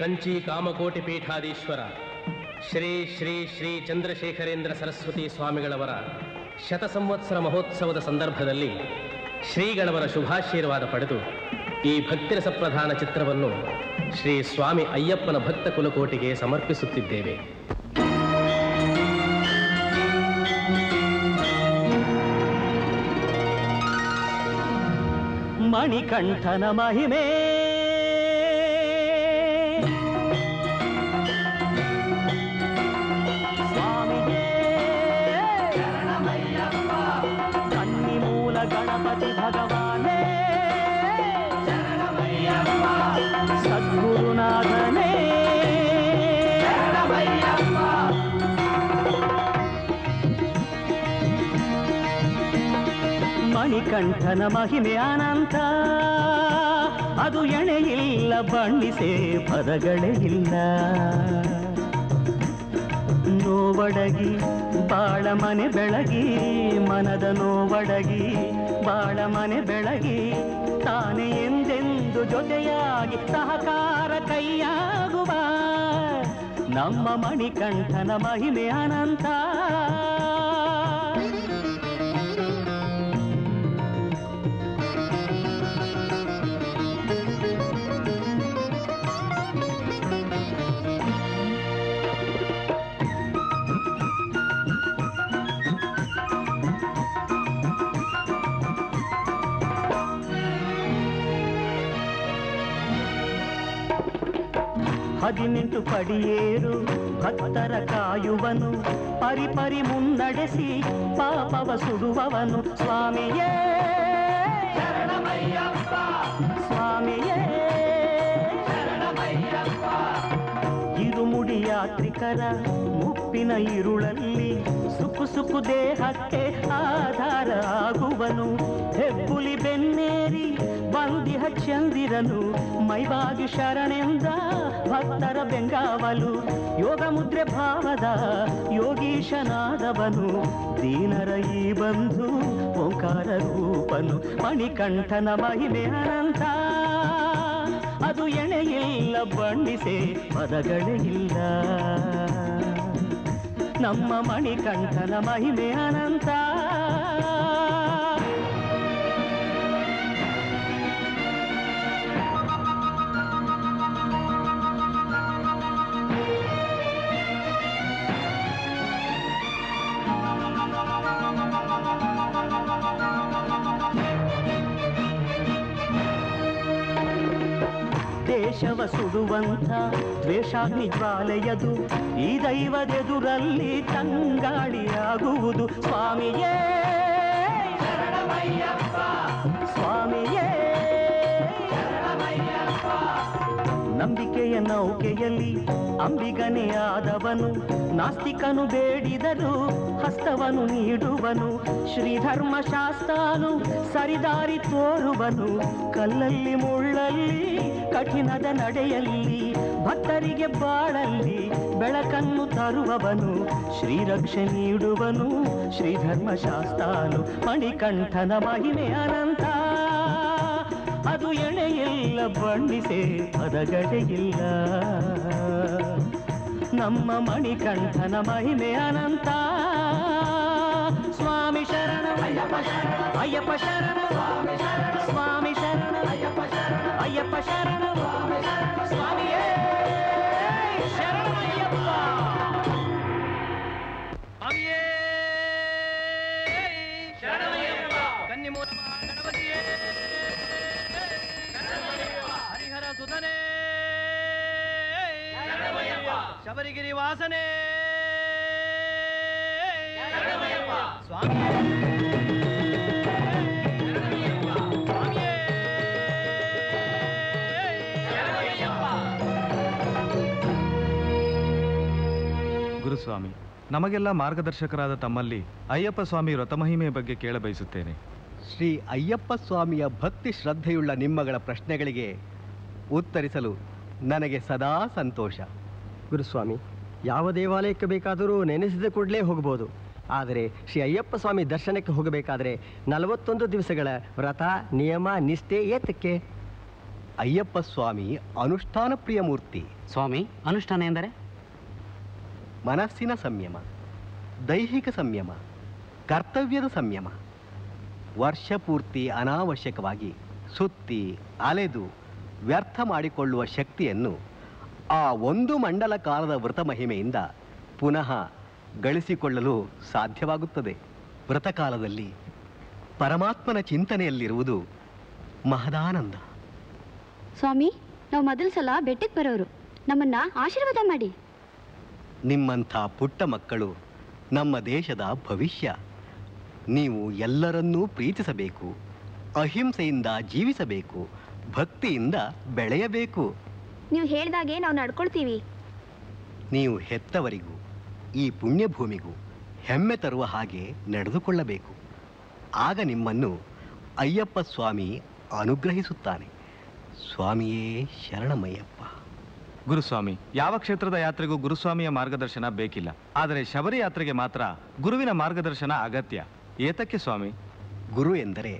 कंची कामकोटि पीठाधीश्वर श्री श्री श्री चंद्रशेखरेंद्र सरस्वती स्वामिगळवर शत संवत्सर महोत्सवದ ಸಂದರ್ಭದಲ್ಲಿ ಶ್ರೀಗಳವರ ಶುಭಾಶೀರ್ವಾದ ಪಡೆದು ಈ ಭಕ್ತಿರಸ ಪ್ರಧಾನ ಚಿತ್ರವನ್ನು ಶ್ರೀ ಸ್ವಾಮಿ ಅಯ್ಯಪ್ಪನ ಭಕ್ತ ಕುಲಕೋಟಿಗೆ ಸಮರ್ಪಿಸುತ್ತಿದ್ದೇವೆ. ಮಣಿಕಂಠನ ಮಹಿಮೆ गणपति भगवाने सद्गुरुनाथने मणिकंठन महिमे अनंत अदु एणेयिल्ल बण्णिसे पदगळे इल्ल नोवडगी बाळमने बेळगी मनद नोवडगी बाळमने बेळगी ताने एंदेंदु जोतेयागि सहकार कैयागुव नम्म मणिकंठन महिमे अनंत ಹದಿನೆಂಟು ಪಡಿಯೇರು ಭಕ್ತರ ಕಾಯುವನು ಪರಿಪರಿ ಮುನ್ನಡೆಸಿ ಪಾಪವ ಸುಡುವವನು ಸ್ವಾಮಿಯೇ ಶರಣಮಯ್ಯಪ್ಪ ಸ್ವಾಮಿಯೇ ಶರಣಮಯ್ಯಪ್ಪ ಇರುಮುಡಿ ಯಾತ್ರಿಕರ ಮುಪ್ಪಿನ ಇರುಳಲ್ಲಿ ಸುಕ್ಕು ಸುಕ್ಕು ದೇಹಕ್ಕೆ ಆಧಾರ ಆಗುವನು ಹೆಬ್ಬುಲಿ ಬೆನ್ನೇರಿ ಬಂದಿಹ ಚಂದಿರನು ಮೈವಾಗಿ ಶರಣೆಂದ ಭಕ್ತರ ಬೆಂಗಾವಲು ಯೋಗ ಮುದ್ರೆ ಭಾವದ ಯೋಗೀಶನಾದವನು ದೀನರ ಈ ಬಂಧು ಓಂಕಾರ ರೂಪನು ಮಣಿಕಂಠನ ಮಹಿಮೆ ಅನಂತ ಅದು ಎಣೆಯಿಲ್ಲ ಬಣ್ಣಿಸೆ ಪದಗಳೇ ಇಲ್ಲ ನಮ್ಮ ಮಣಿಕಂಠನ ಮಹಿಮೆ ಅನಂತ ದೇಶವ ಸುಡುವಂಥ ದ್ವೇಷಾಗ್ನಿ ಜ್ವಾಲೆಯದು ಈ ದೈವದೆದುರಲ್ಲಿ ತಂಗಾಳಿಯಾಗುವುದು ಸ್ವಾಮಿಯೇ ಶರಣಮಯ್ಯಪ್ಪ ಸ್ವಾಮಿಯೇ ಶರಣಮಯ್ಯಪ್ಪ ನಂಬಿಕೆಯ ನೌಕೆಯಲ್ಲಿ ಅಂಬಿಗನೇ ಆದವನು ನಾಸ್ತಿಕನು ಬೇಡಿದರೂ ಹಸ್ತವನು ನೀಡುವನು ಶ್ರೀಧರ್ಮಶಾಸ್ತಾನು ಸರಿದಾರಿ ತೋರುವನು ಕಲ್ಲಲ್ಲಿ ಮುಳ್ಳಲ್ಲಿ ಕಠಿಣದ ನಡೆಯಲ್ಲಿ ಭಕ್ತರಿಗೆ ಬಾಳಲ್ಲಿ ಬೆಳಕನ್ನು ತರುವವನು ಶ್ರೀರಕ್ಷೆ ನೀಡುವನು ಶ್ರೀಧರ್ಮಶಾಸ್ತಾನು ಮಣಿಕಂಠನ ಮಹಿಮೆ ಅನಂತ ಅದು ಎಣೆಯಿಲ್ಲ ಬಣ್ಣಿಸೆ ಪದಗಡೆಯಿಲ್ಲ ನಮ್ಮ ಮಣಿಕಂಠನ ಮಹಿಮೆ ಅನಂತ ಸ್ವಾಮಿ ಶರಣ ಅಯ್ಯಪ್ಪ ಶರಣ ಸ್ವಾಮಿ ಶರಣ ಅಯ್ಯಪ್ಪ ಶರಣ ಸ್ವಾಮಿಯೇ ಶರಣಮಯ್ಯಪ್ಪ ಸ್ವಾಮಿಯೇ ಶರಣಮಯ್ಯಪ್ಪ ಕನ್ನಿಮೂಲ ಗಣಪತಿಯೇ ಶರಣಮಯ್ಯಪ್ಪ ಹರಿಹರ ಸುಧನೇ ಶರಣಮಯ್ಯಪ್ಪ ಶಬರಿಗಿರಿ ವಾಸನೇ ಶರಣಮಯ್ಯಪ್ಪ ಸ್ವಾಮಿಯೇ ಗುರುಸ್ವಾಮಿ ನಮಗೆಲ್ಲ ಮಾರ್ಗದರ್ಶಕರಾದ ತಮ್ಮಲ್ಲಿ ಅಯ್ಯಪ್ಪ ಸ್ವಾಮಿ ವ್ರತಮಹಿಮೆ ಬಗ್ಗೆ ಕೇಳಬಯಸುತ್ತೇನೆ. ಶ್ರೀ ಅಯ್ಯಪ್ಪ ಸ್ವಾಮಿಯ ಭಕ್ತಿ ಶ್ರದ್ಧೆಯುಳ್ಳ ನಿಮ್ಮಗಳ ಪ್ರಶ್ನೆಗಳಿಗೆ ಉತ್ತರಿಸಲು ನನಗೆ ಸದಾ ಸಂತೋಷ. ಗುರುಸ್ವಾಮಿ, ಯಾವ ದೇವಾಲಯಕ್ಕೆ ಬೇಕಾದರೂ ನೆನೆಸಿದ ಕೂಡಲೇ ಹೋಗಬಹುದು. ಆದರೆ ಶ್ರೀ ಅಯ್ಯಪ್ಪ ಸ್ವಾಮಿ ದರ್ಶನಕ್ಕೆ ಹೋಗಬೇಕಾದರೆ 41 ದಿವಸಗಳ ವ್ರತ ನಿಯಮ ನಿಷ್ಠೆ ಏತಕ್ಕೆ? अय्यप्प स्वामी अनुष्ठान प्रियमूर्ति स्वामी अनुष्ठान एंदरे मनस्सिन संयम दैहिक संयम कर्तव्यद संयम वर्षपूर्ति अनावश्यकवागि सुत्ति अलेदु व्यर्थ माडिकोळ्ळुव शक्तियन्नु आ ओंदु मंडल कालद व्रत महिमेयिंद पुनः गळिसिकोळ्ळलु साध्यवागुत्तदे व्रतकालदल्लि परमात्मन चिंतनेयल्लिरुवुदु महदानंद स्वामी नावु मोदल सल बेट्टक्के बरोरु नम्मन्न आशीर्वाद माडि निम्मंत पुट्ट मक्कळु नम्म देशद भविष्य नीवु एल्लरन्नू प्रीतिसबेकु अहिंसेयिंद जीविसबेकु ಭಕ್ತಿಯಿಂದ ಬೆಳೆಯಬೇಕು ನೀವು ಹೇಳಿದಾಗೆ ನಾವು ನಡೆಕೊಳ್ಳುತ್ತೀವಿ ನೀವು ಹೆತ್ತವರಿಗೂ ಈ ಪುಣ್ಯ ಭೂಮಿಗೂ ಹೆಮ್ಮೆ ತರುವ ಹಾಗೆ ನಡೆದುಕೊಳ್ಳಬೇಕು ಆಗ ನಿಮ್ಮನ್ನು ಅಯ್ಯಪ್ಪ ಸ್ವಾಮಿ ಅನುಗ್ರಹಿಸುತ್ತಾನೆ ಸ್ವಾಮಿಯೇ ಶರಣಮಯ್ಯಪ್ಪ ಗುರುಸ್ವಾಮಿ ಯಾವ ಕ್ಷೇತ್ರದ ಯಾತ್ರೆಗೂ ಗುರುಸ್ವಾಮಿಯ ಮಾರ್ಗದರ್ಶನ ಬೇಕಿಲ್ಲ ಆದರೆ ಶಬರಿ ಯಾತ್ರೆಗೆ ಮಾತ್ರ ಗುರುವಿನ ಮಾರ್ಗದರ್ಶನ ಅಗತ್ಯ ಏತಕ್ಕೆ ಸ್ವಾಮಿ ಗುರು ಎಂದರೆ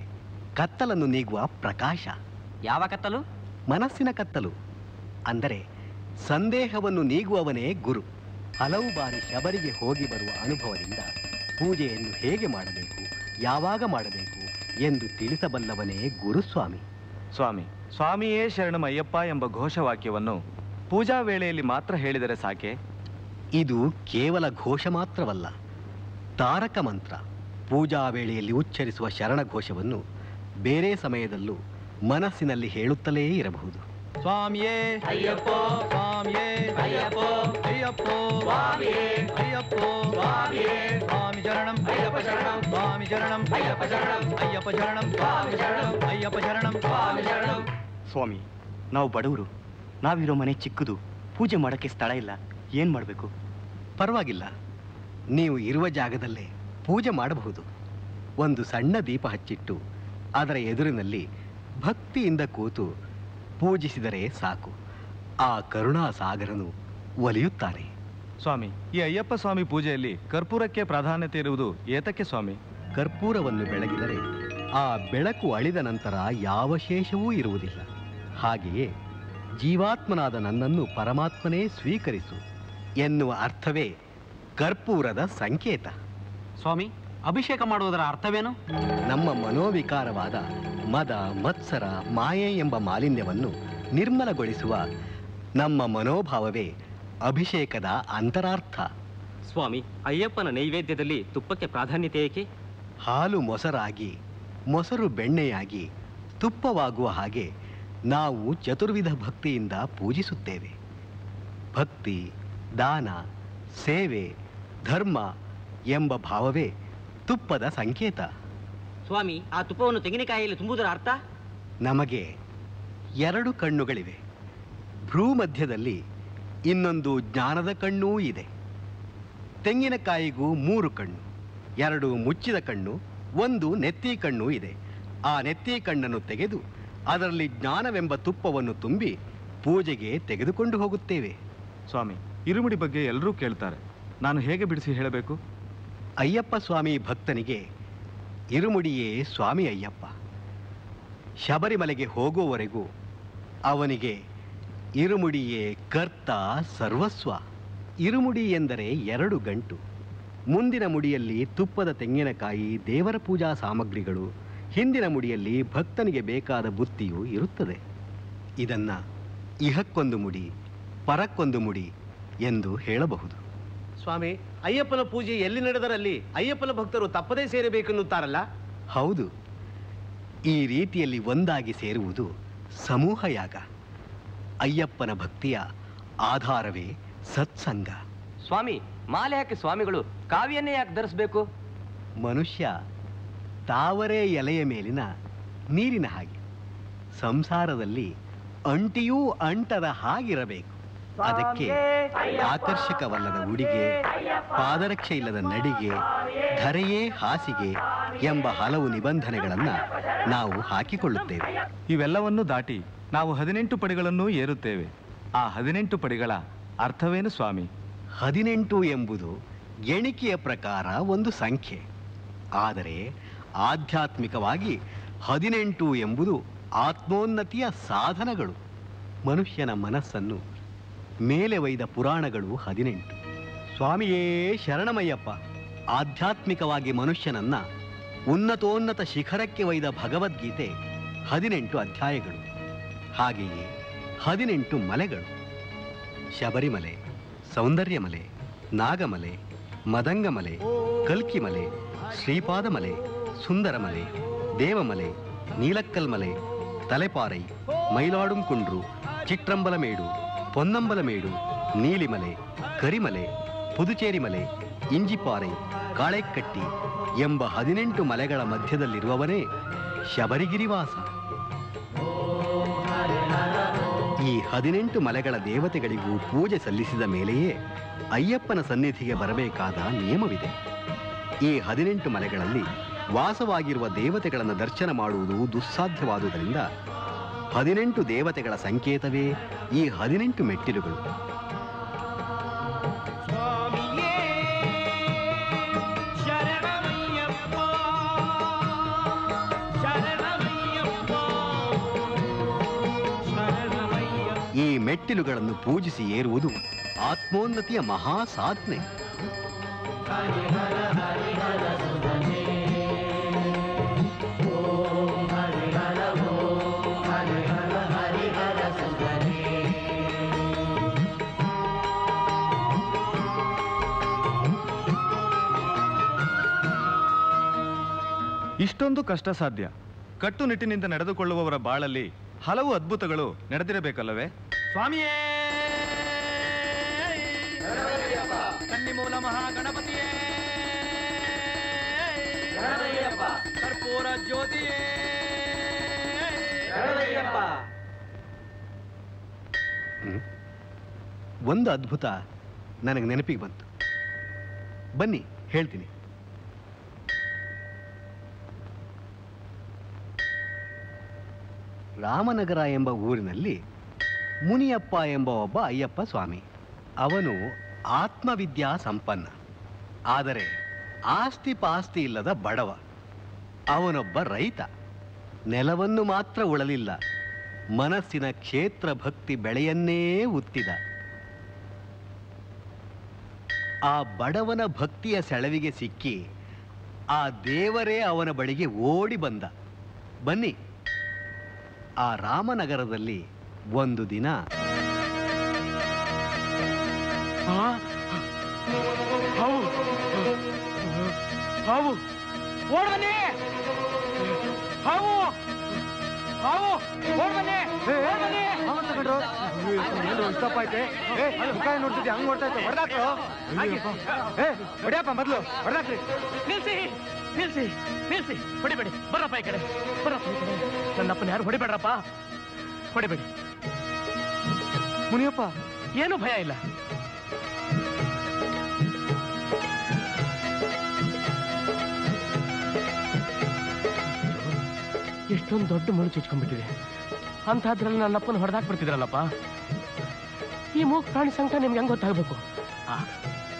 ಕತ್ತಲನ್ನು ನೀಗುವ ಪ್ರಕಾಶ ಯಾವ ಕತ್ತಲು ಮನಸ್ಸಿನ ಕತ್ತಲು ಅಂದರೆ ಸಂದೇಹವನ್ನು ನೀಗುವವನೇ ಗುರು ಹಲವು ಬಾರಿ ಶಬರಿಗೆ ಹೋಗಿ ಬರುವ ಅನುಭವದಿಂದ ಪೂಜೆಯನ್ನು ಹೇಗೆ ಮಾಡಬೇಕು ಯಾವಾಗ ಮಾಡಬೇಕು ಎಂದು ತಿಳಿಸಬಲ್ಲವನೇ ಗುರುಸ್ವಾಮಿ ಸ್ವಾಮಿ ಸ್ವಾಮಿಯೇ ಶರಣಮಯ್ಯಪ್ಪ ಎಂಬ ಘೋಷವಾಕ್ಯವನ್ನು ಪೂಜಾ ವೇಳೆಯಲ್ಲಿ ಮಾತ್ರ ಹೇಳಿದರೆ ಸಾಕೆ ಇದು ಕೇವಲ ಘೋಷ ಮಾತ್ರವಲ್ಲ ತಾರಕ ಮಂತ್ರ ಪೂಜಾ ವೇಳೆಯಲ್ಲಿ ಉಚ್ಚರಿಸುವ ಶರಣ ಘೋಷವನ್ನು ಬೇರೆ ಸಮಯದಲ್ಲೂ ಮನಸ್ಸಿನಲ್ಲಿ ಹೇಳುತ್ತಲೇ ಇರಬಹುದು ಸ್ವಾಮಿಯೇ ಅಯ್ಯಪ್ಪ ಸ್ವಾಮಿಯೇ ಅಯ್ಯಪ್ಪ ಅಯ್ಯಪ್ಪ ಸ್ವಾಮಿಯೇ ಅಯ್ಯಪ್ಪ ಸ್ವಾಮಿಯೇ ಸ್ವಾಮಿ ಶರಣಂ ಅಯ್ಯಪ್ಪ ಶರಣಂ ಸ್ವಾಮಿ ಶರಣಂ ಅಯ್ಯಪ್ಪ ಶರಣಂ ಅಯ್ಯಪ್ಪ ಶರಣಂ ಸ್ವಾಮಿ ಶರಣಂ ಅಯ್ಯಪ್ಪ ಶರಣಂ ಸ್ವಾಮಿ ಶರಣಂ ಸ್ವಾಮಿ ನಾವು ಬಡವರು ನಾವಿರೋ ಮನೆ ಚಿಕ್ಕದು ಪೂಜೆ ಮಾಡೋಕ್ಕೆ ಸ್ಥಳ ಇಲ್ಲ ಏನು ಮಾಡಬೇಕು ಪರವಾಗಿಲ್ಲ ನೀವು ಇರುವ ಜಾಗದಲ್ಲೇ ಪೂಜೆ ಮಾಡಬಹುದು ಒಂದು ಸಣ್ಣ ದೀಪ ಹಚ್ಚಿಟ್ಟು ಅದರ ಎದುರಿನಲ್ಲಿ ಭಕ್ತಿಯಿಂದ ಕೂತು ಪೂಜಿಸಿದರೆ ಸಾಕು ಆ ಕರುಣಾ ಸಾಗರನು ಒಲಿಯುತ್ತಾನೆ ಸ್ವಾಮಿ ಈ ಅಯ್ಯಪ್ಪ ಸ್ವಾಮಿ ಪೂಜೆಯಲ್ಲಿ ಕರ್ಪೂರಕ್ಕೆ ಪ್ರಾಧಾನ್ಯತೆ ಇರುವುದು ಏತಕ್ಕೆ ಸ್ವಾಮಿ ಕರ್ಪೂರವನ್ನು ಬೆಳಗಿದರೆ ಆ ಬೆಳಕು ಅಳಿದ ನಂತರ ಯಾವ ಶೇಷವೂ ಇರುವುದಿಲ್ಲ ಹಾಗೆಯೇ ಜೀವಾತ್ಮನಾದ ನನ್ನನ್ನು ಪರಮಾತ್ಮನೇ ಸ್ವೀಕರಿಸು ಎನ್ನುವ ಅರ್ಥವೇ ಕರ್ಪೂರದ ಸಂಕೇತ ಸ್ವಾಮಿ ಅಭಿಷೇಕ ಮಾಡುವುದರ ಅರ್ಥವೇನು ನಮ್ಮ ಮನೋವಿಕಾರವಾದ ಮದ ಮತ್ಸರ ಮಾಯೆ ಎಂಬ ಮಾಲಿನ್ಯವನ್ನು ನಿರ್ಮಲಗೊಳಿಸುವ ನಮ್ಮ ಮನೋಭಾವವೇ ಅಭಿಷೇಕದ ಅಂತರಾರ್ಥ ಸ್ವಾಮಿ ಅಯ್ಯಪ್ಪನ ನೈವೇದ್ಯದಲ್ಲಿ ತುಪ್ಪಕ್ಕೆ ಪ್ರಾಧಾನ್ಯತೆ ಏಕೆ ಹಾಲು ಮೊಸರಾಗಿ ಮೊಸರು ಬೆಣ್ಣೆಯಾಗಿ ತುಪ್ಪವಾಗುವ ಹಾಗೆ ನಾವು ಚತುರ್ವಿಧ ಭಕ್ತಿಯಿಂದ ಪೂಜಿಸುತ್ತೇವೆ ಭಕ್ತಿ ದಾನ ಸೇವೆ ಧರ್ಮ ಎಂಬ ಭಾವವೇ ತುಪ್ಪದ ಸಂಕೇತ ಸ್ವಾಮಿ ಆ ತುಪ್ಪವನ್ನು ತೆಂಗಿನಕಾಯಿಯಲ್ಲಿ ತುಂಬುವುದರ ಅರ್ಥ ನಮಗೆ ಎರಡು ಕಣ್ಣುಗಳಿವೆ ಭ್ರೂ ಮಧ್ಯದಲ್ಲಿ ಇನ್ನೊಂದು ಜ್ಞಾನದ ಕಣ್ಣೂ ಇದೆ ತೆಂಗಿನಕಾಯಿಗೂ ಮೂರು ಕಣ್ಣು ಎರಡು ಮುಚ್ಚಿದ ಕಣ್ಣು ಒಂದು ನೆತ್ತಿ ಕಣ್ಣು ಇದೆ ಆ ನೆತ್ತಿ ಕಣ್ಣನ್ನು ತೆಗೆದು ಅದರಲ್ಲಿ ಜ್ಞಾನವೆಂಬ ತುಪ್ಪವನ್ನು ತುಂಬಿ ಪೂಜೆಗೆ ತೆಗೆದುಕೊಂಡು ಹೋಗುತ್ತೇವೆ ಸ್ವಾಮಿ ಇರುಮುಡಿ ಬಗ್ಗೆ ಎಲ್ಲರೂ ಕೇಳ್ತಾರೆ ನಾನು ಹೇಗೆ ಬಿಡಿಸಿ ಹೇಳಬೇಕು ಅಯ್ಯಪ್ಪ ಸ್ವಾಮಿ ಭಕ್ತನಿಗೆ ಇರುಮುಡಿಯೇ ಸ್ವಾಮಿ ಅಯ್ಯಪ್ಪ ಶಬರಿಮಲೆಗೆ ಹೋಗುವವರೆಗೂ ಅವನಿಗೆ ಇರುಮುಡಿಯೇ ಕರ್ತ ಸರ್ವಸ್ವ ಇರುಮುಡಿ ಎಂದರೆ ಎರಡು ಗಂಟು ಮುಂದಿನ ಮುಡಿಯಲ್ಲಿ ತುಪ್ಪದ ತೆಂಗಿನಕಾಯಿ ದೇವರ ಪೂಜಾ ಸಾಮಗ್ರಿಗಳು ಹಿಂದಿನ ಮುಡಿಯಲ್ಲಿ ಭಕ್ತನಿಗೆ ಬೇಕಾದ ಬುತ್ತಿಯೂ ಇರುತ್ತದೆ ಇದನ್ನು ಇಹಕ್ಕೊಂದು ಮುಡಿ ಪರಕ್ಕೊಂದು ಮುಡಿ ಎಂದು ಹೇಳಬಹುದು ಸ್ವಾಮಿ ಅಯ್ಯಪ್ಪನ ಪೂಜೆ ಎಲ್ಲಿ ನಡೆದರಲ್ಲಿ ಅಯ್ಯಪ್ಪನ ಭಕ್ತರು ತಪ್ಪದೇ ಸೇರಬೇಕೆನ್ನುತ್ತಾರಲ್ಲ ಹೌದು ಈ ರೀತಿಯಲ್ಲಿ ಒಂದಾಗಿ ಸೇರುವುದು ಸಮೂಹಯಾಗ ಅಯ್ಯಪ್ಪನ ಭಕ್ತಿಯ ಆಧಾರವೇ ಸತ್ಸಂಗ ಸ್ವಾಮಿ ಮಾಲೆ ಹಾಕಿ ಸ್ವಾಮಿಗಳು ಕಾವ್ಯನ್ನೇ ಯಾಕೆ ಧರಿಸಬೇಕು ಮನುಷ್ಯ ತಾವರೆ ಎಲೆಯ ಮೇಲಿನ ನೀರಿನ ಹಾಗೆ ಸಂಸಾರದಲ್ಲಿ ಅಂಟಿಯೂ ಅಂಟದ ಹಾಗಿರಬೇಕು ಅದಕ್ಕೆ ಆಕರ್ಷಕವಲ್ಲದ ಉಡಿಗೆ ಪಾದರಕ್ಷೆ ಇಲ್ಲದ ನಡಿಗೆ ಧರೆಯೇ ಹಾಸಿಗೆ ಎಂಬ ಹಲವು ನಿಬಂಧನೆಗಳನ್ನು ನಾವು ಹಾಕಿಕೊಳ್ಳುತ್ತೇವೆ ಇವೆಲ್ಲವನ್ನು ದಾಟಿ ನಾವು 18 ಪಡಿಗಳನ್ನು ಏರುತ್ತೇವೆ ಆ 18 ಪಡಿಗಳ ಅರ್ಥವೇನು ಸ್ವಾಮಿ 18 ಎಂಬುದು ಎಣಿಕೆಯ ಪ್ರಕಾರ ಒಂದು ಸಂಖ್ಯೆ ಆದರೆ ಆಧ್ಯಾತ್ಮಿಕವಾಗಿ 18 ಎಂಬುದು ಆತ್ಮೋನ್ನತಿಯ ಸಾಧನಗಳು ಮನುಷ್ಯನ ಮನಸ್ಸನ್ನು ಮೇಲೆ ಒಯ್ದ ಪುರಾಣಗಳು 18. ಸ್ವಾಮಿಯೇ ಶರಣಮಯ್ಯಪ್ಪ ಆಧ್ಯಾತ್ಮಿಕವಾಗಿ ಮನುಷ್ಯನನ್ನ ಉನ್ನತೋನ್ನತ ಶಿಖರಕ್ಕೆ ಒಯ್ದ ಭಗವದ್ಗೀತೆ 18 ಅಧ್ಯಾಯಗಳು. ಹಾಗೆಯೇ 18 ಮಲೆಗಳು: ಶಬರಿಮಲೆ, ಸೌಂದರ್ಯಮಲೆ, ನಾಗಮಲೆ, ಮದಂಗಮಲೆ, ಕಲ್ಕಿಮಲೆ, ಶ್ರೀಪಾದಮಲೆ, ಸುಂದರಮಲೆ, ದೇವಮಲೆ, नीलक्कलमले, तलेपारे, मैलाडुं कुंड्रु, चिट्रंबलमेडु, पोन्नंबलमेडु, नीलिमले, करिमले, पुदुचेरिमले, इंजिपारे, काळेकट्टी एंब 18 मलेगळ मध्यदल्लिरुववने शबरिगिरिवास. ಈ 18 ಮಲೆಗಳ ದೇವತೆಗಳಿಗೂ ಪೂಜೆ ಸಲ್ಲಿಸಿದ ಮೇಲೆಯೇ ಅಯ್ಯಪ್ಪನ ಸನ್ನಿಧಿಗೆ ಬರಬೇಕಾದ ನಿಯಮವಿದೆ. ಈ 18 ಮಲೆಗಳಲ್ಲಿ ವಾಸವಾಗಿರುವ ದೇವತೆಗಳನ್ನು ದರ್ಶನ ಮಾಡುವುದು ದುಸ್ಸಾಧ್ಯವಾದುದರಿಂದ 18 ದೇವತೆಗಳ ಸಂಕೇತವೇ ಈ 18 ಮೆಟ್ಟಿಲುಗಳು. ಈ ಮೆಟ್ಟಿಲುಗಳನ್ನು ಪೂಜಿಸಿ ಏರುವುದು ಆತ್ಮೋನ್ನತಿಯ ಮಹಾ ಸಾಧನೆ. ಇಷ್ಟೊಂದು ಕಷ್ಟ ಸಾಧ್ಯ ಕಟ್ಟುನಿಟ್ಟಿನಿಂದ ನಡೆದುಕೊಳ್ಳುವವರ ಬಾಳಲ್ಲಿ ಹಲವು ಅದ್ಭುತಗಳು ನಡೆದಿರಬೇಕಲ್ಲವೇ? ಸ್ವಾಮಿಯೇ ಶರಣಮಯ್ಯಪ್ಪ, ಕನ್ನಿಮೂಲ ಮಹಾಗಣಪತಿಯೇ ಶರಣಮಯ್ಯಪ್ಪ, ಕರ್ಪೂರ ಜ್ಯೋತಿಯೇ ಶರಣಮಯ್ಯಪ್ಪ. ಒಂದು ಅದ್ಭುತ ನನಗೆ ನೆನಪಿಗೆ ಬಂತು, ಬನ್ನಿ ಹೇಳ್ತೀನಿ. ರಾಮನಗರ ಎಂಬ ಊರಿನಲ್ಲಿ ಮುನಿಯಪ್ಪ ಎಂಬ ಒಬ್ಬ ಅಯ್ಯಪ್ಪ ಸ್ವಾಮಿ. ಅವನು ಆತ್ಮವಿದ್ಯಾ ಸಂಪನ್ನ, ಆದರೆ ಆಸ್ತಿ ಪಾಸ್ತಿ ಇಲ್ಲದ ಬಡವ. ಅವನೊಬ್ಬ ರೈತ, ನೆಲವನ್ನು ಮಾತ್ರ ಉಳಲಿಲ್ಲ, ಮನಸ್ಸಿನ ಕ್ಷೇತ್ರ ಭಕ್ತಿ ಬೆಳೆಯನ್ನೇ ಉತ್ತಿದ. ಆ ಬಡವನ ಭಕ್ತಿಯ ಸೆಳವಿಗೆ ಸಿಕ್ಕಿ ಆ ದೇವರೇ ಅವನ ಬಳಿಗೆ ಓಡಿ ಬಂದ. ಬನ್ನಿ, ಆ ರಾಮನಗರದಲ್ಲಿ ಒಂದು ದಿನ ನೋಡ್ತಿದ್ದೆ, ಹಂಗ ನೋಡ್ತಾ ಇತ್ತು. ಹೊಡೆದಾಕ್ರು ಮೊದ್ಲು, ಹೊಡೆದಾಕ್ರಿ. ನಿಲ್ಸಿ ನಿಲ್ಸಿ, ಹೊಡಿಬೇಡಿ, ಬರಪ್ಪ ಈ ಕಡೆ, ಬರಪ್ಪ ಈ ಕಡೆ. ನನ್ನಪ್ಪನ ಯಾರು ಹೊಡಿಬೇಡ್ರಪ್ಪ, ಹೊಡಿಬೇಡಿ. ಮುನಿಯಪ್ಪ, ಏನು ಭಯ ಇಲ್ಲ. ಎಷ್ಟೊಂದು ದೊಡ್ಡ ಮುಳು ಚುಚ್ಕೊಂಡ್ಬಿಟ್ಟಿದೆ, ಅಂಥದ್ರಲ್ಲಿ ನನ್ನಪ್ಪನ ಹೊಡೆದಾಕ್ಬಿಡ್ತಿದ್ರಲ್ಲಪ್ಪ. ಈ ಮೂಕ್ ಪ್ರಾಣಿ ಸಂಕಟ ನಿಮ್ಗೆ ಹೆಂಗೆ ಗೊತ್ತಾಗಬೇಕು?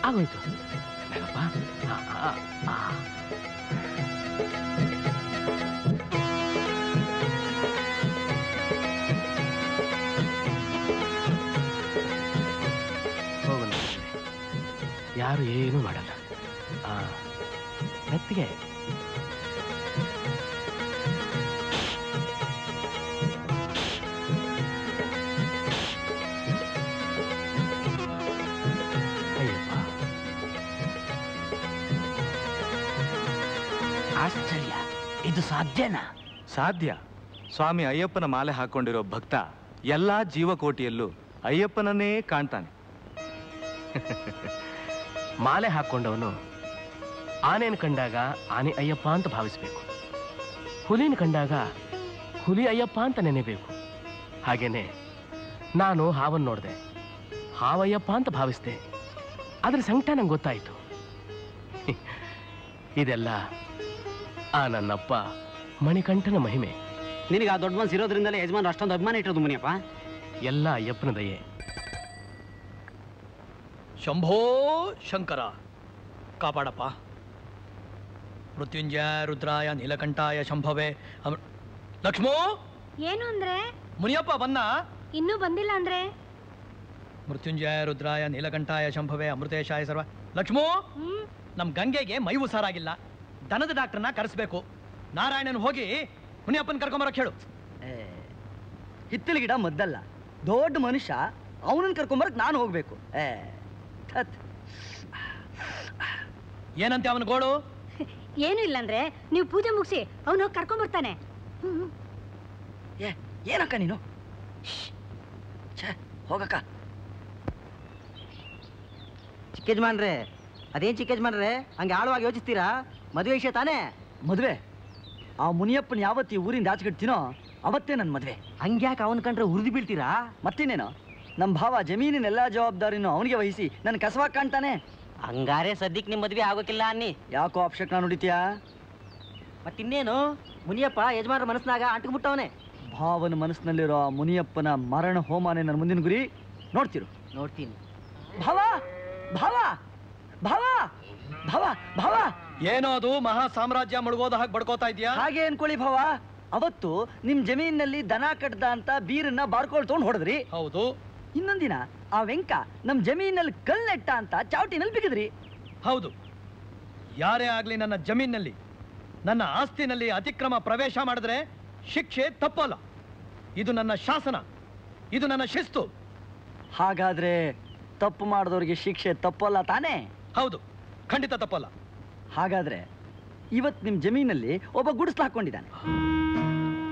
ಆಗೋಯ್ತು ನನಗಪ್ಪ. ಯಾರು ಏನೂ ಮಾಡಲ್ಲ. ಮೆತ್ತಿಗೆ ಅಯ್ಯಪ್ಪ, ಆಶ್ಚರ್ಯ, ಇದು ಸಾಧ್ಯನಾ? ಸಾಧ್ಯ. ಸ್ವಾಮಿ ಅಯ್ಯಪ್ಪನ ಮಾಲೆ ಹಾಕೊಂಡಿರೋ ಭಕ್ತ ಎಲ್ಲಾ ಜೀವಕೋಟಿಯಲ್ಲೂ ಅಯ್ಯಪ್ಪನನ್ನೇ ಕಾಣ್ತಾನೆ. ಮಾಲೆ ಹಾಕೊಂಡವನು ಆನೆಯನ್ನು ಕಂಡಾಗ ಆನೆ ಅಯ್ಯಪ್ಪ ಅಂತ ಭಾವಿಸಬೇಕು, ಹುಲಿನ ಕಂಡಾಗ ಹುಲಿ ಅಯ್ಯಪ್ಪ ಅಂತ ನೆನೆಬೇಕು. ಹಾಗೇನೆ ನಾನು ಹಾವನ್ನು ನೋಡಿದೆ, ಹಾವಯ್ಯಪ್ಪ ಅಂತ ಭಾವಿಸಿದೆ, ಅದ್ರ ಸಂಕಟ ನಂಗೆ ಗೊತ್ತಾಯಿತು. ಇದೆಲ್ಲ ಆ ನನ್ನಪ್ಪ ಮಣಿಕಂಠನ ಮಹಿಮೆ. ನಿನಗೆ ಆ ದೊಡ್ಡ ಮನಸ್ಸು ಇರೋದ್ರಿಂದಲೇ ಯಜಮಾನರು ಅಷ್ಟೊಂದು ಅಭಿಮಾನ ಇಟ್ಟಿರೋದು ಮುನಿಯಪ್ಪ. ಎಲ್ಲ ಅಯ್ಯಪ್ಪನ ದಯೆ. ಶಂಭೋ ಶಂಕರ, ಕಾಪಾಡಪ್ಪ. ಮೃತ್ಯುಂಜಯ ರುದ್ರಾಯ ನೀಲಕಂಠಾಯ ಶಂಭವೇ ಲಕ್ಷ್ಮೋ मुनियप्प बन्ना इन्नु बंदिल्ल अंद्रे मृत्युंजय रुद्राय नीलकंठाय शंभवे अमृतेशाय सर्व लक्ष्मो नम गंगेगे मई हुसारागिल्ल दनद डाक्टरन करेसबेकु नारायणन होगी मुनियप्पन कर्कोंड बरक्के हेळु हित्तल गिड मद्दल्ल दोड्ड मनुष्य अवनन कर्कोंड बरक्के नानु होगबेकु ए तत् ಏನಂತೆ ಅವನ ಗೋಳು ಏನು ಇಲ್ಲ ಅಂದ್ರೆ ನೀವು ಪೂಜೆ ಮುಗಿಸಿ ಅವನು ಕರ್ಕೊಂಡು ಬರ್ತಾನೆ ಏನಕ್ಕ ನೀನು ಛೆ ಹೋಗಕ್ಕ ಚಿಕ್ಕಜಮಾನ್ರೆ ಅದೇನ್ ಚಿಕ್ಕಜಮಾನ್ರೆ ಹಂಗೆ ಆಳವಾಗಿ ಯೋಚಿಸ್ತೀರಾ ಮದುವೆ ವಿಷಯ ತಾನೇ ಮದುವೆ ಆ ಮುನಿಯಪ್ಪನ ಯಾವತ್ತಿ ಊರಿಂದ ಆಚೆ ಗಿಡ್ತೀನೋ ಅವತ್ತೇ ನನ್ನ ಮದುವೆ ಹಂಗೆ ಯಾಕೆ ಅವನ ಕಂಡ್ರೆ ಉರಿದು ಬೀಳ್ತೀರಾ ಮತ್ತಿನ್ನೇನೋ ನಮ್ಮ ಭಾವ ಜಮೀನಿನೆಲ್ಲ ಜವಾಬ್ದಾರಿನೂ ಅವನಿಗೆ ವಹಿಸಿ ನನ್ನ ಕಸವಾಗಿ ಕಾಣ್ತಾನೆ हंगारे सद्य निम मद्वे आगोकिल्ल अन्नी याको अपशकन नुडित्या मत्तिन्नेनु मुनियप्प यजमानर मनस्सिनाग अंटुमुट्टवने भावन मनस्सिनल्लिरो मुनियप्पन मरण होमाने नन्न मुंदिन गुरी नोड्तीरो नोड्तीनि भावा भावा भावा भावा भावा येनो अदु महा साम्राज्य मुळगोद हागे बडकोता इद्या हागे अनकोळ्ळि भावा अवत्तु निम्म जमीनिनल्लि दन कट्टद अंत बीरन्न बारकोळ् तोंड होडद्रि हौदु इन्नोंद दिन आ वेंक नम जमीनल्ली कल्लेट्ट अंत चावटिनल्ली बिगिद्री हौदु यारे आगली नन्न जमीनल्ली नन्न आस्तिनल्ली अतिक्रम प्रवेश माडिद्रे शिक्षे तप्पल्ल इदु नन्न शासन इदु नन्न शिस्तु हागाद्रे तप्पु माडिदवरिगे शिक्षे तप्पल्ल ताने हौदु खंडित तप्पल्ल हागाद्रे इवत्तु निम्म जमीनल्ली ओब्ब गुडिसलु हाकिಕೊಂಡಿದ್ದಾನೆ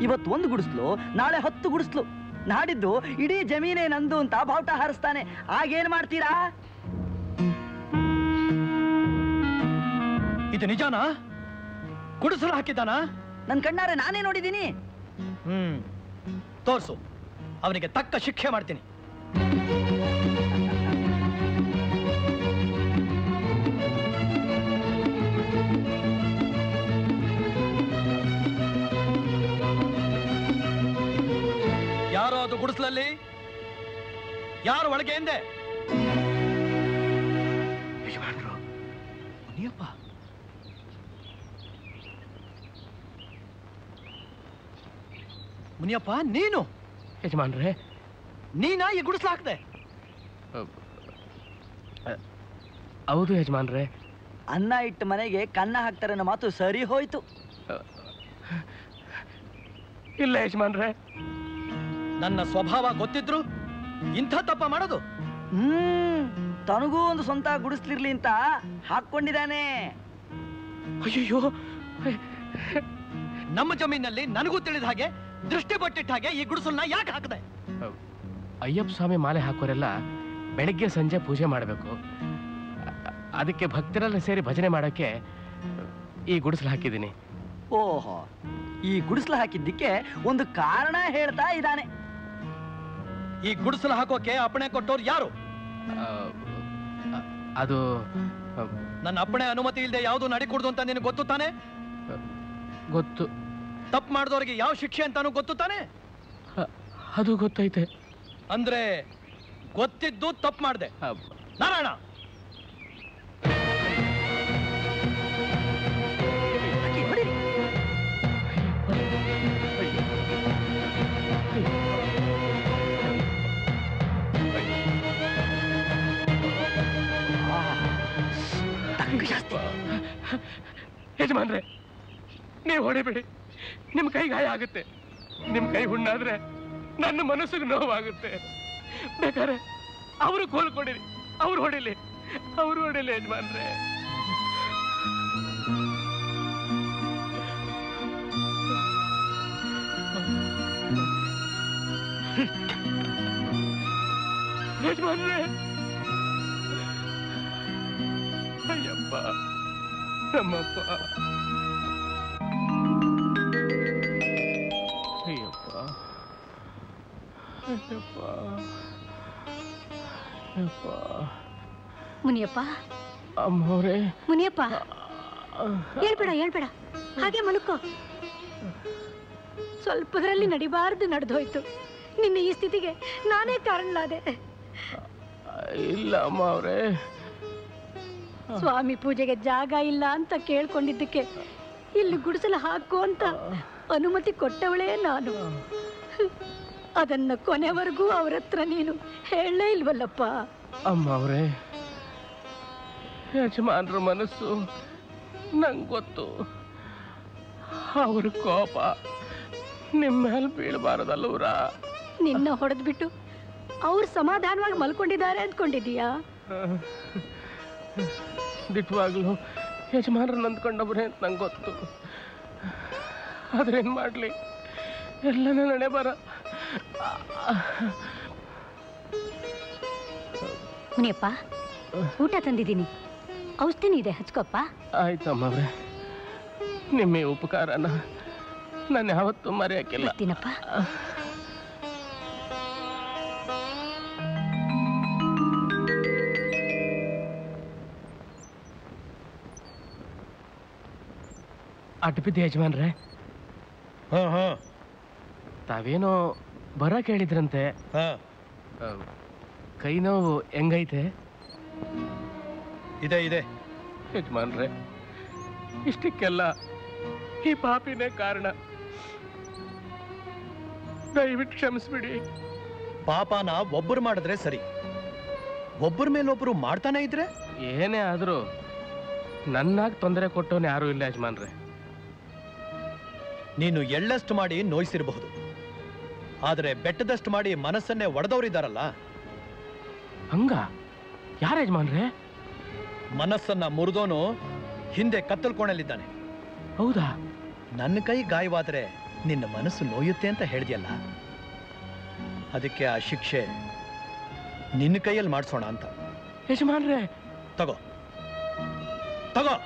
इवत्तु ओंदु गुडिसलु नाळे 10 गुडिसलु नाडिद्दु इडी जमीने नंदु अंत बावट हारिस्ताने आग एनु माड्तीरा इदु निजाना गुडिसलु हाकिदाना नन्न कण्णारे नाने नोडिदीनि तोर्सु अवनिगे तक्क शिक्षे माड्तीनि यारो अदु गुडिसलल्लि यारो ओळगे इंदे यजमानरो मुनियप्प मुनियप्प नीनु यजमानरे नीना ये गुडिसलु हाकिदे हौदु यजमानरे अन्न इट्ट मनेगे कन्न हाक्तारे अन्नो मातु सरी होयितु इल्ल यजमानरे ನನ್ನ ಸ್ವಭಾವ ಗೊತ್ತಿದ್ರು ಇಂತ ತಪ್ಪ ಮಾಡೋದು ತನಗೂ ಒಂದು ಸ್ವಂತ ಗುಡಿಸ್ಲಿರ್ಲಿ ಅಂತ ಹಾಕೊಂಡಿದಾನೆ ಅಯ್ಯೋ ನಮ್ಮ ಜಮೀನಲ್ಲಿ ನನಗೂ ತಿಳಿದ ಹಾಗೆ ದೃಷ್ಟಿ ಬಟ್ಟಿಟ್ಟ ಹಾಗೆ ಈ ಗುಡಿಸಲನ್ನ ಯಾಕೆ ಹಾಕದೆ ಅಯ್ಯಪ್ಪ ಸ್ವಾಮಿ ಮಾಲೆ ಹಾಕೋರೆಲ್ಲ ಬೆಳಗ್ಗೆ ಸಂಜೆ ಪೂಜೆ ಮಾಡಬೇಕು ಅದಕ್ಕೆ ಭಕ್ತರೆಲ್ಲ ಸೇರಿ ಭಜನೆ ಮಾಡೋಕೆ ಈ ಗುಡಿಸಲು ಹಾಕಿದೀನಿ ಓಹೋ ಈ ಗುಡಿಸಲು ಹಾಕಿದ್ದಕ್ಕೆ ಒಂದು ಕಾರಣ ಹೇಳ್ತಾ ಇದಾನೆ ಈ ಗುಡಿಸಲು ಹಾಕೋಕೆ ಅಪ್ಪಣೆ ಕೊಟ್ಟವರು ಯಾರು ಅದು ನನ್ನ ಅಪ್ಪಣೆ ಅನುಮತಿ ಇಲ್ಲದೆ ಯಾವುದು ನಡೆಕೂಡದು ಅಂತ ನಿನಗೆ ಗೊತ್ತು ತಾನೆ ಗೊತ್ತು ತಪ್ಪು ಮಾಡಿದವರಿಗೆ ಯಾವ ಶಿಕ್ಷೆ ಅಂತಾನೂ ಗೊತ್ತು ತಾನೆ ಅದು ಗೊತ್ತೈತೆ ಅಂದ್ರೆ ಗೊತ್ತಿದ್ದು ತಪ್ಪು ಮಾಡಿದೆ ನಾರಾಯಣ ಯಜಮಾನ್ರೆ ನೀವು ಹೊಡೆಬೇಡಿ ನಿಮ್ಮ ಕೈ ಗಾಯ ಆಗುತ್ತೆ ನಿಮ್ಮ ಕೈ ಹುಣ್ಣಾದ್ರೆ ನನ್ನ ಮನಸ್ಸಿಗೆ ನೋವಾಗುತ್ತೆ ಬೇಕಾರೆ ಅವರು ಕೋಲ್ಕೊಂಡಿರಿ ಅವರು ಹೊಡಿಲಿ ಯಜಮಾನ್ರೆ ಯಜಮಾನ್ರೆ ಅಯ್ಯಪ್ಪ ನಮ್ಮಪ್ಪ ಅಯ್ಯಪ್ಪ ಅಯ್ಯಪ್ಪ ಅಯ್ಯಪ್ಪ ಮುನಿಯಪ್ಪ ಅಮ್ಮೋರೆ ಮುನಿಯಪ್ಪ ಹೇಳ್ಬೇಡ ಹಾಗೆ ಮಲಕೋ ಸ್ವಲ್ಪದರಲ್ಲಿ ನಡಿಬಾರದು ನಡೆದೋಯ್ತು ನಿನ್ನ ಈ ಸ್ಥಿತಿಗೆ ನಾನೇ ಕಾರಣಲಾದೆ ಇಲ್ಲ ಅಮ್ಮೋರೆ स्वामी पूजे जग इला अंत केळ्कोंडिद्दक्के इल्ली गुडिसलु हाको अंत अनुमति कोट्टवळे नानु ಅದನ್ನ ಕೊನೆವರೆಗೂ ಅವರ ಹತ್ರ ನೀನು ಹೇಳಲೇ ಇಲ್ವಲ್ಲಪ್ಪ. ಅಮ್ಮ ಅವರೇ, ಯಜಮಾನರ ಮನಸ್ಸು ನಂಗೆ ಗೊತ್ತು. ಅವರ ಕೋಪ ನಿಮ್ಮ ಮೇಲೆ ಬೀಳಬಾರದಲ್ಲವರಾ? ನಿನ್ನ ಹೊಡೆದ್ಬಿಟ್ಟು ಅವರು ಸಮಾಧಾನವಾಗಿ ಮಲ್ಕೊಂಡಿದ್ದಾರೆ ಅಂದ್ಕೊಂಡಿದ್ದೀಯಾ? ದಿಟ್ವಾಗ್ಲೂ ಯಜಮಾನರು ನಂದ್ಕೊಂಡವ್ರೆ ಅಂತ ನಂಗೆ ಗೊತ್ತು. ಆದ್ರೆ ಏನು ಮಾಡಲಿ, ಎಲ್ಲನೂ ನಡೆ ಬರ. ಮುನಿಯಪ್ಪ, ಊಟ ತಂದಿದ್ದೀನಿ, ಔಷಧಿನೂ ಇದೆ, ಹಚ್ಕೊಪ್ಪ. ಆಯ್ತಮ್ಮ ಅವ್ರೆ, ನಿಮ್ಮ ಉಪಕಾರನ ನಾನು ಯಾವತ್ತೂ ಮರೆಯಕ್ಕಿಲ್ಲ. ತಿನ್ನಪ್ಪ. ಅಟ್ ಬಿದ್ದ ಯಜಮಾನ್ರೆ, ತಾವೇನೋ ಬರಕ್ಕೆ ಹೇಳಿದ್ರಂತೆ, ಕೈ ನೋವು ಹೆಂಗೈತೆ? ಇದೆ ಇದೆ ಯಜಮಾನ್ರೆ, ಇಷ್ಟಕ್ಕೆಲ್ಲ ಈ ಪಾಪಿನೇ ಕಾರಣ. ದಯವಿಟ್ಟು ಕ್ಷಮಿಸ್ಬಿಡಿ. ಪಾಪನ ಒಬ್ಬರು ಮಾಡಿದ್ರೆ ಸರಿ, ಒಬ್ಬರ ಮೇಲೊಬ್ಬರು ಮಾಡ್ತಾನೆ ಇದ್ರೆ? ಏನೇ ಆದರೂ ನನ್ನಾಗಿ ತೊಂದರೆ ಕೊಟ್ಟವನು ಯಾರೂ ಇಲ್ಲ ಯಜಮಾನ್ರೆ. ನೀನು ಎಳ್ಳಷ್ಟು ಮಾಡಿ ನೋಯಿಸಿರಬಹುದು, ಆದರೆ ಬೆಟ್ಟದಷ್ಟು ಮಾಡಿ ಮನಸ್ಸನ್ನೇ ಒಡೆದವರಿದ್ದಾರಲ್ಲ. ಹಂಗ ಯಾರ ಯಜಮಾನ್ರೆ? ಮನಸ್ಸನ್ನ ಮುರಿದೋನು ಹಿಂದೆ ಕತ್ತಲ್ಕೋಣಲ್ಲಿದ್ದಾನೆ. ಹೌದಾ? ನನ್ನ ಕೈ ಗಾಯವಾದರೆ ನಿನ್ನ ಮನಸ್ಸು ನೋಯುತ್ತೆ ಅಂತ ಹೇಳಿದೆಯಲ್ಲ, ಅದಕ್ಕೆ ಆ ಶಿಕ್ಷೆ ನಿನ್ನ ಕೈಯಲ್ಲಿ ಮಾಡಿಸೋಣ ಅಂತ. ಯಜಮಾನ್ರೆ ತಗೋ ತಗೋ.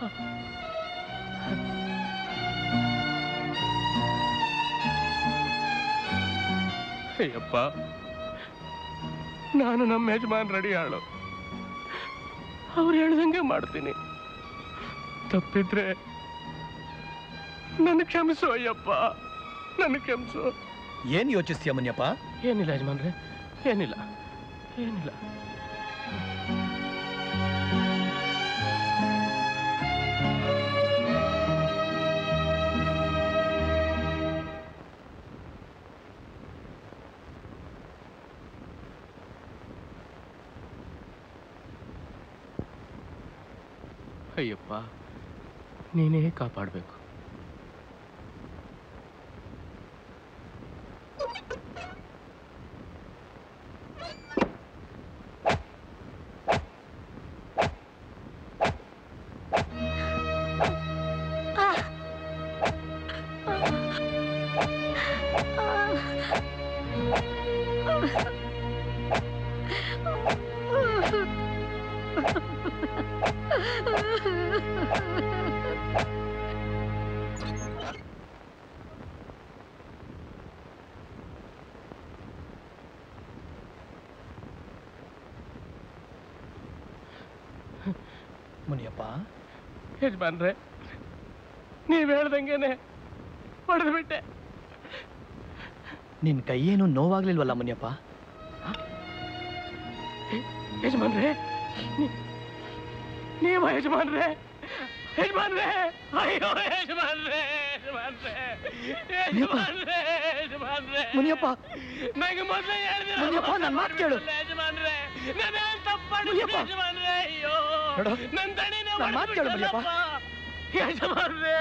ಅಯ್ಯಪ್ಪ, ನಾನು ನಮ್ಮ ಯಜಮಾನ್ ರೆಡಿ ಆಳು, ಅವ್ರು ಹೇಳ್ದಂಗೆ ಮಾಡ್ತೀನಿ. ತಪ್ಪಿದ್ರೆ ನನಗೆ ಕ್ಷಮಿಸು ಅಯ್ಯಪ್ಪ, ನನಗೆ ಕ್ಷಮಿಸು. ಏನು ಯೋಚಿಸ್ತೀಯ ಮುನಿಯಪ್ಪ? ಏನಿಲ್ಲ ಯಜಮಾನ್ರೆ, ಏನಿಲ್ಲ ಏನಿಲ್ಲ. ಅಯ್ಯಪ್ಪ, ನೀನೇ ಕಾಪಾಡಬೇಕು. ಮುನಿಯಪ್ಪ, ಯಜಮಾನ್ರೆ ನೀವ್ ಹೇಳ್ದಂಗೆನೆ ಹೊಡೆದ್ಬಿಟ್ಟೆ. ನಿನ್ ಕೈಯೇನು ನೋವಾಗ್ಲಿಲ್ವಲ್ಲ ಮುನಿಯಪ್ಪ? ಯಜಮಾನ್ರೆ, ನೀವ ಯಜಮಾನ್ರೆ? ಯಜಮಾನ್ರೆ, ಅಯ್ಯೋ ಯಜಮಾನ್ರೆ, ಯಜಮಾನ್ರೆ ಯಜಮಾನ್ರೆ ಯಜಮಾನ್ರೆ. ಮುನಿಯಪ್ಪ ನಂಗೆ ಮೊದಲೇ ಹೇಳಿದ್ರು ಮುನಿಯಪ್ಪ, ನನ್ನ ಮಾತು ಕೇಳು ಯಜಮಾನ್ರೆ. ನಾನು ತಪ್ಪು ಮಾಡಿದ್ದೆ ಯಜಮಾನ್ರೆ, ಅಯ್ಯೋ ನನ್ನ ದಣಿನೇ ಹೊರಬಿಟ್ಟೆ ಯಜಮಾನ್ರೆ. ಯಜಮಾನ್ರೆ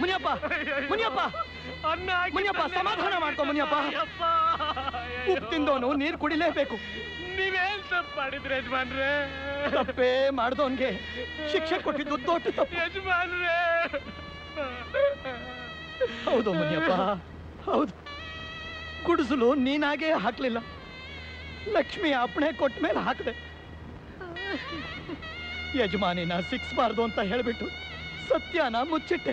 ಮುನಿಯಪ್ಪ, ಮುನಿಯಪ್ಪ ಅನ್ನ ಮುನಿಯಪ್ಪ, ಸಮಾಧಾನ ಮಾಡ್ಕೊ ಮುನಿಯಪ್ಪ. ಉಪ್ಪು ತಿಂದೋನು ನೀರು ಕುಡಿಲೇಬೇಕು. ನೀವೇನ್ ತಪ್ಪು ಮಾಡಿದ್ರೆ ಯಜಮಾನ್ರೆ? ತಪ್ಪೇ ಮಾಡ್ದವನ್ಗೆ ಶಿಕ್ಷೆ ಕೊಟ್ಟಿದ್ದು ದೊಡ್ಡ ತಪ್ಪು ಯಜಮಾನ್ರೆ. ಹೌದು ಮುನಿಯಪ್ಪ, ಹೌದು. ಗುಡಿಸಲು ನೀನಾಗೇ ಹಾಕ್ಲಿಲ್ಲ, ಲಕ್ಷ್ಮಿ ಅಪ್ಪಣೆ ಕೊಟ್ಟ ಮೇಲೆ ಹಾಕಿದೆ. ಯಜಮಾನಿನ ಸಿಕ್ಸ್ಬಾರ್ದು ಅಂತ ಹೇಳ್ಬಿಟ್ಟು ಸತ್ಯನ ಮುಚ್ಚಿಟ್ಟೆ.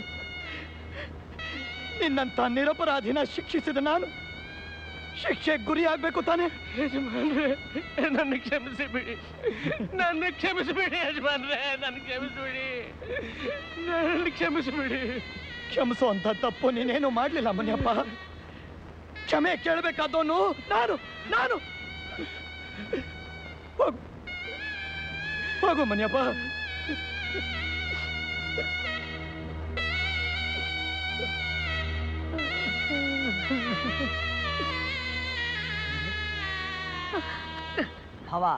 ನಿನ್ನಂತ ನಿರಪರಾಧಿನ ಶಿಕ್ಷಿಸಿದ ನಾನು ಶಿಕ್ಷೆ ಗುರಿ ಆಗ್ಬೇಕು ತಾನೆ? ಯಜಮಾನ್ರೆ ನನ್ನ ಕ್ಷಮಿಸಿಬಿಡಿ, ನನ್ನ ಕ್ಷಮಿಸಿಬಿಡಿ ಯಜಮಾನ್ರೆ, ನನ್ನ ಕ್ಷಮಿಸಿಬಿಡಿ, ನನ್ನ ಕ್ಷಮಿಸಿಬಿಡಿ. ಕ್ಷಮಿಸುವಂತ ತಪ್ಪು ನೀನೇನು ಮಾಡ್ಲಿಲ್ಲ ಮುನಿಯಪ್ಪ. ಕ್ಷಮೆ ಕೇಳಬೇಕಾದವನು ನಾನು ನಾನು ಹೋಗು ಮುನಿಯಪ್ಪ. भावा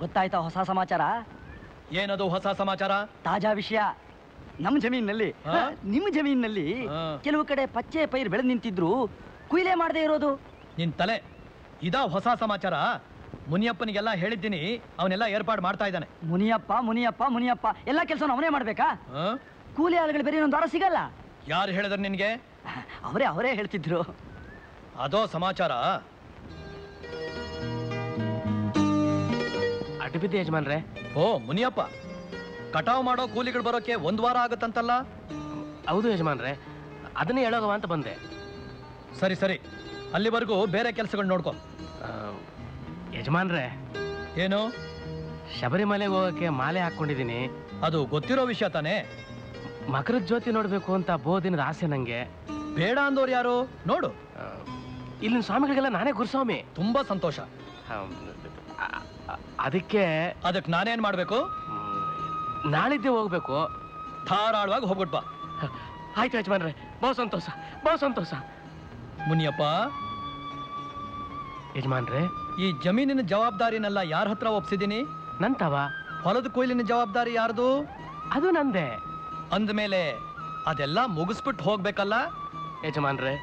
ಗೊತ್ತಾಯ್ತಾ ಹೊಸ ಸಮಾಚಾರ ಏನದು ಹೊಸ ಸಮಾಚಾರ ತಾಜಾ ವಿಷಯ ನಮ್ಮ ಜಮೀನಿನಲ್ಲಿ ನಿಮ್ಮ ಜಮೀನಿನಲ್ಲಿ ಕೆಲವು ಕಡೆ ಪಚ್ಚೆ ಪೈರ್ ಬೆಳೆ ನಿಂತಿದ್ರು ಕುಯಿಲೆ ಮಾಡದೇ ಇರೋದು ನಿನ್ನ ತಲೆ ಇದಾ ಹೊಸ ಸಮಾಚಾರ ಮುನಿಯಪ್ಪನಿಗೆಲ್ಲ ಹೇಳಿದ್ದೀನಿ ಅವನೆಲ್ಲ ಏರ್ಪಾಡು ಮಾಡ್ತಾ ಇದ್ದಾನೆ ಮುನಿಯಪ್ಪ ಮುನಿಯಪ್ಪ ಮುನಿಯಪ್ಪ ಎಲ್ಲ ಕೆಲಸನ ಅವನೇ ಮಾಡಬೇಕಾ ಕೂಲಿ ಆಳುಗಳು ಬೇರೆ ಒಂದು ದಾರ ಸಿಗಲ್ಲ ಯಾರು ಹೇಳಿದ್ರು ನಿನಗೆ ಅವರೇ ಹೇಳ್ತಿದ್ರು ಅದೋ ಸಮಾಚಾರ अटबिदे यजमान ओ मुनियप्प कटाव माडो कूलिगळु बरोके ओंदु वार आगुत्तंतल्ल हौदु यजमान अदन्ने हेळोगव अंत बंदे सरी सरी अल्लिवरेगू बेरे केलसगळु नोड्को यजमान एनु शबरिमलेगे होगक्के माले हाक्कोंडिदीनि अदु गोत्तिरो विषय ताने मकर ज्योति नोडबेकु अंत ಬೋಧಿನ ಆಸೆ ನನಗೆ ಬೇಡ ಅಂದವರು ಯಾರು ನೋಡು ಇಲ್ಲಿನ ಸ್ವಾಮಿಗಳಿಗೆಲ್ಲ ನಾನೇ ಗುರುಸ್ವಾಮಿ ತುಂಬಾ ಸಂತೋಷ ಅದಕ್ಕೆ ನಾನು ಏನು ಮಾಡಬೇಕು ನಾಳಿದ್ದೆ ಹೋಗಬೇಕು ಧಾರಾಳವಾಗಿ ಹೋಗ್ಬಿಟ್ ಬಾ ಆಯ್ತು ಯಜಮಾನರೇ ಬಹು ಸಂತೋಷ ಮುನಿಯಪ್ಪ ಯಜಮಾನರೇ ಈ ಜಮೀನಿನ ಜವಾಬ್ದಾರಿನೆಲ್ಲ ಯಾರ ಹತ್ರ ಒಪ್ಪಿಸಿದಿನಿ ನಂತವ ಹೊಲದ ಕೊಯ್ಲಿನ ಜವಾಬ್ದಾರಿ ಯಾರ್ದು ಅದು ನಂದೆ ಅಂದ ಮೇಲೆ ಅದೆಲ್ಲ ಮುಗಿಸ್ಬಿಟ್ಟು ಹೋಗಬೇಕಲ್ಲ ಯಜಮಾನರೇ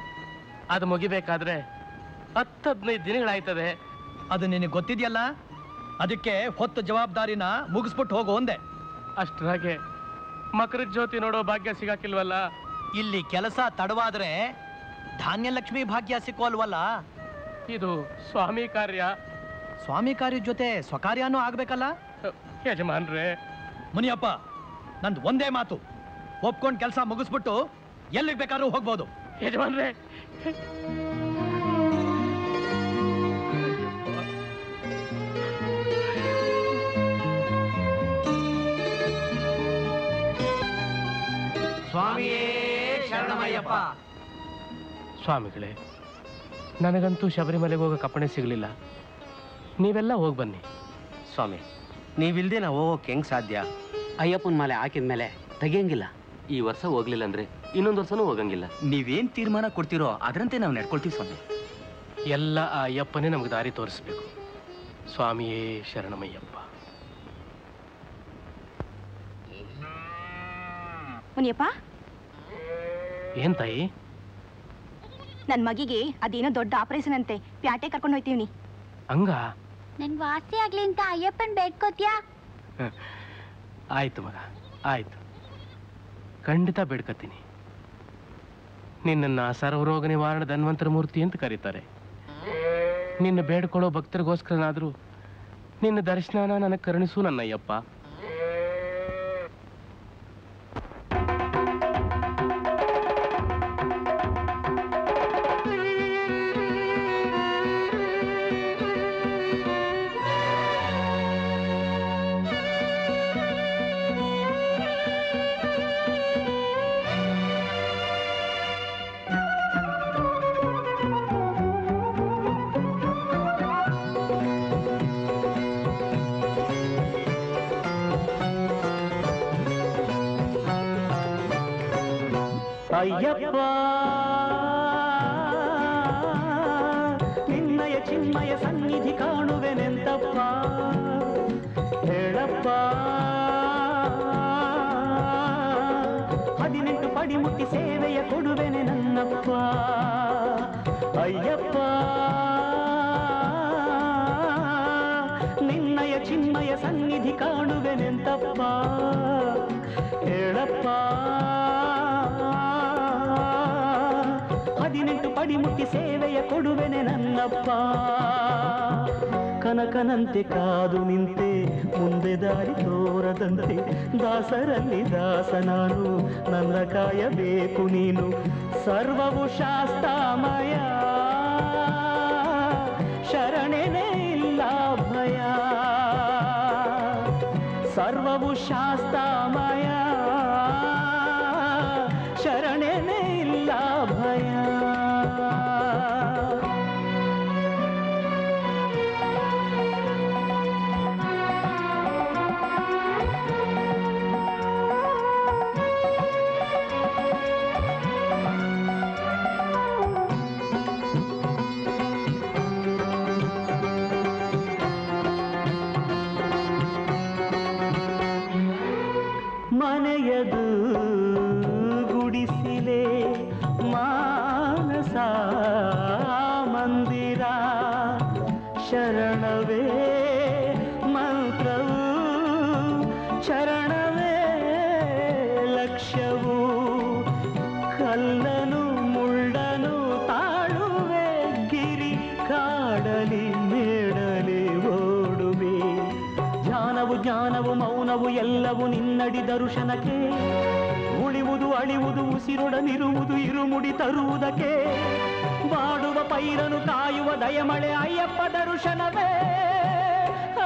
ಅದು ಮುಗಿಬೇಕಾದ್ರೆ 10-15 ದಿನಗಳಾಯ್ತದೆ ಅದು ನಿಮಗೆ ಗೊತ್ತಿದೆಯಲ್ಲ ಅದಕ್ಕೆ ಹೊತ್ತು ಜವಾಬ್ದಾರಿನ ಮುಗಿಸ್ಬಿಟ್ಟು ಹೋಗೋ ಒಂದೇ ಅಷ್ಟರಾಗೆ ಮಕರ ಜ್ಯೋತಿ ನೋಡೋ ಭಾಗ್ಯ ಸಿಗಕ್ಕಿಲ್ವಲ್ಲ ಇಲ್ಲಿ ಕೆಲಸ ತಡವಾದ್ರೆ ಧಾನ್ಯ ಲಕ್ಷ್ಮಿ ಭಾಗ್ಯ ಸಿಕ್ಕೋಲ್ವಲ್ಲ ಇದು ಸ್ವಾಮಿ ಕಾರ್ಯ ಜೊತೆ ಸ್ವಕಾರ್ಯನೂ ಆಗಬೇಕಲ್ಲ ಯಜಮಾನರೇ ಮುನಿಯಪ್ಪ ನಂದು ಒಂದೇ ಮಾತು ಒಪ್ಕೊಂಡು ಕೆಲಸ ಮುಗಿಸ್ಬಿಟ್ಟು ಎಲ್ಲಿಗೆ ಬೇಕಾದರೂ ಹೋಗಬಹುದು ಯಜಮಾನರೇ ಸ್ವಾಮಿಯೇ ಶರಣಮಯ್ಯಪ್ಪ ಸ್ವಾಮಿಗಳೇ ನನಗಂತೂ ಶಬರಿಮಲೆಗೆ ಹೋಗೋ ಕಪ್ಪಣೆ ಸಿಗಲಿಲ್ಲ ನೀವೆಲ್ಲ ಹೋಗಿ ಬನ್ನಿ ಸ್ವಾಮಿ ನೀವಿಲ್ಲದೆ ನಾವು ಹೋಗೋಕೆ ಹೆಂಗೆ ಸಾಧ್ಯ ಅಯ್ಯಪ್ಪನ ಮಾಲೆ ಹಾಕಿದ ಮೇಲೆ ತೆಗಿಯಂಗಿಲ್ಲ ಈ ವರ್ಷ ಹೋಗ್ಲಿಲ್ಲ ಅಂದರೆ ಇನ್ನೊಂದು ವರ್ಷನೂ ಹೋಗಂಗಿಲ್ಲ ನೀವೇನು ತೀರ್ಮಾನ ಕೊಡ್ತೀರೋ ಅದರಂತೆ ನಾವು ನಡ್ಕೊಳ್ತೀವಿ ಸ್ವಾಮಿ ಎಲ್ಲ ಆ ಅಯ್ಯಪ್ಪನೇ ನಮಗೆ ದಾರಿ ತೋರಿಸ್ಬೇಕು ಸ್ವಾಮಿಯೇ ಶರಣಮಯ್ಯಪ್ಪ ಮುನಿಯಪ್ಪ ಏನ್ ತಾಯಿ ನನ್ನ ಮಗಿಗೆ ಅದೇನೋ ದೊಡ್ಡ ಆಪರೇಷನ್ ಅಂತೆ ಪ್ಯಾಟೆ ಕರ್ಕೊಂಡು ಹೋಗ್ತೀವಿ ಹಂಗ ನನ್ನ ವಾಸಿ ಆಗ್ಲಿ ಅಂತ ಅಯ್ಯಪ್ಪನ್ ಬೇಡ್ಕೋತ್ಯಾ ಆಯ್ತು ಮಗ ಆಯ್ತು ಖಂಡಿತ ಬೇಡ್ಕೋತೀನಿ ನಿನ್ನನ್ನು ಸರ್ವರೋಗ ನಿವಾರಣ ಧನ್ವಂತರ ಮೂರ್ತಿ ಅಂತ ಕರೀತಾರೆ ನಿನ್ನ ಬೇಡ್ಕೊಳ್ಳೋ ಭಕ್ತರಿಗೋಸ್ಕರನಾದರೂ ನಿನ್ನ ದರ್ಶನನ ನನಗೆ ಕರುಣಿಸು ನನ್ನ ಅಯ್ಯಪ್ಪ ಅಯ್ಯಪ್ಪ ನಿನ್ನಯ ಚಿನ್ಮಯ ಸನ್ನಿಧಿ ಕಾಣುವೆನೆಂತಪ್ಪ ಹೇಳಪ್ಪ 18 ಪಡಿ ಮುಟ್ಟಿ ಸೇವೆಯ ಕೊಡುವೆನೆ ನನ್ನಪ್ಪ ಅಯ್ಯಪ್ಪ ನಿನ್ನಯ ಚಿನ್ಮಯ ಸನ್ನಿಧಿ ಕಾಣುವೆನೆಂತಪ್ಪ ಹೇಳಪ್ಪ 18 ಪಡಿ ಮುಟ್ಟಿ ಸೇವೆಯ ಕೊಡುವೆನೆ ನನ್ನಪ್ಪ ಕನಕನಂತೆ ಕಾದು ನಿಂತೆ ಮುಂದೆ ದಾರಿ ತೋರದಂತೆ ದಾಸರಲ್ಲಿ ದಾಸನಾನು ನನ್ನ ಕಾಯಬೇಕು ನೀನು ಸರ್ವವು ಶಾಸ್ತ್ರಮಯ ಶರಣೆನೇ ಇಲ್ಲ ಭಯ ಸರ್ವವು ಶಾಸ್ತ್ರಮಯ ಶರಣೆನೇ ಇಲ್ಲ ಭಯ ದರ್ಶನಕ್ಕೆ ಉಳಿವುದು ಅಳಿವುದು ಉಸಿರೊಡನಿರುವುದು ಇರುಮುಡಿ ತರುವುದಕ್ಕೆ ಬಾಡುವ ಪೈರನು ಕಾಯುವ ದಯಮಳೆ ಅಯ್ಯಪ್ಪ ದರ್ಶನವೇ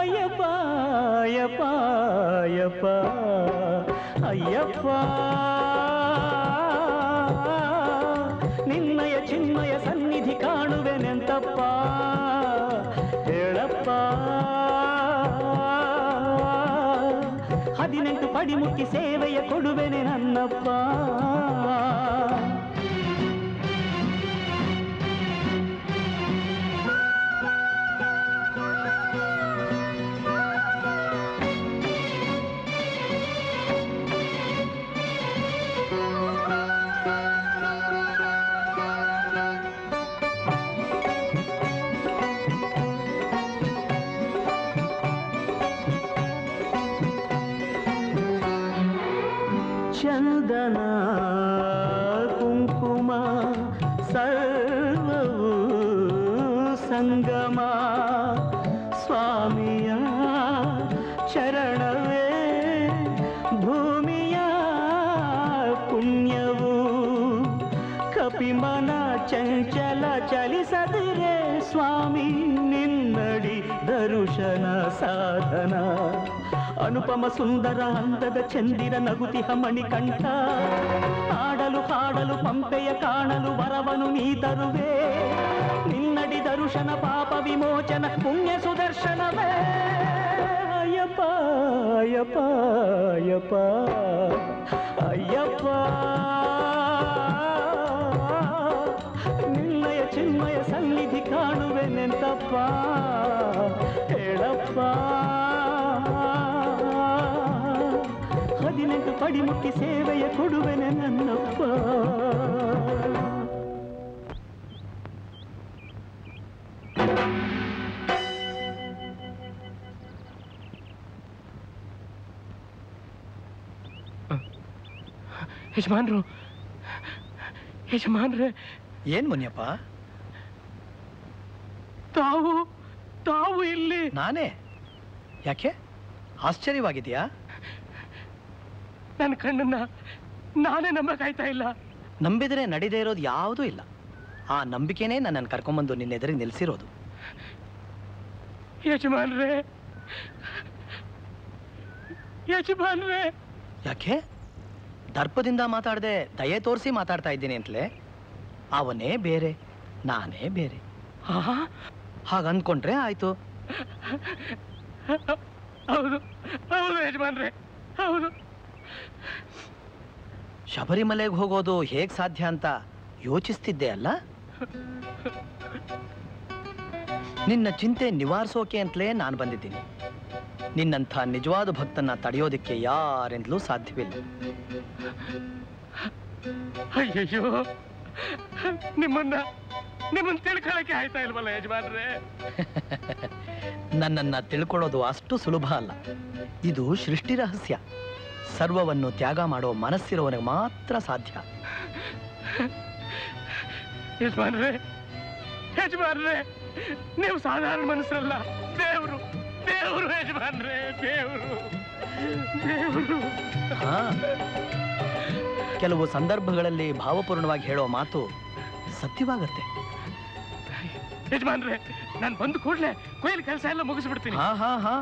ಅಯ್ಯಪ್ಪ ಅಯ್ಯಪ್ಪ ಅಯ್ಯಪ್ಪ ಅಯ್ಯಪ್ಪ ನಿನ್ನಯ ಚಿನ್ಮಯ ಸನ್ನಿಧಿ ಕಾಣುವೆ ನೆಂತಪ್ಪ ಹೇಳಪ್ಪ ಹದಿನೆಂಟು ಪಡಿಮುಖಿ ಸೇವೆಯ ಕೊಡುವೆನೆ ನನ್ನಪ್ಪ ಸಾಧನ ಅನುಪಮ ಸುಂದರ ಹಂತದ ಚಂದಿರ ನಗುತಿಹ ಮಣಿಕಂಠ ಆಡಲು ಹಾಡಲು ಪಂಪೆಯ ಕಾಣಲು ವರವನು ನೀ ತರುವೆ ನಿನ್ನಡಿ ದರ್ಶನ ಪಾಪ ವಿಮೋಚನ ಪುಣ್ಯ ಸುದರ್ಶನವೇ ಅಯ್ಯಪ್ಪ ಅಯ್ಯಪ್ಪ ಅಯ್ಯಪ್ಪ ಅಯ್ಯಪ್ಪ ನಿನ್ನಯ ಚಿನ್ಮಯ ಸನ್ನಿಧಿ ಕಾಣುವೆ ನೆಂತಪ್ಪ ಹದಿನೆಂಟು ಪಡಿಮುಟ್ಟಿ ಸೇವೆಯ ಕೊಡುವೆನೆ ನನ್ನಪ್ಪ. ಯಜಮಾನ್ರು ಯಜಮಾನ್ರೆ, ಏನ್ ಮುನಿಯಪ್ಪ? ತಾವು ತಾವು ಇಲ್ಲಿ? ನಾನೇ. ಯಾಕೆ ಆಶ್ಚರ್ಯವಾಗಿದೆಯಾ? ನನ್ನ ಕಣ್ಣನ್ನ ನಾನೇ ನಂಬಕಾಯ್ತಾ ಇಲ್ಲ. ನಂಬಿದರೆ ನಡೀದೇ ಇರೋದು ಯಾವುದೂ ಇಲ್ಲ. ಆ ನಂಬಿಕೆನೇ ನನ್ನನ್ನು ಕರ್ಕೊಂಬಂದು ನಿನ್ನೆದುರಿಗೆ ನಿಲ್ಲಿಸಿರೋದು. ಯಜಮಾನ್ರೆ ಯಜಮಾನ್ರೆ, ಯಾಕೆ ದರ್ಪದಿಂದ ಮಾತಾಡದೆ ದಯೆ ತೋರಿಸಿ ಮಾತಾಡ್ತಾ ಇದ್ದೀನಿ ಅಂತಲೇ? ಅವನೇ ಬೇರೆ ನಾನೇ ಬೇರೆ. ಹಾಗೆ ಅಂದ್ಕೊಂಡ್ರೆ ಆಯಿತು. ಹೌದು ಹೌದು ಯಜಮಾನ್ರೆ, ಹೌದು. ಶಬರಿಮಲೆಗೆ ಹೋಗೋದು ಹೇಗೆ ಸಾಧ್ಯ ಅಂತ ಯೋಚಿಸ್ತಿದ್ದೆ ಅಲ್ಲ? ನಿನ್ನ ಚಿಂತೆ ನಿವಾರಿಸೋಕೆ ಅಂತಲೇ ನಾನು ಬಂದಿದ್ದೀನಿ. ನಿನ್ನಂಥ ನಿಜವಾದ ಭಕ್ತನ್ನ ತಡೆಯೋದಕ್ಕೆ ಯಾರಿಂದಲೂ ಸಾಧ್ಯವಿಲ್ಲ. ಅಯ್ಯಯ್ಯೋ, ನಿಮ್ಮನ್ನ ತಿಳ್ಕೊಳ್ಳೋಕೆ ಆಯ್ತಾ ಇಲ್ವಲ್ಲ ಯಜಮಾನ್ರೆ? ನನ್ನನ್ನು ತಿಳ್ಕೊಳ್ಳೋದು ಅಷ್ಟು ಸುಲಭ ಅಲ್ಲ. ಇದು ಸೃಷ್ಟಿ ರಹಸ್ಯ. ಸರ್ವವನ್ನು ತ್ಯಾಗ ಮಾಡೋ ಮನಸ್ಸಿರೋವನಿಗೆ ಮಾತ್ರ ಸಾಧ್ಯ. ಯಜಮಾನ್ರೆ ಯಜಮಾನ್ರೆ, ನೀವು ಸಾಧಾರಣ ಮನಸ್ಸಲ್ಲ, ದೇವರು ದೇವರು ಯಜಮಾನ್ರೆ, ದೇವರು ದೇವರು. ಕೆಲವು ಸಂದರ್ಭಗಳಲ್ಲಿ ಭಾವಪೂರ್ಣವಾಗಿ ಹೇಳೋ ಮಾತು ಸತ್ಯವಾಗತ್ತೆ. ಯಜಮಾನ್ರೆ, ನಾನು ಬಂದು ಕೂಡಲೇ ಕೊಯ್ಲು ಕೆಲಸ ಎಲ್ಲ ಮುಗಿಸ್ಬಿಡ್ತೀನಿ. ಹಾ ಹಾ ಹಾ,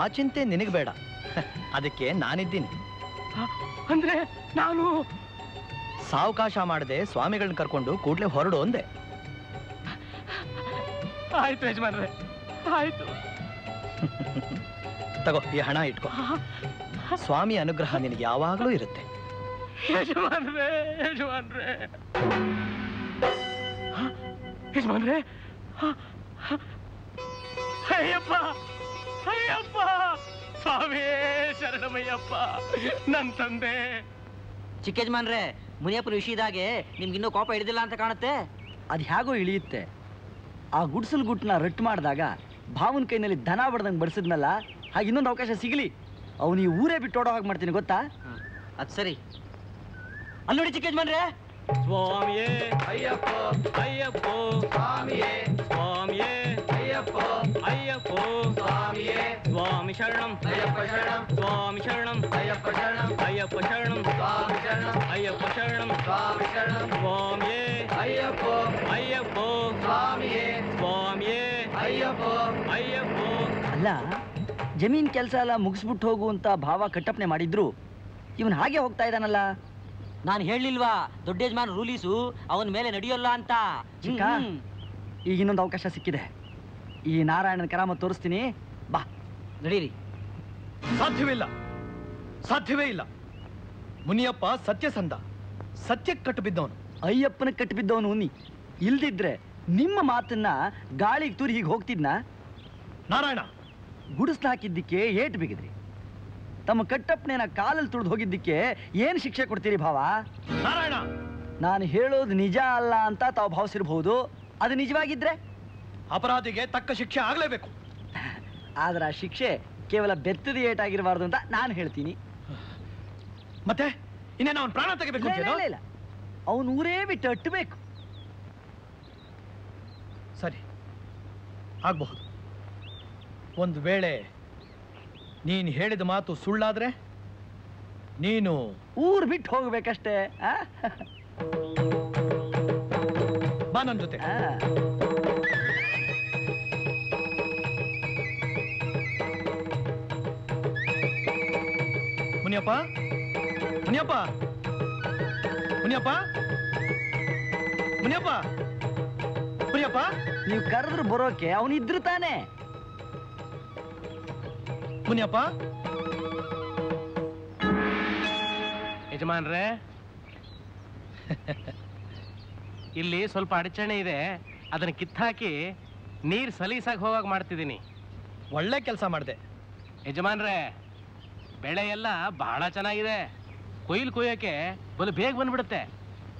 ಆ ಚಿಂತೆ ನಿನಗೆ ಬೇಡ, ಅದಕ್ಕೆ ನಾನಿದ್ದೀನಿ. ಅಂದ್ರೆ ನಾನು ಸಾವಕಾಶ ಮಾಡದೆ ಸ್ವಾಮಿಗಳನ್ನ ಕರ್ಕೊಂಡು ಕೂಡಲೇ ಹೊರಡು ಅಂದೆ. ಆಯ್ತು ಯಜಮಾನ್ರೆ, ಆಯ್ತು. ತಗೋ, ಈ ಹಣ ಇಟ್ಕೋ. ಸ್ವಾಮಿ ಅನುಗ್ರಹ ನಿನಗೆ ಯಾವಾಗಲೂ ಇರುತ್ತೆ. ಯಜಮಾನ್ರೆ ಯಜಮಾನ್ರೆ ಯಜಮಾನ್ರೆ, ಅಯ್ಯಪ್ಪ ಅಯ್ಯಪ್ಪ ಸ್ವಾಮಿ ಶರಣಮಯ್ಯಪ್ಪ, ನನ್ನ ತಂದೆ. ಚಿಕ್ಕಯಜಮಾನ್ರೆ, ಮುನಿಯಪ್ಪನ ವಿಷಯದಾಗೆ ನಿಮ್ಗೆ ಇನ್ನೂ ಕೋಪ ಹಿಡಿದಿಲ್ಲ ಅಂತ ಕಾಣುತ್ತೆ. ಅದು ಹೇಗೋ ಇಳಿಯುತ್ತೆ. ಆ ಗುಡ್ಸಲ್ ಗುಟ್ಟನ್ನ ರಟ್ಟು ಮಾಡಿದಾಗ ಭಾವನ ಕೈನಲ್ಲಿ ದನ ಬಡ್ದಂಗೆ ಬಡಿಸಿದ್ನಲ್ಲ, ಹಾಗೆ ಇನ್ನೊಂದು ಅವಕಾಶ ಸಿಗಲಿ ಅವನಿ ಊರೇ ಬಿಟ್ಟೋಡೋ ಹಾಗೆ ಮಾಡ್ತೀನಿ ಗೊತ್ತಾ ಅದು ಸರಿ ಅಲ್ಲಿ ನೋಡಿ ಚಿಕ್ಕಜ್ಮನ್ರೇ ಸ್ವಾಮಿಯೇ ಅಯ್ಯಪ್ಪ ಅಯ್ಯಪ್ಪ ಸ್ವಾಮಿಯೇ ಸ್ವಾಮಿಯೇ ಅಯ್ಯಪ್ಪ ಅಯ್ಯಪ್ಪ ಸ್ವಾಮಿಯೇ ಸ್ವಾಮಿ ಶರಣಂ ಅಯ್ಯಪ್ಪ ಶರಣಂ ಸ್ವಾಮಿ ಶರಣಂ ಅಯ್ಯಪ್ಪ ಶರಣಂ ಅಯ್ಯಪ್ಪ ಶರಣಂ ಸ್ವಾಮಿ ಶರಣಂ ಅಯ್ಯಪ್ಪ ಶರಣಂ ಸ್ವಾಮಿ ಶರಣಂ ಸ್ವಾಮಿಯೇ ಅಯ್ಯಪ್ಪ ಅಯ್ಯಪ್ಪ ಸ್ವಾಮಿಯೇ ಸ್ವಾಮಿಯೇ ಅಯ್ಯಪ್ಪ ಅಯ್ಯಪ್ಪ ಅಲ್ಲ जमीन केस मुगसबिट होंत भाव कटपने इवन हागे होता नानवा दुड्डमान रूलीसु मेले नड़ियोल अंत इनकाश सिक्किदे नारायणन कराम तोरिस्तीनि बा नडीरी साध्यवे इल्ल मुनियप्प सत्यसंध सत्य कट्टिबिद्दवनु अय्यप्पन कट्टिबिद्दवनु नी इल्दिद्रे निम्म मातन्न गाळिगे तूरि हीगे होग्तिद्ना नारायण गुडसल हाकिद्दिक्के एट बिगिद्री तम्म कट्टप्पनेन कालल्लि तुळिद होगिद्दिक्के एनु शिक्षे कोड्तीरी भाव नारायण नानु हेळोदु निज अल्ल अंत तावु भाविसिरबहुदु अदु निजवागिद्रे अपराधिगे तक्क शिक्षे आगलेबेकु आदरे आ शिक्षे केवल बेत्तद एट आगिरबारदु अंत नानु हेळ्तीनि मत्ते इन्नेनु अवनु प्राण तेगेबेकु अंत इल्ल इल्ल अवनु ऊरे बिट्टु अट्टबेकु सरि ಆಗಬಹುದು ಒಂದು ವೇಳೆ ನೀನು ಹೇಳಿದ ಮಾತು ಸುಳ್ಳಾದ್ರೆ ನೀನು ಊರು ಬಿಟ್ಟು ಹೋಗಬೇಕಷ್ಟೇ ಬಾ ನನ್ನ ಜೊತೆ ಮುನಿಯಪ್ಪ ಮುನಿಯಪ್ಪ ಮುನಿಯಪ್ಪ ಮುನಿಯಪ್ಪ ಮುನಿಯಪ್ಪ ನೀವು ಕರೆದ್ರು ಬರೋಕೆ ಅವನು ಇದ್ರು ತಾನೆ मुनियप्प यजमानरे इल्ली स्वल्प अड़चणे इदे अदन्न कित्ताकि नीरु सलीसागि होगागे माड्तिदीनि ओळ्ळे केलस माड्दे यजमानरे बेळे एल्ल बहळ चेन्नागिदे कोयिल कोय्योक्के बलु बेग बंदुबिडुत्ते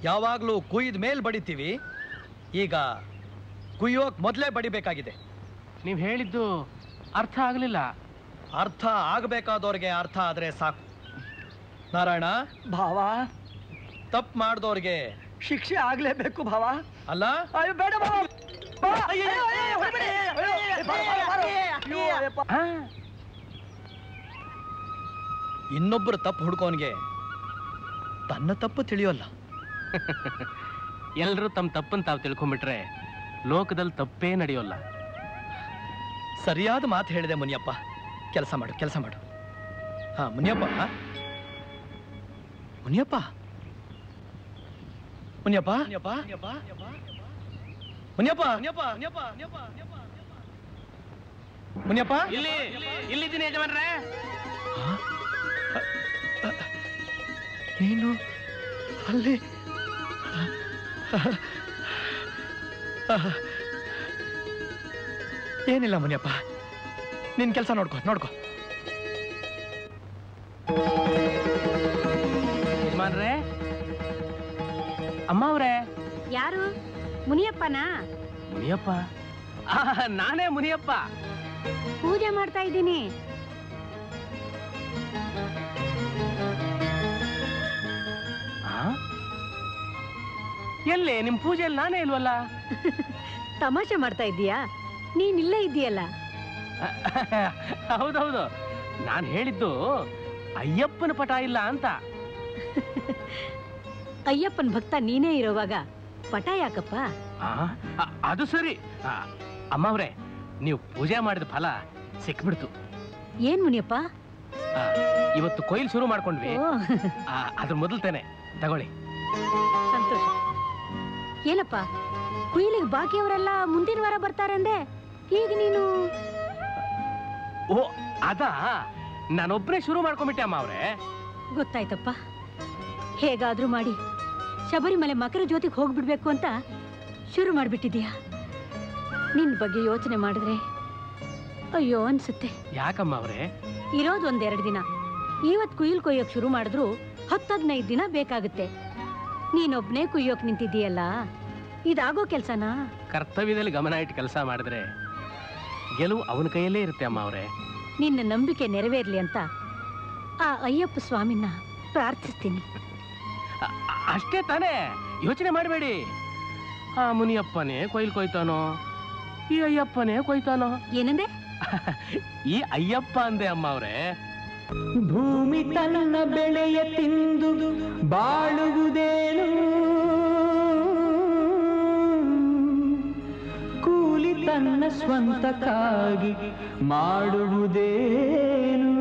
यावागलू कुयिद मेले बडितीवि ईग कुय्योक्के मोदले बडिबेकागिदे नीवु हेळिद्दु अर्थ आगलिल्ल अर्थ आगबेकादवरिगे अर्थ आदरे साकु नारायण भाव तप्पु माडिदवरिगे शिक्षे आगलेबेकु भाव अल्ल अय्यो बेड भाव इन्नोब्बर तप्पु हुडुकोनिगे तन्न तप्पु ತಿಳಿಯೋಲ್ಲ एल्लरू तम्म तप्पन्न तावु ತಿಳ್ಕೊಂಡ್ಬಿಟ್ರೆ ಲೋಕದಲ್ಲಿ ತಪ್ಪೇ ನಡೆಯೋಲ್ಲ ಸರಿಯಾದ ಮಾತು ಹೇಳಿದೆ ಮುನಿಯಪ್ಪ केलस माडु हाँ मुनियप्प मुनियप्प मुनियप्प मुनियप्प मुनियप्प मुनियप्प मुनियप्प इल्ली इल्ली इद्दीनि यजमानरे नीनु अल्ली एनिल्ल मुनियप्प निन केलस नोडको नोडको यजमानरे अम्मा अवरे यारू मुनियप्पना मुनियप्प नाने मुनियप्प पूजे माड्ता इदीनि एल्ले निम्म पूजेयल्ल नाने इल्वल्ल तमाशे माड्ता इದ್ದೀಯಾ ನೀನು ಇಲ್ಲೇ ಇದ್ದೀಯಲ್ಲ ಹೌದು ಹೌದು ನಾನು ಹೇಳಿದ್ದು ಅಯ್ಯಪ್ಪನ ಪಟ ಇಲ್ಲ ಅಂತ ಅಯ್ಯಪ್ಪನ ಭಕ್ತ ನೀನೇ ಇರೋವಾಗ ಪಟ ಯಾಕಪ್ಪ ಅದು ಸರಿ ಅಮ್ಮವರೇ ನೀವು ಪೂಜೆ ಮಾಡಿದ ಫಲ ಸಿಕ್ಬಿಡ್ತು ಏನು ಮುನಿಯಪ್ಪ ಇವತ್ತು ಕೊಯ್ಲು ಶುರು ಮಾಡ್ಕೊಂಡ್ವಿ ಅದ್ರ ಮೊದಲತನೆ ತಗೊಳ್ಳಿ ಸಂತೋಷ ಏನಪ್ಪ ಕೊಯ್ಲಿಗೆ ಬಾಕಿಯವರೆಲ್ಲ ಮುಂದಿನ ವಾರ ಬರ್ತಾರೆ ಅಂದೆ ಈಗ ನೀನು ओ अदा नानोब्रे शुरू माड्कोंबिट्टे अम्मा अवरे गोत्तायतप्प हेगाद्रू माडि शबरिमले मकर ज्योतिगे होगिबिडबेकु अंत शुरू माड्बिट्टिदीया निन्न बग्गे योचने माडिद्रे अय्यो अन्सुत्ते याकम्मा अवरे इरोदु ओंद एरडु दिन इवत्तु कुयिल कोय्योक्के शुरू माडिद्रू 10-15 दिन बेकागुत्ते नीनोब्बने कुय्योक्के निंतिदीयल्ल इदागो केलसना कर्तव्यदल्लि गमन इट्टु केलस माडिद्रे गेलुवु अवन ಕೈಯಲ್ಲೇ ಇರುತ್ತೆ ಅಮ್ಮ ಅವರೇ ನಿನ್ನ ನಂಬಿಕೆ ನೆರವೇರಲಿ ಅಂತ ಆ ಅಯ್ಯಪ್ಪ ಸ್ವಾಮಿನ ಪ್ರಾರ್ಥಿಸ್ತೀನಿ. ಅಷ್ಟೇ ತಾನೇ, ಯೋಚನೆ ಮಾಡಬೇಡಿ. ಆ ಮುನಿಯಪ್ಪನೇ ಕೊಯ್ಲು ಕೊಯ್ತಾನೋ ಈ ಅಯ್ಯಪ್ಪನೇ ಕೊಯ್ತಾನೋ? ಏನಂದೆ? ಈ ಅಯ್ಯಪ್ಪ ಅಂದೆ ಅಮ್ಮ ಅವರೇ. ಭೂಮಿ ತನ್ನ ಬೆಳೆಯ ತಿಂದು ಬಾಳುವುದೇನು, ಕೂಲಿ ತನ್ನ ಸ್ವಂತಕ್ಕಾಗಿ ಮಾಡುವುದೇನು,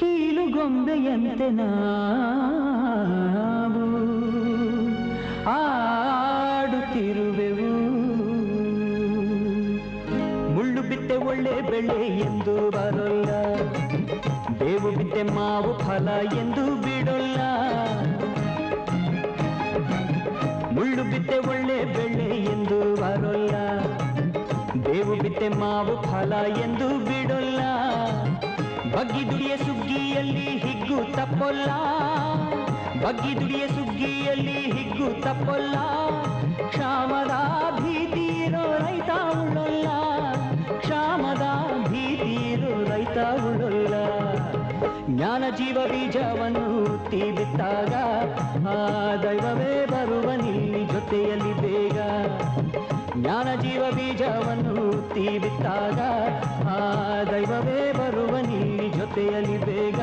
ಕೀಲುಗೊಂಬೆಯಂತೆ ನಾವು ಆಡುತ್ತಿರುವೆವು. ಮುಳ್ಳು ಬಿತ್ತೆ ಒಳ್ಳೆ ಬೆಳೆ ಎಂದು ಬರಲ್ಲ, ಬೇವು ಬಿತ್ತೆ ಮಾವು ಫಲ ಎಂದು ಬಿಡಲ್ಲ. ಮುಳ್ಳು ಬಿತ್ತೆ ಒಳ್ಳೆ ಬೆಳೆ ಎಂದು ಬರಲ್ಲ, ಬೇವು ಬಿತ್ತೆ ಮಾವು ಫಲ ಎಂದು ಬಿಡಲ್ಲ. ಬಗ್ಗಿದುಡಿಯ ಸುಗ್ಗಿಯಲ್ಲಿ ಹಿಗ್ಗು ತಪ್ಪಲ್ಲ, ಬಗ್ಗಿದುಡಿಯ ಸುಗ್ಗಿಯಲ್ಲಿ ಹಿಗ್ಗು ತಪ್ಪಲ್ಲ. ಕ್ಷಾಮದ ಭೀತಿ ಇರೋ ರೈತ ಉಳ್ಳಲ್ಲ, ಕ್ಷಾಮದ ಭೀತಿ ಇರೋ ರೈತ ಉಳ್ಳಲ್ಲ. ಜ್ಞಾನ ಜೀವ ಬೀಜವನ್ನು ಹುಟ್ಟಿ ಬಿಟ್ಟಾಗ ಆ ದೈವವೇ ಬರುವ ನಿಲ್ಲಿ ಜೊತೆಯಲ್ಲಿ ಬೇಗ. ಜ್ಞಾನ ಜೀವ ಬೀಜವನ್ನು ಹುಟ್ಟಿ ಬಿಟ್ಟಾಗ ಆ ದೈವವೇ ಬರುವ ನಿಲ್ಲಿ ಜೊತೆಯಲ್ಲಿ ಬೇಗ.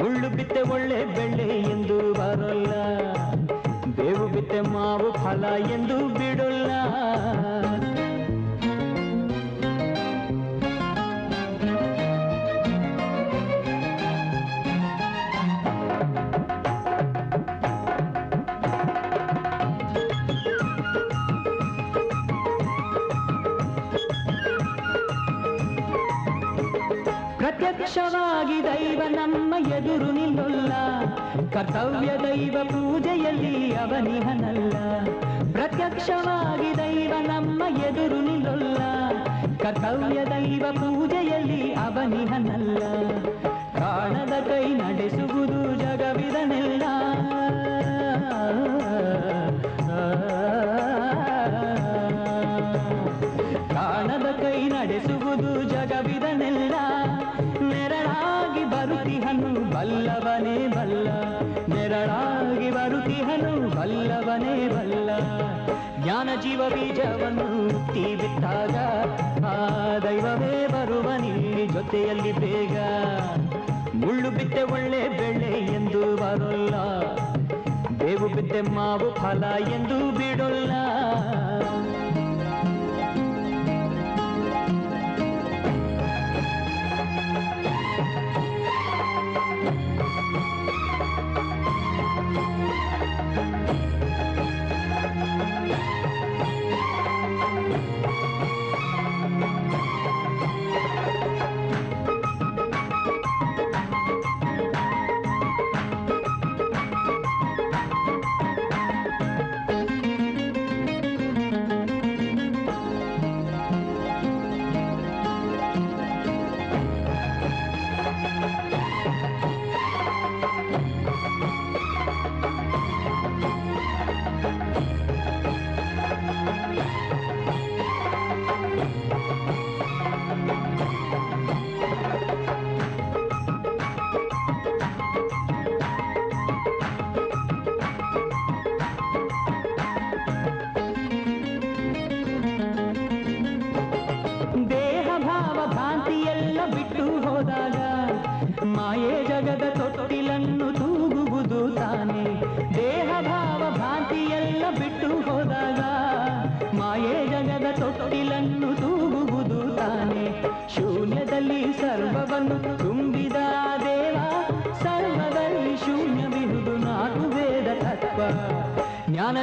ಮುಳ್ಳು ಬಿತ್ತೆ ಒಳ್ಳೆ ಬೆಳ್ಳೆ ಎಂದು ಬರಲ್ಲ, ಬೇವು ಬಿತ್ತೆ ಮಾವು ಫಲ ಎಂದು ಬಿಡಲ್ಲ. ಪ್ರತ್ಯಕ್ಷವಾಗಿ ದೈವ ನಮ್ಮ ಎದುರು ನಿಲ್ಲಲ್ಲ, ಕರ್ತವ್ಯ ದೈವ ಪೂಜೆಯಲ್ಲಿ ಅವನಿಹನಲ್ಲ. ಪ್ರತ್ಯಕ್ಷವಾಗಿ ದೈವ ನಮ್ಮ ಎದುರು ನಿಲ್ಲಲ್ಲ, ಕರ್ತವ್ಯ ದೈವ ಪೂಜೆಯಲ್ಲಿ ಅವನಿಹನಲ್ಲ. ಕಾಣದ ಕೈ ನಡೆಸುವುದು ಜಗವಿದನೆಲ್ಲ, ಕಾಣದ ಕೈ ನಡೆಸುವುದು ಜಗವಿದನೆಲ್ಲ. ನೆರಳಾಗಿ ಬರುತ್ತಿಹನು ಬಲ್ಲವನೇ ಬಲ್ಲ, ನೆರಳಾಗಿ ಬರುತ್ತಿಹನು ಬಲ್ಲವನೇ ಬಲ್ಲ. ಜ್ಞಾನ ಜೀವ ಬೀಜವನ್ನು ಹುಟ್ಟಿ ಬಿಟ್ಟಾಗ ಆ ದೈವವೇ ಬರುವ ನಿಲ್ಲಿ ಜೊತೆಯಲ್ಲಿ ಬೇಗ. ಮುಳ್ಳು ಬಿತ್ತೆ ಒಳ್ಳೆ ಬೆಳೆ ಎಂದು ಬರೋಲ್ಲ, ಬೇವು ಬಿತ್ತೆ ಮಾವು ಫಲ ಎಂದು ಬಿಡೋಲ್ಲ.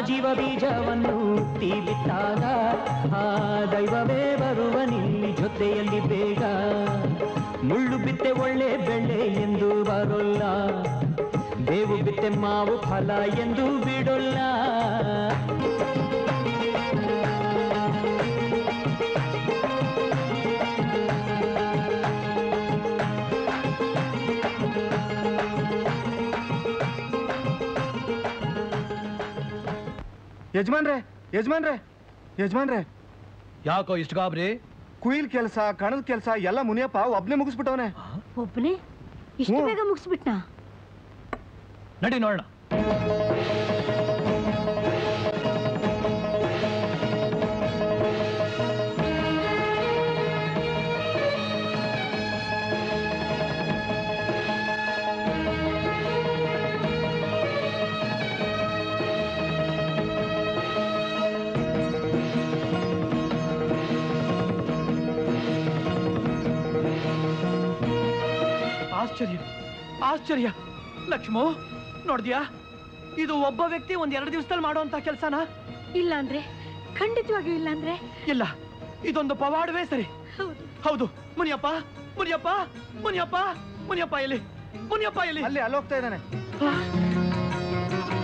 ಜೀವ ಬೀಜವನ್ನು ಹುಟ್ಟಿ ಬಿಟ್ಟಾಗ ಆ ದೈವವೇ ಬರುವ ನಿಲ್ಲಿ ಜೊತೆಯಲ್ಲಿ ಬೇಗ. ಮುಳ್ಳು ಬಿತ್ತೆ ಒಳ್ಳೆ ಬೆಳೆ ಎಂದು ಬರೋಲ್ಲ, ಬೇವು ಬಿತ್ತೆ ಮಾವು ಫಲ ಎಂದು ಬಿಡೋಲ್ಲ. ಯಜಮಾನ್ರೆ, ಯಜಮಾನ್ರೆ, ಯಜಮಾನ್ರೆ, ಯಾಕೋ ಇಷ್ಟು ಗಾಬರಿ? कुईल केलस कणद केलस एल्ल मुनियप्प ಒಬ್ಬನೇ ಮುಗಿಸಿಬಿಟ್ಟವನೆ ಒಬ್ಬನೇ ಇಷ್ಟು ಬೇಗ ಮುಗಿಸಿಬಿಟ್ಟನಾ ನಡಿ ನೋಡೋಣ आश्चर्य आश्चर्य लक्ष्मो नोडिया व्यक्ति दिवसदल्लि इल्लांद्रे खंडितवागियू इल्लांद्रे इल्ल इदोंदु पवाडवे सरि हौदु मुनियप्प मुनियप्प मुनियप्प मुनियप्प एल्लि मुनियप्प एल्लि अल्लि अल्लि होग्ता इदाने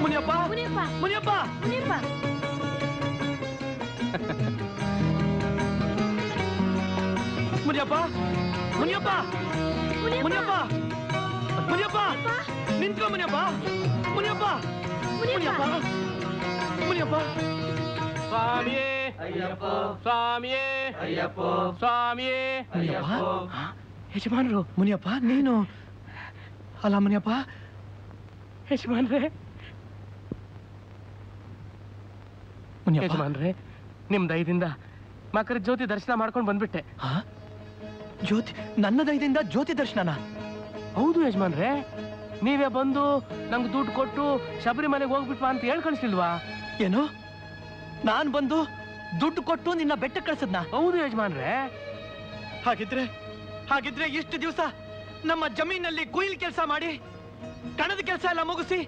मुनियप्प मुनियप्प मुनियप्प मुनियप्प मुनियप्प मुनियप्प मुनियप्प निंत्को मुनियप्प मुनियप्पा मुनियप्पा मुनियप्पा स्वामी अय्यप्पा स्वामी अय्यप्पा स्वामी अय्यप्पा यजमानरू मुनियप्पा नीनु अल्ल मुनियप्पा यजमानरे मुनियप्पा यजमानरे निम्म दयदिंद मकर ज्योति दर्शन माड्कोंड बंद्बिट्टे हां ज्योति नन्न दयदिंद ज्योति दर्शनना हौदु यजमानरे ನೀವೇ ಬಂದು ನನಗೆ ದುಡ್ಡು ಕೊಟ್ಟು ಶಬರಿಮಲೆಗೆ ಹೋಗ್ಬಿಟ್ವಾ ಅಂತ ಹೇಳಿ ಕಳಿಸಲಿಲ್ವಾ ಏನು ನಾನು ಬಂದು ದುಡ್ಡು ಕೊಟ್ಟು ನಿನ್ನ ಬೆಟ್ಟಕ್ಕೆ ಕಳಿಸದ್ನಾ ಹೌದು ಯಜಮಾನರೇ ಹಾಗಿದ್ರೆ ಇಷ್ಟು ದಿವಸ ನಮ್ಮ ಜಮೀನಲ್ಲಿ ಕುಯಿಲ್ ಕೆಲಸ ಮಾಡಿ ಕಣದ ಕೆಲಸ ಎಲ್ಲ ಮುಗಿಸಿ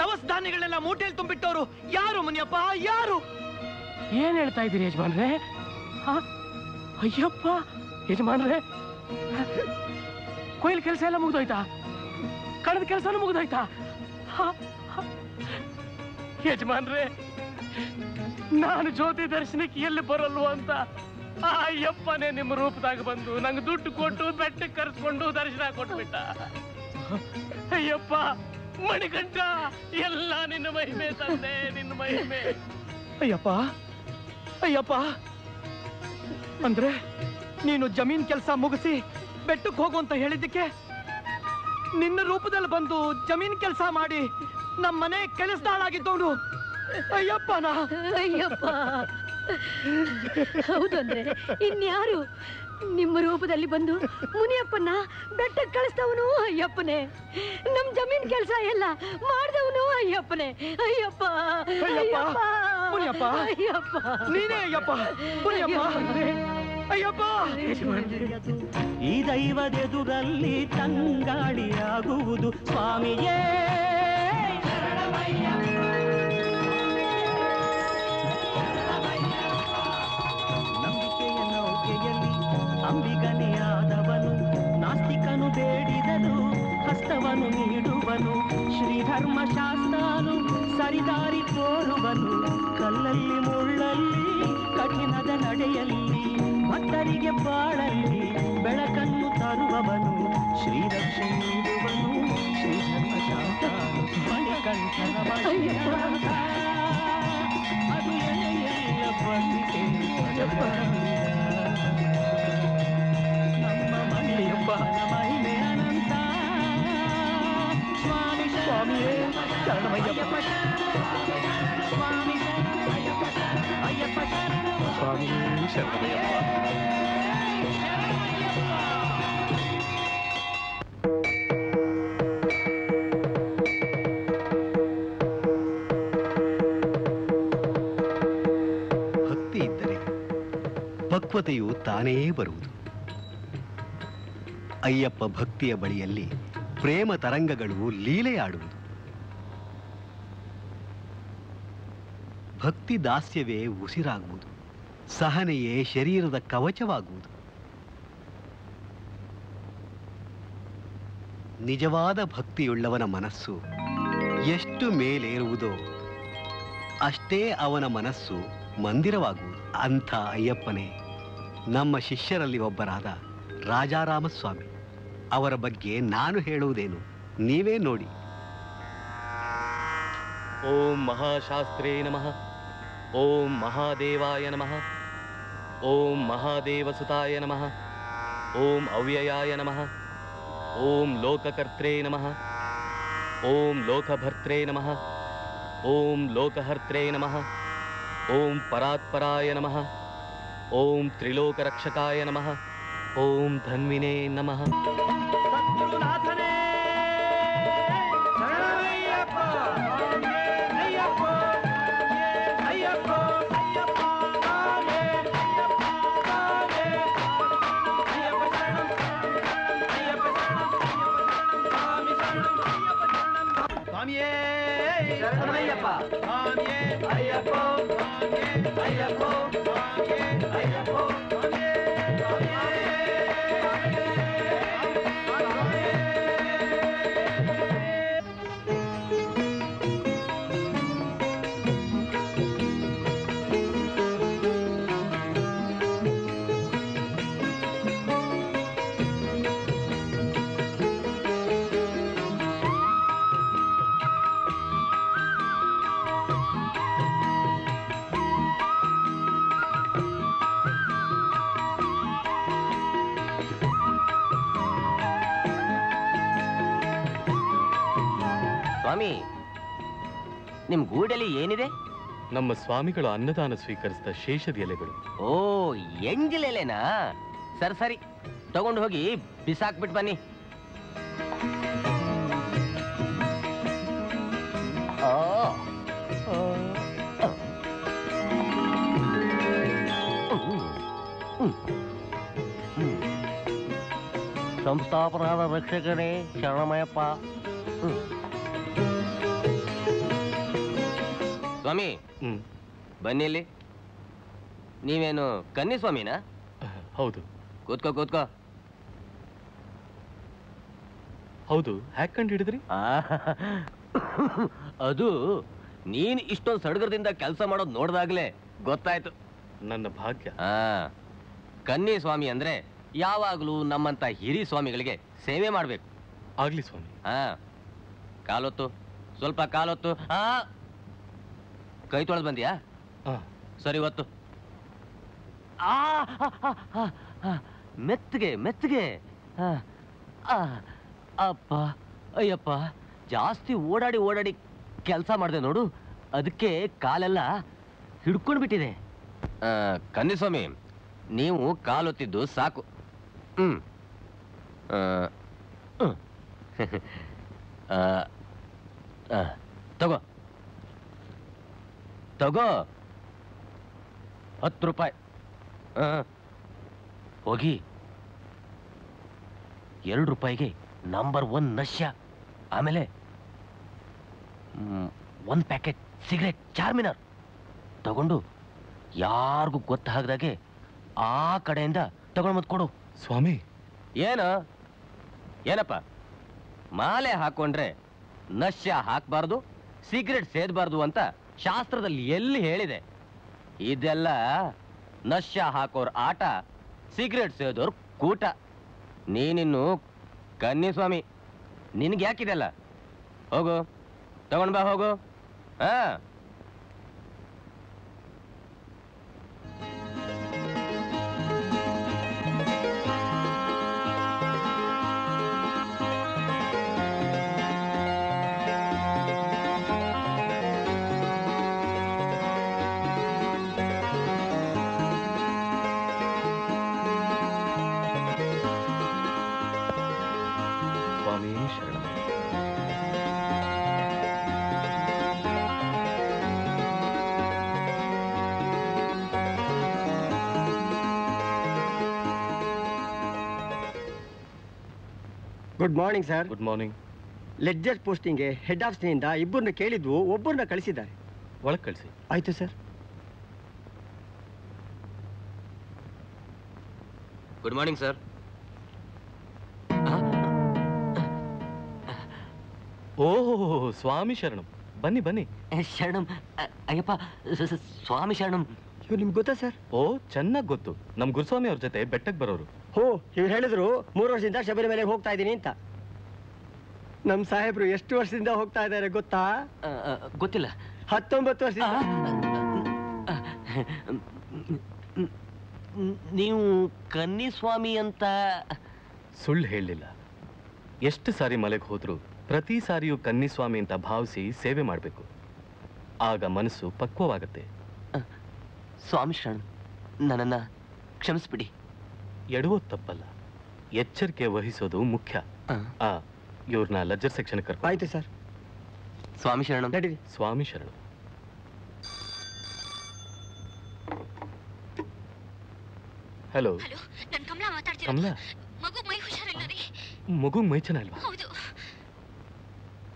ದವಸ ಧಾನ್ಯಗಳನ್ನ ಮೂಟೆಯಲ್ಲಿ ತುಂಬಿಟ್ಟವರು ಯಾರು ಮುನಿಯಪ್ಪ ಯಾರು ಏನು ಹೇಳ್ತಾ ಇದ್ದೀರಿ ಯಜಮಾನರೇ ಅಯ್ಯಪ್ಪ ಯಜಮಾನರೇ ಕುಯಿಲ್ ಕೆಲಸ ಎಲ್ಲ ಮುಗಿದೋಯ್ತಾ कणद केस मुगदायता यजमानरे नानु ज्योति दर्शन के बरलो अंत अय्यप्पने निम्म रूपदाग बंदु नंगे दुड्डु कोट्टु बेट्टक्के करेसिकोंडु दर्शन कोट्बिट्ट अय्यप्प मणिकंठ एल्ल निन्न महिमे तंदे निन्न महिमे अय्यप्प अय्यप्प अंद्रे नीनु जमीन केलस मुगिसि बेट्टक्के होगु अंत हेळिदक्के ನಿನ್ನ ರೂಪದಲ್ಲಿ ಬಂದು ಜಮೀನ್ ಕೆಲಸ ಮಾಡಿ ನಮ್ಮ ಮನೆ ಕೆಲಸದಾಳಾಗಿದ್ದವನು ಅಯ್ಯಪ್ಪನಾ ಅಯ್ಯಪ್ಪ ಹೌದಂದ್ರೆ ಇನ್ಯಾರು ನಿಮ್ಮ ರೂಪದಲ್ಲಿ ಬಂದು ಮುನಿಯಪ್ಪನ ಬೆಟ್ಟಕ್ಕೆ ಕಳಿಸ್ತವನು ಅಯ್ಯಪ್ಪನೇ ನಮ್ಮ ಜಮೀನ್ ಕೆಲಸ ಎಲ್ಲ ಮಾಡಿದವನು ಅಯ್ಯಪ್ಪನೇ ಅಯ್ಯಪ್ಪ ಅಯ್ಯಪ್ಪ ಮುನಿಯಪ್ಪ ಅಯ್ಯಪ್ಪ ನೀನೇ ಅಯ್ಯಪ್ಪ ಮುನಿಯಪ್ಪ ಅಯ್ಯಪ್ಪ ಈ ದೈವದೆದುರಲ್ಲಿ ತಂಗಾಡಿಯಾಗುವುದು ಸ್ವಾಮಿಯೇ ಶರಣಮಯ್ಯ ನಂಬಿಕೆಯ ನೌಕೆಯಲ್ಲಿ ಅಂಬಿಗನೆಯಾದವನು ನಾಸ್ತಿಕನು ಬೇಡಿದನು ಹಸ್ತವನು ನೀಡುವನು ಶ್ರೀಧರ್ಮಶಾಸ್ತ್ರನು ಸರಿದಾರಿ ತೋರುವನು ಕಲ್ಲಲ್ಲಿ ಮುಳ್ಳಲ್ಲಿ ಕಠಿಣದ ನಡೆಯಲ್ಲಿ ಭಕ್ತರಿಗೆ ಬಾಳಲ್ಲಿ ಬೆಳಕನ್ನು ತರುವವನು ಶ್ರೀರಕ್ಷೆ ನೀಡುವನು ಶ್ರೀಧರ್ಮಶಾಸ್ತ್ರ ಮಣಿಕಂಠನ ಮಹಿಮೆ ಅದು ಎಲೆಯೆಲ್ಲ ಬಂದಿದೆ ನಮ್ಮ ಮಣಿಕಂಠನ ಮಹಿಮೆ ಅನಂತ ಸ್ವಾಮಿ ಸ್ವಾಮಿಯೇ ಶರಣಮಯ್ಯಪ್ಪ ಸ್ವಾಮಿ ಅಯ್ಯಪ್ಪ ಸ್ವಾಮಿ ಶರಣಮಯ್ಯಪ್ಪ ಪಕ್ವತೆಯು ತಾನೇ ಬರುವುದು. ಅಯ್ಯಪ್ಪ ಭಕ್ತಿಯ ಬಳಿಯಲ್ಲಿ ಪ್ರೇಮ ತರಂಗಗಳು ಲೀಲೆಯಾಡುವುದು. ಭಕ್ತಿ ದಾಸ್ಯವೇ ಉಸಿರಾಗುವುದು, ಸಹನೆಯೇ ಶರೀರದ ಕವಚವಾಗುವುದು. ನಿಜವಾದ ಭಕ್ತಿಯುಳ್ಳವನ ಮನಸ್ಸು ಎಷ್ಟು ಮೇಲೇರುವುದೋ ಅಷ್ಟೇ ಅವನ ಮನಸ್ಸು ಮಂದಿರವಾಗುವುದು. ಅಂಥ ಅಯ್ಯಪ್ಪನೇ ನಮ್ಮ ಶಿಷ್ಯರಲ್ಲಿ ಒಬ್ಬರಾದ ರಾಜಾರಾಮಸ್ವಾಮಿ ಅವರ ಬಗ್ಗೆ ನಾನು ಹೇಳುವುದೇನು, ನೀವೇ ನೋಡಿ. ಓಂ ಮಹಾಶಾಸ್ತ್ರೇ ನಮಃ, ಓಂ ಮಹಾದೇವಾಯ ನಮಃ, ओम महादेव सुताय नमः। ओम अव्ययाय नमः। ओम लोककर्त्रे नमः। ओम लोकभर्त्रे नमः। ओम लोकहर्त्रे नमः। ओम परात्पराय नमः। ओम त्रिलोकरक्षकाय नमः। ओम धन्विने नमः। निम गूडली ಏನಿದೆ ನಮ್ಮ ಸ್ವಾಮಿಗಳು ಅನ್ನದಾನ ಸ್ವೀಕರಿಸಿದ ಶೇಷದ ಎಲೆಗಳು ಓ ಎಂಜಲ್ ಎಲೆನಾ ಸರಿ ಸರಿ ತಗೊಂಡು ಹೋಗಿ ಬಿಸಾಕ್ ಬಿಟ್ ಬನ್ನಿ ಆ ಸಂಸ್ಥಾಪನಾ ರಕ್ಷಕನೇ ಶರಣಮಯಪ್ಪ स्वामी बन्नी नहीं कन्नी स्वामी ना हाउदु कूदको हाउदु हैक कंडिडिद्री अदु नीन इष्टोंद सडगरदिंद केलस माडोद नोडिदागले गोत्तायितु नन्न भाग्य कन्नी स्वामी अंद्रे यावागलू नम्मंत हिरी स्वामिगलिगे सेवे माडबेकु आगली स्वामी कालोत्तु स्वल्प कालोत्तु कई तोड़ बंदिया सर इवत्तु मेत्तगे मेत्तगे अप्पा अय्यप्पा जास्ति ओडाडी ओडाडी केलस माडिदे नोडु अदक्के कालेल्ल हिडकोंड बिट्टिदे कन्निस्वामी नीवु कालोत्तिद्दु साकु तगो तगो हत्त रूपाय होगी एरु रूपायगे नंबर वन नश्य आमेले वन पैकेट सिगरेट चार्मिनार तगोंडु यारिगू गोत्तागदागे आ कडेयिंद तगोंड मत कोडु स्वामी एनु ಏನಪ್ಪ माले हाकोंड्रे नश्य हाकबारदु सिगरेट सेदबारदु अंत ಶಾಸ್ತ್ರದಲ್ಲಿ ಎಲ್ಲಿ ಹೇಳಿದೆ ಇದೆಲ್ಲ ನಶ್ಯ ಹಾಕೋರ್ ಆಟ ಸಿಗರೆಟ್ ಸೇದೋರ್ ಕೂಟ ನೀನಿನ್ನು ಕನ್ನಿಸ್ವಾಮಿ ನಿನಗೆ ಯಾಕೆ ಇದೆಲ್ಲ ಹೋಗೋ ತಗೊಂಡ್ ಬಾ ಹೋಗೋ ಹಾ good morning sir. Good morning. Ledger posting के हेड ऑफ स्टेशन दा इब्बरन ಕೇಳಿದ್ವು ಒಬ್ಬರನ್ನ ಕಳಿಸಿದ್ದಾರೆ ಒಳಗೆ ಕಳಿಸಿ ಆಯ್ತು ಸರ್ ಗುಡ್ ಮಾರ್ನಿಂಗ್ ಸರ್ ಓಹೋ ಸ್ವಾಮಿ ಶರಣಂ ಬನ್ನಿ ಬನ್ನಿ ಶರಣಂ ಅಯ್ಯಪ್ಪ ಸ್ವಾಮಿ ಶರಣಂ ಇವರು ನಿಮಗೆ ಗೊತ್ತಾ ಸರ್ ಓ ಚೆನ್ನಾಗಿ ಗೊತ್ತು ನಮ್ಮ ಗುರುಸ್ವಾಮಿ ಅವರ ಜೊತೆ ಬೆಟ್ಟಕ್ಕೆ ಬರೋರು हो इवर है शबरी मेले होता नम साहेब्रु एष्टु वर्षदिंद होता गोत्ता गोत्तिल्ल 19 वर्षदिंद ನೀವು ಕನ್ನಿಸ್ವಾಮಿ ಅಂತ ಸುಳ್ಳು ಹೇಳಿಲ್ಲ ಎಷ್ಟು ಸಾರಿ ಮಲೆಗೆ ಹೋದ್ರು ಪ್ರತಿ ಸಾರಿಯೂ ಕನ್ನಿಸ್ವಾಮಿ ಅಂತ ಭಾವಿಸಿ ಸೇವೆ ಮಾಡಬೇಕು ಆಗ ಮನಸ್ಸು ಪಕ್ವವಾಗುತ್ತೆ ಸ್ವಾಮಿ ಶರಣ ನನ್ನನ್ನ ಕ್ಷಮಿಸಬಿಡಿ ಎಡವೋದು ತಪ್ಪಲ್ಲ ಎಚ್ಚರಿಕೆ ವಹಿಸೋದು ಮುಖ್ಯ ಆ ಇವ್ರನ್ನ ಲಜ್ಜರ್ ಸೆಕ್ಷನ್ ಕರ್ಕೊ ಆಯ್ತು ಸರ್ ಸ್ವಾಮಿ ಶರಣ ನಡೀರಿ ಸ್ವಾಮಿ ಶರಣ हेलो नन कमला ಮಾತಾಡ್ತಿರೋದು ಕಮಲಾ ಮಗು ಮೈ ಹುಷಾರಿಲ್ಲ ರೀ ಮಗು ಮೈ ಚೆನ್ನಾಗಿಲ್ವಾ ಹೌದು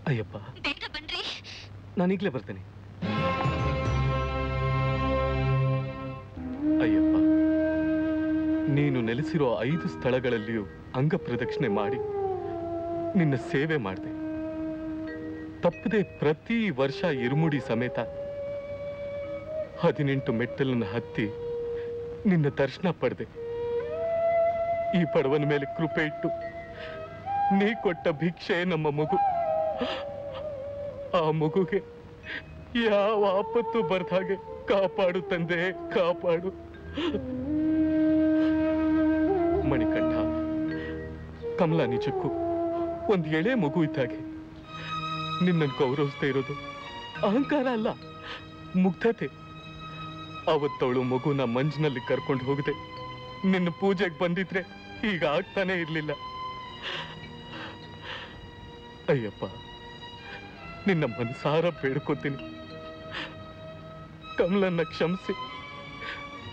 ಅಯ್ಯಪ್ಪ ಬೇಗ ಬನ್ನಿ ನಾನು ಈಗಲೇ ಬರ್ತೀನಿ ಅಯ್ಯಪ್ಪ ನೀನು ನೆಲೆಸಿರೋ 5 ಸ್ಥಳಗಳಲ್ಲಿಯೂ ಅಂಗಪ್ರದಕ್ಷಿಣೆ ಮಾಡಿ ನಿನ್ನ ಸೇವೆ ಮಾಡ್ತೆ ತಪ್ಪದೆ ಪ್ರತಿ ವರ್ಷ ಇರುಮುಡಿ ಸಮೇತ 18 ಮೆಟ್ಟಲನ್ನು ಹತ್ತಿ ನಿನ್ನ ದರ್ಶನ ಪಡೆದೆ ಈ ಪಡವನ ಮೇಲೆ ಕೃಪೆ ಇಟ್ಟು ನೀ ಕೊಟ್ಟ ಭಿಕ್ಷೆ ನಮ್ಮ ಮಗು ಆ ಮಗುಗೆ ಯಾವ ಆಪತ್ತು ಬರದ ಹಾಗೆ ಕಾಪಾಡು ತಂದೆ ಕಾಪಾಡು ಮಣಿಕಂಠ ಕಮಲಾ ನಿಜಕ್ಕೂ ಒಂದು ಎಳೆ ಮಗು ಇದ್ದಾಗೆ ನಿನ್ನನ್ನು ಗೌರವಿಸ್ತಾ ಇರೋದು ಅಹಂಕಾರ ಅಲ್ಲ ಮುಗ್ಧತೆ आवत्तवळु मगुन मंजिनल्लि कर्कोंडु होगिदे निन्न पूजेगे बंदिद्रे हीग आगताने इरलिल्ल अय्यप्प निन्न मनसार बेड्कोंतीनि कमलन्न क्षमिसि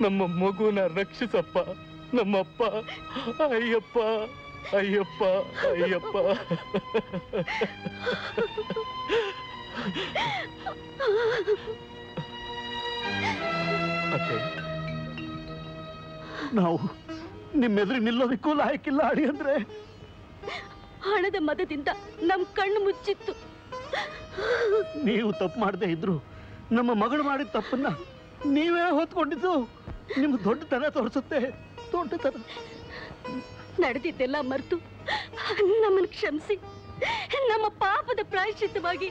नम्म मगुन रक्षिसप्प नम्मप्प अय्यप्प अय्यप्प अय्यप्प ನಾವು ನಿಮ್ಮೆದುರು ನಿಲ್ಲೋದಕ್ಕೂ ಲಾಯಕ್ಕಿಲ್ಲ ಅಡಿ ಅಂದ್ರೆ ಹಣದ ಮದದಿಂದ ನಮ್ಮ ಕಣ್ಣು ಮುಚ್ಚಿತ್ತು ನೀವು ತಪ್ಪು ಮಾಡದೇ ಇದ್ರು ನಮ್ಮ ಮಗಳು ಮಾಡಿದ ತಪ್ಪನ್ನ ನೀವೇ ಹೊತ್ಕೊಂಡಿದ್ದು ನಿಮ್ಮ ದೊಡ್ಡತನ ತೋರಿಸುತ್ತೆ ದೊಡ್ಡತನ ನಡೆದಿದ್ದೆಲ್ಲ ಮರೆತು ನಮ್ಮನ್ನು ಕ್ಷಮಿಸಿ ನಮ್ಮ ಪಾಪದ ಪ್ರಾಯಶ್ಚಿತ್ತವಾಗಿ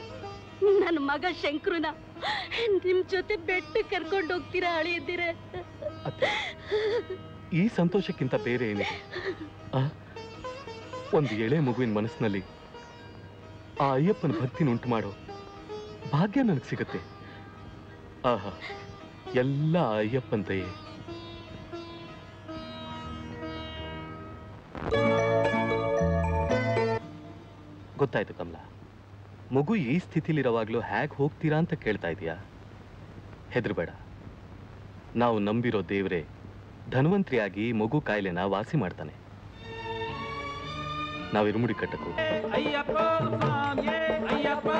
ನನ್ನ ಮಗ ಶಂಕರನ ನಿಮ್ಮ ಜೊತೆ ಬೆಟ್ಟ ಕರ್ಕೊಂಡು ಹೋಗ್ತೀರಾ ಅಳಿಯದಿರೇ ಈ ಸಂತೋಷಕ್ಕಿಂತ ಬೇರೆ ಏನಿದೆ ಒಂದು ಎಳೆ ಮಗುವಿನ ಮನಸ್ಸಿನಲ್ಲಿ ಆ ಅಯ್ಯಪ್ಪನ ಭಕ್ತಿನ ಉಂಟು ಮಾಡೋ ಭಾಗ್ಯ ನನಗೆ ಸಿಗುತ್ತೆ ಆಹಾ ಎಲ್ಲ ಅಯ್ಯಪ್ಪಂತೆಯೇ ಗೊತ್ತಾಯ್ತು ಕಮಲಾ ಮಗು ಈ ಸ್ಥಿತಿಲಿರುವಾಗಲೂ ಹೇಗೆ ಹೋಗ್ತೀರಾ ಅಂತ ಕೇಳ್ತಾ ಇದೀಯಾ ಹೆದರಬೇಡ ನಾವು ನಂಬಿರೋ ದೇವರೇ ಧನ್ವಂತ್ರಿಯಾಗಿ ಮಗು ಕಾಯಿಲೆನ ವಾಸಿ ಮಾಡ್ತಾನೆ ನಾವು ಇರುಮುಡಿ ಕಟ್ಟಕ್ಕೂ ಅಯ್ಯಪ್ಪ ಸ್ವಾಮಿಯೇ ಅಯ್ಯಪ್ಪ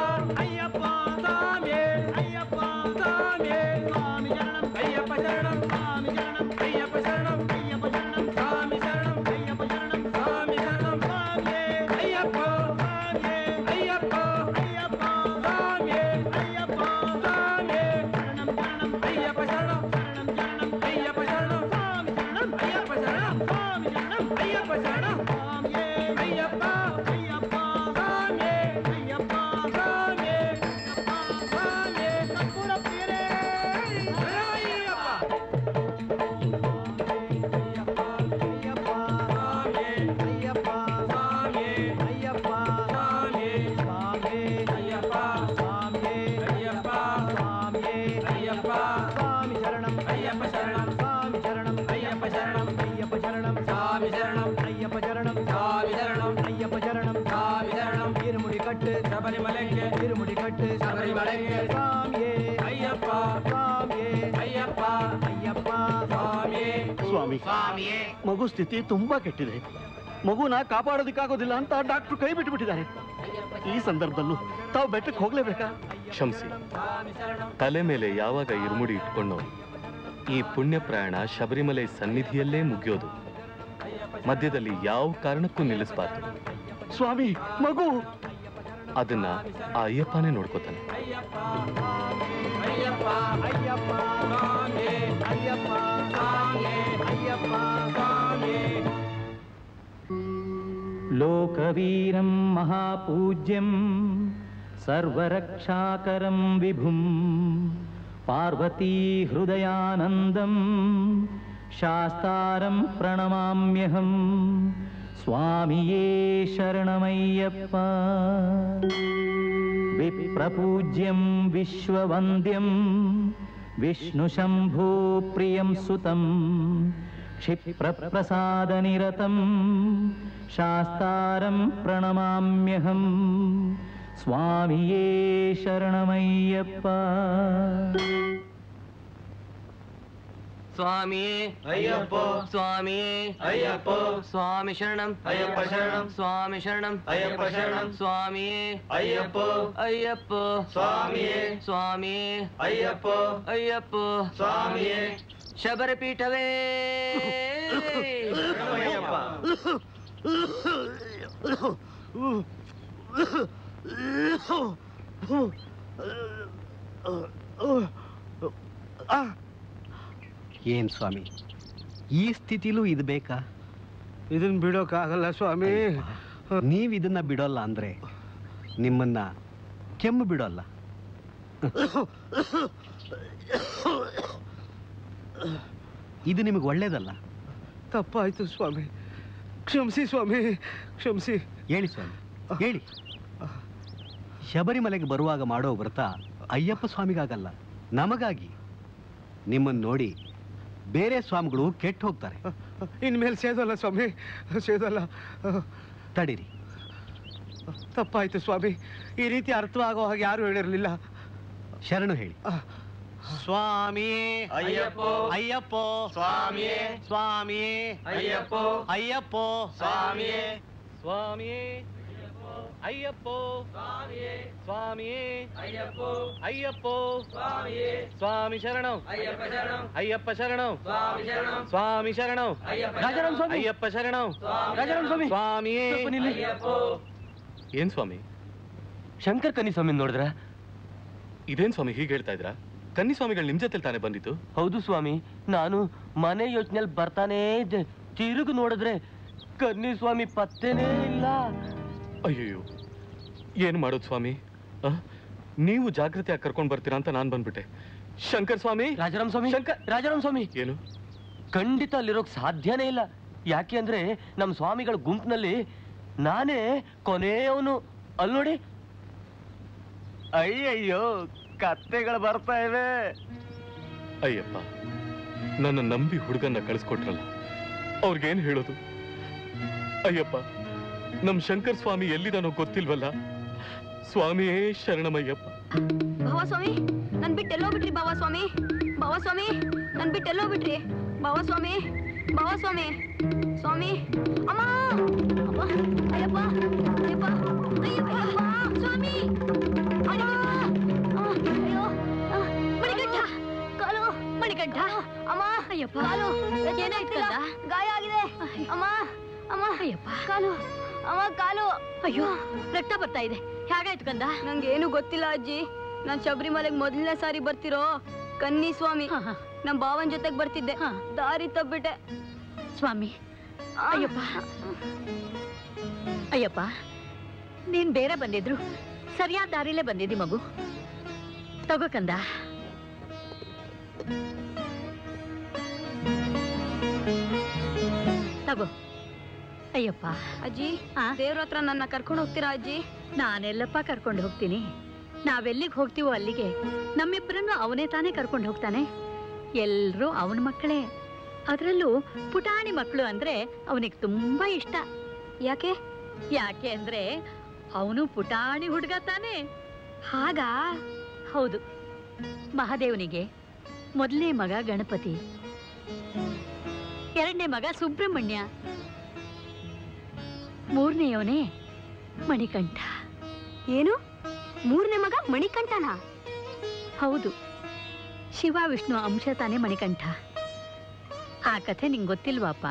ಅಯ್ಯಪ್ಪ ಸ್ವಾಮಿಯೇ ಅಯ್ಯಪ್ಪ ಸ್ವಾಮಿಯೇ ಸ್ವಾಮಿ ಶರಣಂ ಅಯ್ಯಪ್ಪ ಶರಣಂ ಸ್ವಾಮಿ ಶರಣಂ ಅಯ್ಯಪ್ಪ ಶರಣಂ ಅಯ್ಯಪ್ಪ ಶರಣಂ ಸ್ವಾಮಿ ಶರಣಂ ಅಯ್ಯಪ್ಪ ಶರಣಂ ಸ್ವಾಮಿ ಶರಣಂ ಸ್ವಾಮಿಯೇ ಅಯ್ಯಪ್ಪ ಸ್ವಾಮಿಯೇ ಅಯ್ಯಪ್ಪ ಅಯ್ಯಪ್ಪ ಸ್ವಾಮಿಯೇ ಅಯ್ಯಪ್ಪ ಸ್ವಾಮಿಯೇ ಶರಣಂ ಶರಣಂ ಅಯ್ಯಪ್ಪ ಶರಣಂ ಮಗು ಸ್ಥಿತಿ ತುಂಬಾ ಕೆಟ್ಟಿದೆ ಮಗುನ ಕಾಪಾಡೋದಕ್ಕಾಗೋದಿಲ್ಲ ಅಂತ ಡಾಕ್ಟರ್ ಕೈ ಬಿಟ್ಟುಬಿಟ್ಟಿದ್ದಾರೆ ಈ ಸಂದರ್ಭದಲ್ಲೂ ತಾವು ಬೆಟ್ಟಕ್ಕೆ ಹೋಗ್ಲೇಬೇಕಾ ಕ್ಷಮಿಸಿ ತಲೆ ಮೇಲೆ ಯಾವಾಗ ಇರುಮುಡಿ ಇಟ್ಕೊಂಡು ಈ ಪುಣ್ಯ ಪ್ರಯಾಣ ಶಬರಿಮಲೆ ಸನ್ನಿಧಿಯಲ್ಲೇ ಮುಗಿಯೋದು ಮಧ್ಯದಲ್ಲಿ ಯಾವ ಕಾರಣಕ್ಕೂ ನಿಲ್ಲಿಸಬಾರದು ಸ್ವಾಮಿ ಮಗು ಅದನ್ನ ಆ ಅಯ್ಯಪ್ಪನೇ ನೋಡ್ಕೋತಾನೆ लोकवीरं महापूज्यं सर्वरक्षाकरं विभुं पार्वती हृदयानंदं शास्तारं प्रणमाम्यहं स्वामिये शरणमय्यप्पा विप्रपूज्यं विश्ववन्द्यं विष्णुशंभो प्रियं सुतं क्षिप्रप्रसाद निरतं शास्तारं प्रणमाम्यहं स्वामिये शरणमय्यप्पा स्वामी अय्यप्पा स्वामी शरणम स्वामी अय्यप्पा स्वामी अय्यप्पा स्वामी शबर पीठवे ಏನ್ ಸ್ವಾಮಿ ಈ ಸ್ಥಿತಿಲೂ ಇದು ಬೇಕಾ? ಇದನ್ನ ಬಿಡೋಕೆ ಆಗಲ್ಲ ಸ್ವಾಮಿ. ನೀವು ಇದನ್ನ ಬಿಡೋಲ್ಲ ಅಂದ್ರೆ ನಿಮ್ಮನ್ನ ಕೆಮ್ಮು ಬಿಡೋಲ್ಲ. ಇದು ನಿಮಗೆ ಒಳ್ಳೇದಲ್ಲ. ತಪ್ಪಾಯ್ತು ಸ್ವಾಮಿ, ಕ್ಷಮಿಸಿ ಸ್ವಾಮಿ, ಕ್ಷಮಿಸಿ. ಹೇಳಿ ಸ್ವಾಮಿ, ಹೇಳಿ. ಶಬರಿಮಲೆಗೆ ಬರುವಾಗ ಮಾಡೋ ವ್ರತ ಅಯ್ಯಪ್ಪ ಸ್ವಾಮಿಗಾಗಲ್ಲ, ನಮಗಾಗಿ. ನಿಮ್ಮನ್ನು ನೋಡಿ बेरे स्वामी केट्ट होग्तारे. इनमेल सेदोल्ल स्वामी, सेदोल्ल. तडीरी, तप्पायितु स्वामी. ई रीति अर्थ आगो हागे यारू हेळिरलिल्ल. शरणु हेळि. स्वामी अय्यप्पो अय्यप्पो स्वामी स्वामी अय्यप्पो अय्यप्पो स्वामी स्वामी अय्यप्पो स्वामी अय्यप्पो स्वामी शरणम अय्यप्पा शरणम स्वामी शरणम अय्यप्पा शरणम स्वामी. ಏನ್ ಸ್ವಾಮಿ, ಶಂಕರ ಕನ್ನಿಸ್ವಾಮಿ ನೋಡಿದ್ರಾ? ಇದೇನ್ ಸ್ವಾಮಿ ಹೀಗೆ ಹೇಳ್ತಾ ಇದ್ರಾ? ಕನ್ನಿಸ್ವಾಮಿಗಳು ನಿಮ್ ಜೊತೆ ತಾನೇ ಬಂದಿತ್ತು? ಹೌದು ಸ್ವಾಮಿ, ನಾನು ಮನೆ ಯೋಚನೆಯಲ್ಲಿ ಬರ್ತಾನೆ ಇದ್ದೆ. ತಿರುಗಿ ನೋಡಿದ್ರೆ ಕನ್ನಿಸ್ವಾಮಿ ಪತ್ತೇನೇ ಇಲ್ಲ. ಅಯ್ಯೋ, ಏನು ಮಾಡೋದು ಸ್ವಾಮಿ? ನೀವು ಜಾಗೃತಿಯಾಗಿ ಕರ್ಕೊಂಡು ಬರ್ತೀರಾ ಅಂತ ನಾನು ಬಂದ್ಬಿಟ್ಟೆ. ಶಂಕರ್ ಸ್ವಾಮಿ, ರಾಜಾರಾಮ್ ಸ್ವಾಮಿ, ರಾಜಾರಾಮ್ ಸ್ವಾಮಿ ಏನು ಖಂಡಿತ ಅಲ್ಲಿರೋಕೆ ಸಾಧ್ಯನೇ ಇಲ್ಲ. ಯಾಕೆ ಅಂದ್ರೆ ನಮ್ಮ ಸ್ವಾಮಿಗಳ ಗುಂಪಿನಲ್ಲಿ ನಾನೇ ಕೊನೆಯವನು. ಅಲ್ಲಿ ನೋಡಿ, ಅಯ್ಯಯ್ಯೋ ಕತ್ತೆಗಳು ಬರ್ತಾ ಇವೆ. ಅಯ್ಯಪ್ಪ, ನನ್ನ ನಂಬಿ ಹುಡುಗನ್ನ ಕಳಿಸ್ಕೊಟ್ರಲ್ಲ, ಅವ್ರಿಗೇನು ಹೇಳೋದು? ಅಯ್ಯಪ್ಪ, ನಮ್ ಶಂಕರ್ ಸ್ವಾಮಿ ಎಲ್ಲಿದಾನೋ ಗೊತ್ತಿಲ್ವಲ್ಲ. ಸ್ವಾಮಿಯೇ ಶರಣಮಯ್ಯಪ್ಪ. ಬಾವ ಸ್ವಾಮಿ, ನನ್ ಬಿಟ್ಟು ಎಲ್ಲೋ ಬಿಟ್ರಿ. ಬಾವ ಸ್ವಾಮಿ, ಬಾವ ಸ್ವಾಮಿ, ನನ್ ಬಿಟ್ಟು ಎಲ್ಲೋ ಬಿಟ್ರಿ. ಬಾವ ಸ್ವಾಮಿ, ಬಾವ ಸ್ವಾಮಿ, ಸ್ವಾಮಿ ಅಮ್ಮ. ಅಯ್ಯಪ್ಪ ಅಯ್ಯಪ್ಪ ಅಯ್ಯಪ್ಪ ಸ್ವಾಮಿ. ಅಯ್ಯೋ ಮಣಿಗಂಠ ಕಾಲು, ಮಣಿಗಂಠ ಅಮ್ಮ. ಅಯ್ಯಪ್ಪ ಕಾಲು ಏನಾಯ್ತು? ಗಾಯ ಆಗಿದೆ ಅಮ್ಮ. ಅಮ್ಮ ಅಯ್ಯಪ್ಪ ಕಾಲು, ಅಮ್ಮ ಕಾಲು. ಅಯ್ಯೋ ರಕ್ತ ಬರ್ತಾ ಇದೆ, ಹೇಗಾಯ್ತು ಕಂದ? ನಂಗೆ ಏನು ಗೊತ್ತಿಲ್ಲ ಅಜ್ಜಿ. ನಾನ್ ಶಬರಿಮಲೆಗೆ ಮೊದಲನೇ ಸಾರಿ ಬರ್ತಿರೋ ಕನ್ನಿ ಸ್ವಾಮಿ, ನಮ್ ಬಾವನ್ ಜೊತೆಗೆ ಬರ್ತಿದ್ದೆ, ದಾರಿ ತಬ್ಬಿಟ್ಟೆ ಸ್ವಾಮಿ. ಅಯ್ಯಪ್ಪ ಅಯ್ಯಪ್ಪ, ನೀನ್ ಬೇರೆ ಬಂದಿದ್ರು, ಸರಿಯಾದ ದಾರಿಲೇ ಬಂದಿದ್ದಿ ಮಗು. ತಗೋ ಕಂದ. ತಗೋ ಅಯ್ಯಪ್ಪ. ಅಜ್ಜಿ, ದೇವ್ರ ಹತ್ರ ನನ್ನ ಕರ್ಕೊಂಡು ಹೋಗ್ತೀರಾ ಅಜ್ಜಿ? ನಾನೆಲ್ಲಪ್ಪ ಕರ್ಕೊಂಡು ಹೋಗ್ತೀನಿ. ನಾವೆಲ್ಲಿಗೆ ಹೋಗ್ತೀವೋ ಅಲ್ಲಿಗೆ ನಮ್ಮಿಬ್ಬರನ್ನು ಅವನೇ ತಾನೇ ಕರ್ಕೊಂಡು ಹೋಗ್ತಾನೆ. ಎಲ್ರೂ ಅವನ ಮಕ್ಕಳೇ, ಅದರಲ್ಲೂ ಪುಟಾಣಿ ಮಕ್ಕಳು ಅಂದ್ರೆ ಅವನಿಗೆ ತುಂಬಾ ಇಷ್ಟ. ಯಾಕೆ? ಯಾಕೆ ಅಂದ್ರೆ ಅವನು ಪುಟಾಣಿ ಹುಡುಗ ತಾನೆ. ಹಾಗ ಹೌದು, ಮಹಾದೇವನಿಗೆ ಮೊದಲನೇ ಮಗ ಗಣಪತಿ, ಎರಡನೇ ಮಗ ಸುಬ್ರಹ್ಮಣ್ಯ, ಮೂರನೆಯವನೇ ಮಣಿಕಂಠ. ಏನು, ಮೂರನೇ ಮಗ ಮಣಿಕಂಠನ? ಹೌದು, ಶಿವ ವಿಷ್ಣು ಅಂಶ ತಾನೇ ಮಣಿಕಂಠ. ಆ ಕಥೆ ನಿಂಗೆ ಗೊತ್ತಿಲ್ವಾಪ್ಪ?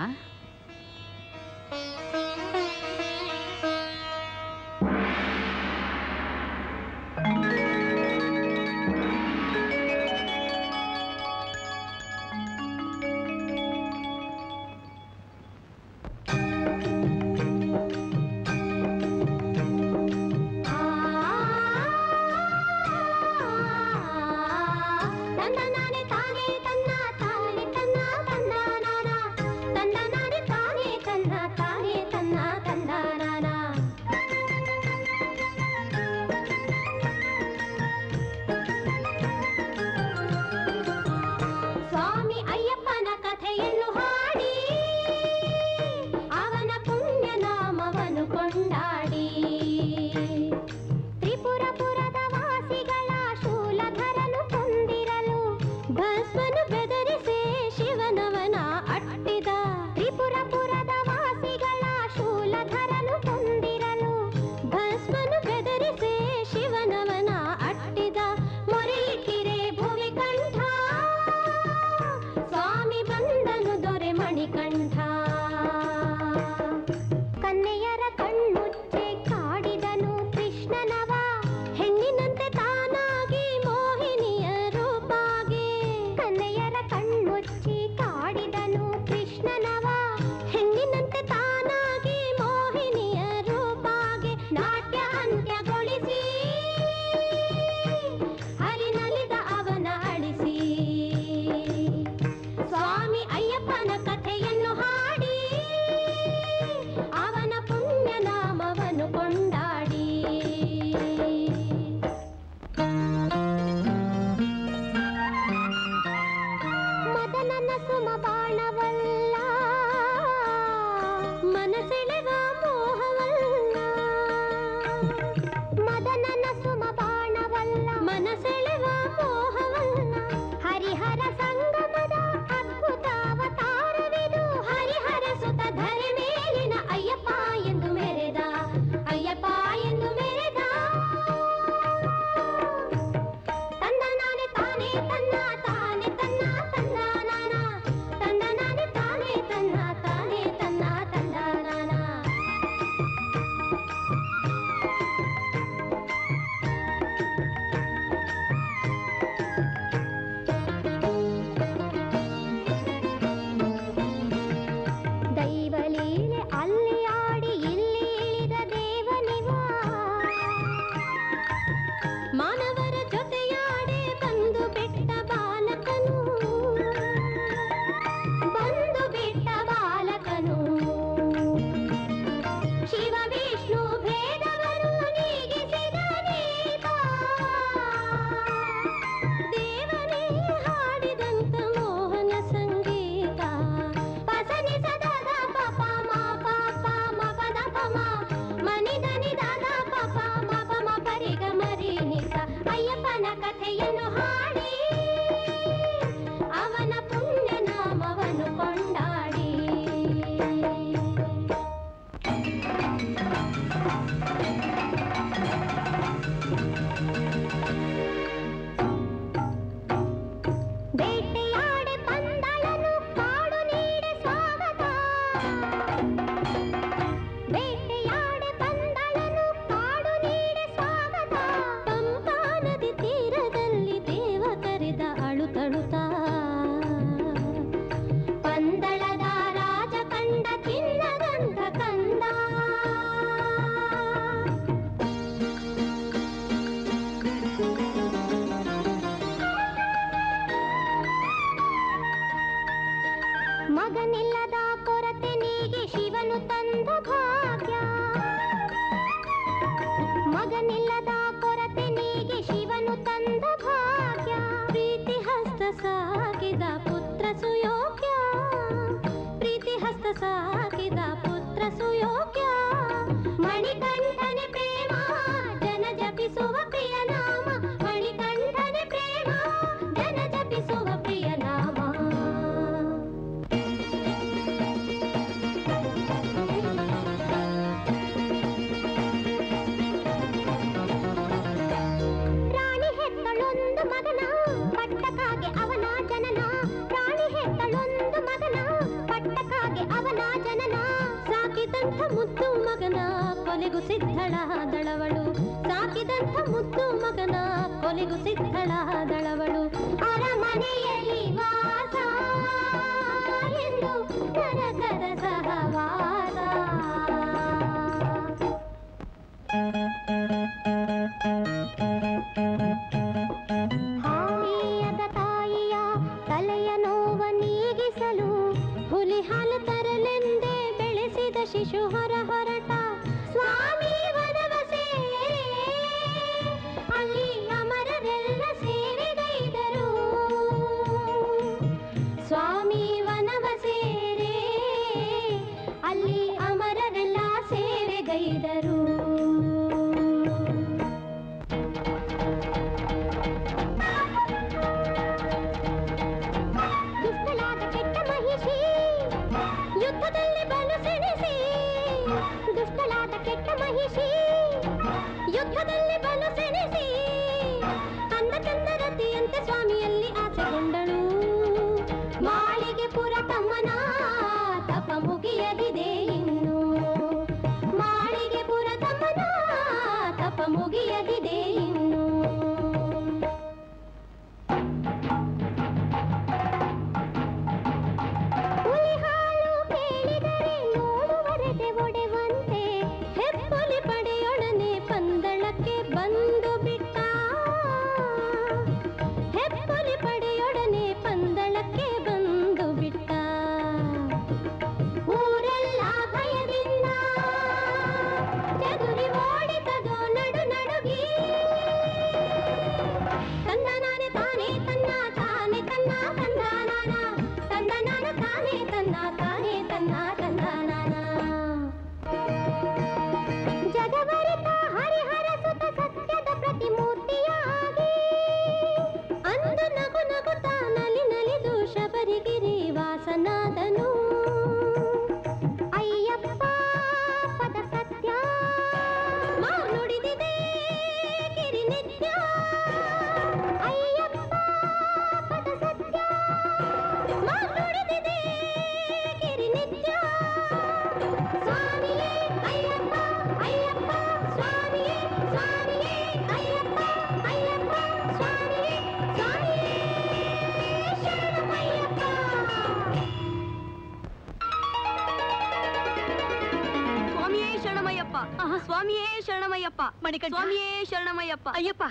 अय्यप्पा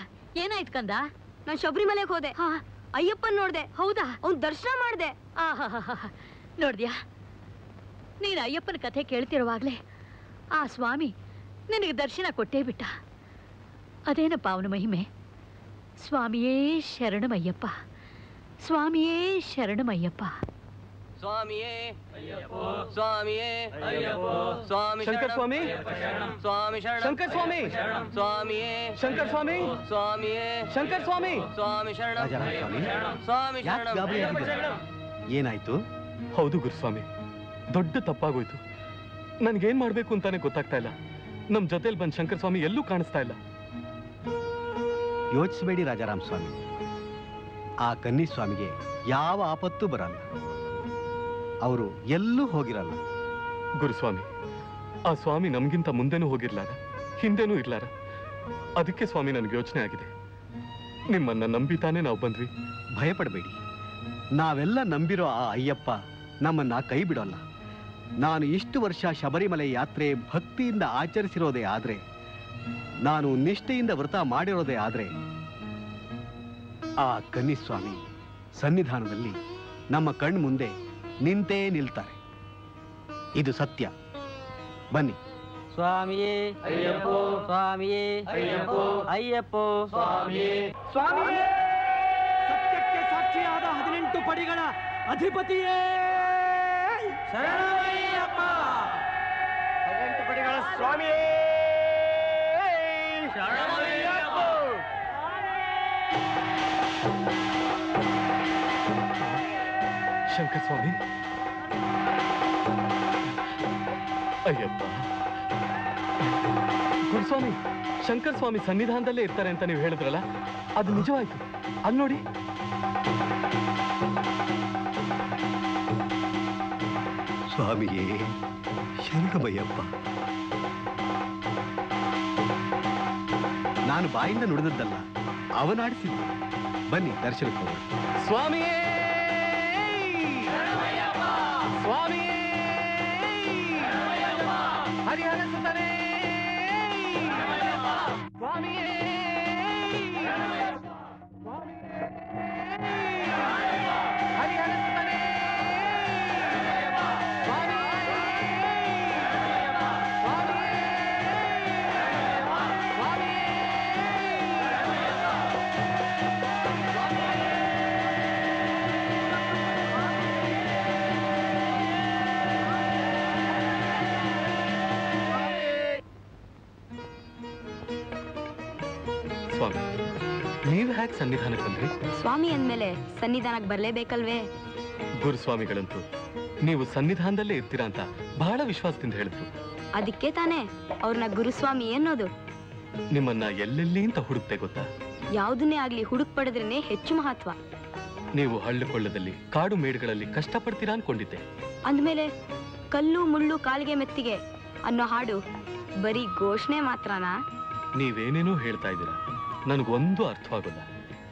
कंदा ना शबरीमले होदे अय्यप्पा नोड़े हौदा दर्शन माडे नोडिया नीन अय्यप्पन कथे केळ्तिरुवागले आ स्वामी निनगे दर्शन कोट्टे बिट्ट अदेनप्पा अवन महिमे स्वामिये शरणमय्यप्पा स्वामिये शरणमय्यप्पा स्वामिये अय्यप्पो स्वामिये अय्यप्पो स्वामी शंकर स्वामी स्वामी शंकर स्वामी स्वामिये शंकर स्वामी स्वामिये शंकर स्वामी स्वामी शरणम स्वामी शरणम ಏನಾಯ್ತು ಹೌದು ಗುರುಸ್ವಾಮಿ ದೊಡ್ಡ ತಪ್ಪಾಗೋಯ್ತು ನನಗೆ ಏನು ಮಾಡಬೇಕು ಅಂತಾನೆ ಗೊತ್ತಾಗ್ತಾ ಇಲ್ಲ ನಮ್ಮ ಜೊತೆಲಿ ಬಂದ ಶಂಕರ ಸ್ವಾಮಿ ಎಲ್ಲೂ ಕಾಣಿಸ್ತಾ ಇಲ್ಲ ಯೋಚಿಸಬೇಡಿ ರಾಜಾರಾಮ್ ಸ್ವಾಮಿ ಆ ಕನ್ನಿ ಸ್ವಾಮಿಗೆ ಯಾವ ಆಪತ್ತು ಬರಲ್ಲ ಅವರು ಎಲ್ಲೂ ಹೋಗಿರಲ್ಲ ಗುರುಸ್ವಾಮಿ ಆ ಸ್ವಾಮಿ ನಮಗಿಂತ ಮುಂದೆನೂ ಹೋಗಿರಲ್ಲ ಹಿಂದೆನೂ ಇರಲ್ಲ ಅದಕ್ಕೆ ಸ್ವಾಮಿ ನನಗೆ ಯೋಚನೆ ಆಗಿದೆ ನಿಮ್ಮನ್ನ ನಂಬಿತಾನೆ ನಾವು ಬಂದ್ವಿ ಭಯಪಡಬೇಡಿ ನಾವೆಲ್ಲ ನಂಬಿರೋ ಆ ಅಯ್ಯಪ್ಪ ನಮ್ಮನ್ನ ಕೈ ಬಿಡೋಲ್ಲ ನಾನು ಇಷ್ಟು ವರ್ಷ ಶಬರಿಮಲೆ ಯಾತ್ರೆ ಭಕ್ತಿಯಿಂದ ಆಚರಿಸಿರೋದೇ ಆದರೆ ನಾನು ನಿಷ್ಠೆಯಿಂದ ವ್ರತ ಮಾಡಿರೋದೇ ಆದರೆ ಆ ಕನ್ನಿಸ್ವಾಮಿ ಸನ್ನಿಧಾನದಲ್ಲಿ ನಮ್ಮ ಕಣ್ಣ ಮುಂದೆ ನಿಂತೇ ನಿಲ್ತಾರೆ ಇದು ಸತ್ಯ ಬನ್ನಿ ಸ್ವಾಮಿಯೇ ಅಯ್ಯಪ್ಪೋ ಸ್ವಾಮಿಯೇ ಅಯ್ಯಪ್ಪೋ ಅಯ್ಯಪ್ಪೋ ಸ್ವಾಮಿಯೇ ಸ್ವಾಮಿಯೇ ಸತ್ಯಕ್ಕೆ ಸಾಕ್ಷಿಯಾದ 18 ಪಡಿಗಳ ಅಧಿಪತಿಯೇ ಶರಣಮಯ್ಯಪ್ಪ 18 ಪಡಿಗಳ ಸ್ವಾಮಿಯೇ ಶರಣಮಯ್ಯಪ್ಪ शंकर स्वामी अय्यप्पा गुरुस्वामी शंकर स्वामी सन्निधानदल्ले इर्तारे अंत नीवु हेळिद्रल्ल अदु निजवायितु अल्ल नोडि स्वामिये शरणमय्यप्प नानु बायिंद नुडिदल्ल अवनाडिसिदे बन्नि दर्शनक्के होगोण स्वामिये स्वामी हरिहर सुतने स्वामी हरिहर सुतने स्वामी स्वामी ನೀವು ಹೇಗೆ ಸನ್ನಿಧಾನಕ್ಕೆ ಬಂದ್ರಿ? ಸ್ವಾಮಿ ಅಂದಮೇಲೆ ಸನ್ನಿಧಾನಕ್ಕೆ ಬರಲೇಬೇಕಲ್ವೇ? ಗುರುಸ್ವಾಮಿಗಳಂತೂ ನೀವು ಸನ್ನಿಧಾನದಲ್ಲೇ ಇರ್ತೀರಾ ಅಂತ ಬಹಳ ವಿಶ್ವಾಸದಿಂದ ಹೇಳಿದ್ರು. ಅದಕ್ಕೆ ತಾನೇ ಅವರನ್ನ ಗುರುಸ್ವಾಮಿ ಅನ್ನೋದು. ನಿಮ್ಮನ್ನ ಎಲ್ಲೆಲ್ಲಿ ಅಂತ ಹುಡುಕ್ತೆ ಗೊತ್ತಾ? ಯಾವುದನ್ನೇ ಆಗಲಿ ಹುಡುಕ್ ಪಡೆದ್ರೇನೆ ಹೆಚ್ಚು ಮಹತ್ವ. ನೀವು ಹಳ್ಳಿಕೊಳ್ಳದಲ್ಲಿ ಕಾಡು ಮೇಡುಗಳಲ್ಲಿ ಕಷ್ಟಪಡ್ತೀರಾ ಅನ್ಕೊಂಡಿದ್ದೆ. ಅಂದಮೇಲೆ ಕಲ್ಲು ಮುಳ್ಳು ಕಾಲಿಗೆ ಮೆತ್ತಿಗೆ ಅನ್ನೋ ಹಾಡು ಬರೀ ಘೋಷಣೆ ಮಾತ್ರನಾ? ನೀವೇನೇನೋ ಹೇಳ್ತಾ ಇದ್ದೀರಾ, ನನಗೊಂದು ಅರ್ಥವಾಗಲ್ಲ.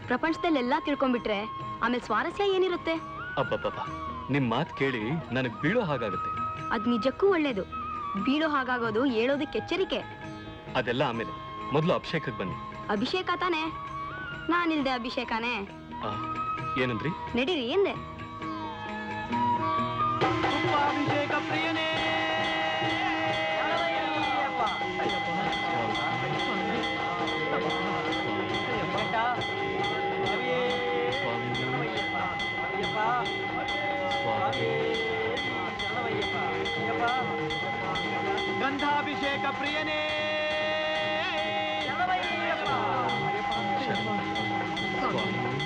ಪ್ರಪಂಚದಲ್ಲೆಲ್ಲ ತಿಳ್ಕೊಂಡ್ಬಿಟ್ರೆ ಆಮೇಲೆ ಸ್ವಾರಸ್ಯ ಏನಿರುತ್ತೆ? ಅಬ್ಬಬ್ಬಬ್ಬ, ನಿಮ್ಮ ಮಾತು ಕೇಳಿ ನನಗೆ ಬೀಳೋ ಹಾಗಾಗುತ್ತೆ. ಅದು ನಿಜಕ್ಕೂ ಒಳ್ಳೇದು, ಬೀಳೋ ಹಾಗಾಗೋದು ಹೇಳೋದಕ್ಕೆ ಎಚ್ಚರಿಕೆ. ಅದೆಲ್ಲ ಆಮೇಲೆ, ಮೊದಲು ಅಭಿಷೇಕಕ್ಕೆ ಬನ್ನಿ. ಅಭಿಷೇಕ ತಾನೇ? ನಾನಿಲ್ದೆ ಅಭಿಷೇಕನೇ? ಏನಂದ್ರಿ? ನಡೀರಿ ಎಂದೆ. ಅಭಿಷೇಕ ಪ್ರಿಯನೇ ಗಂಧಾಭಿಷೇಕ ಪ್ರಿಯನೇ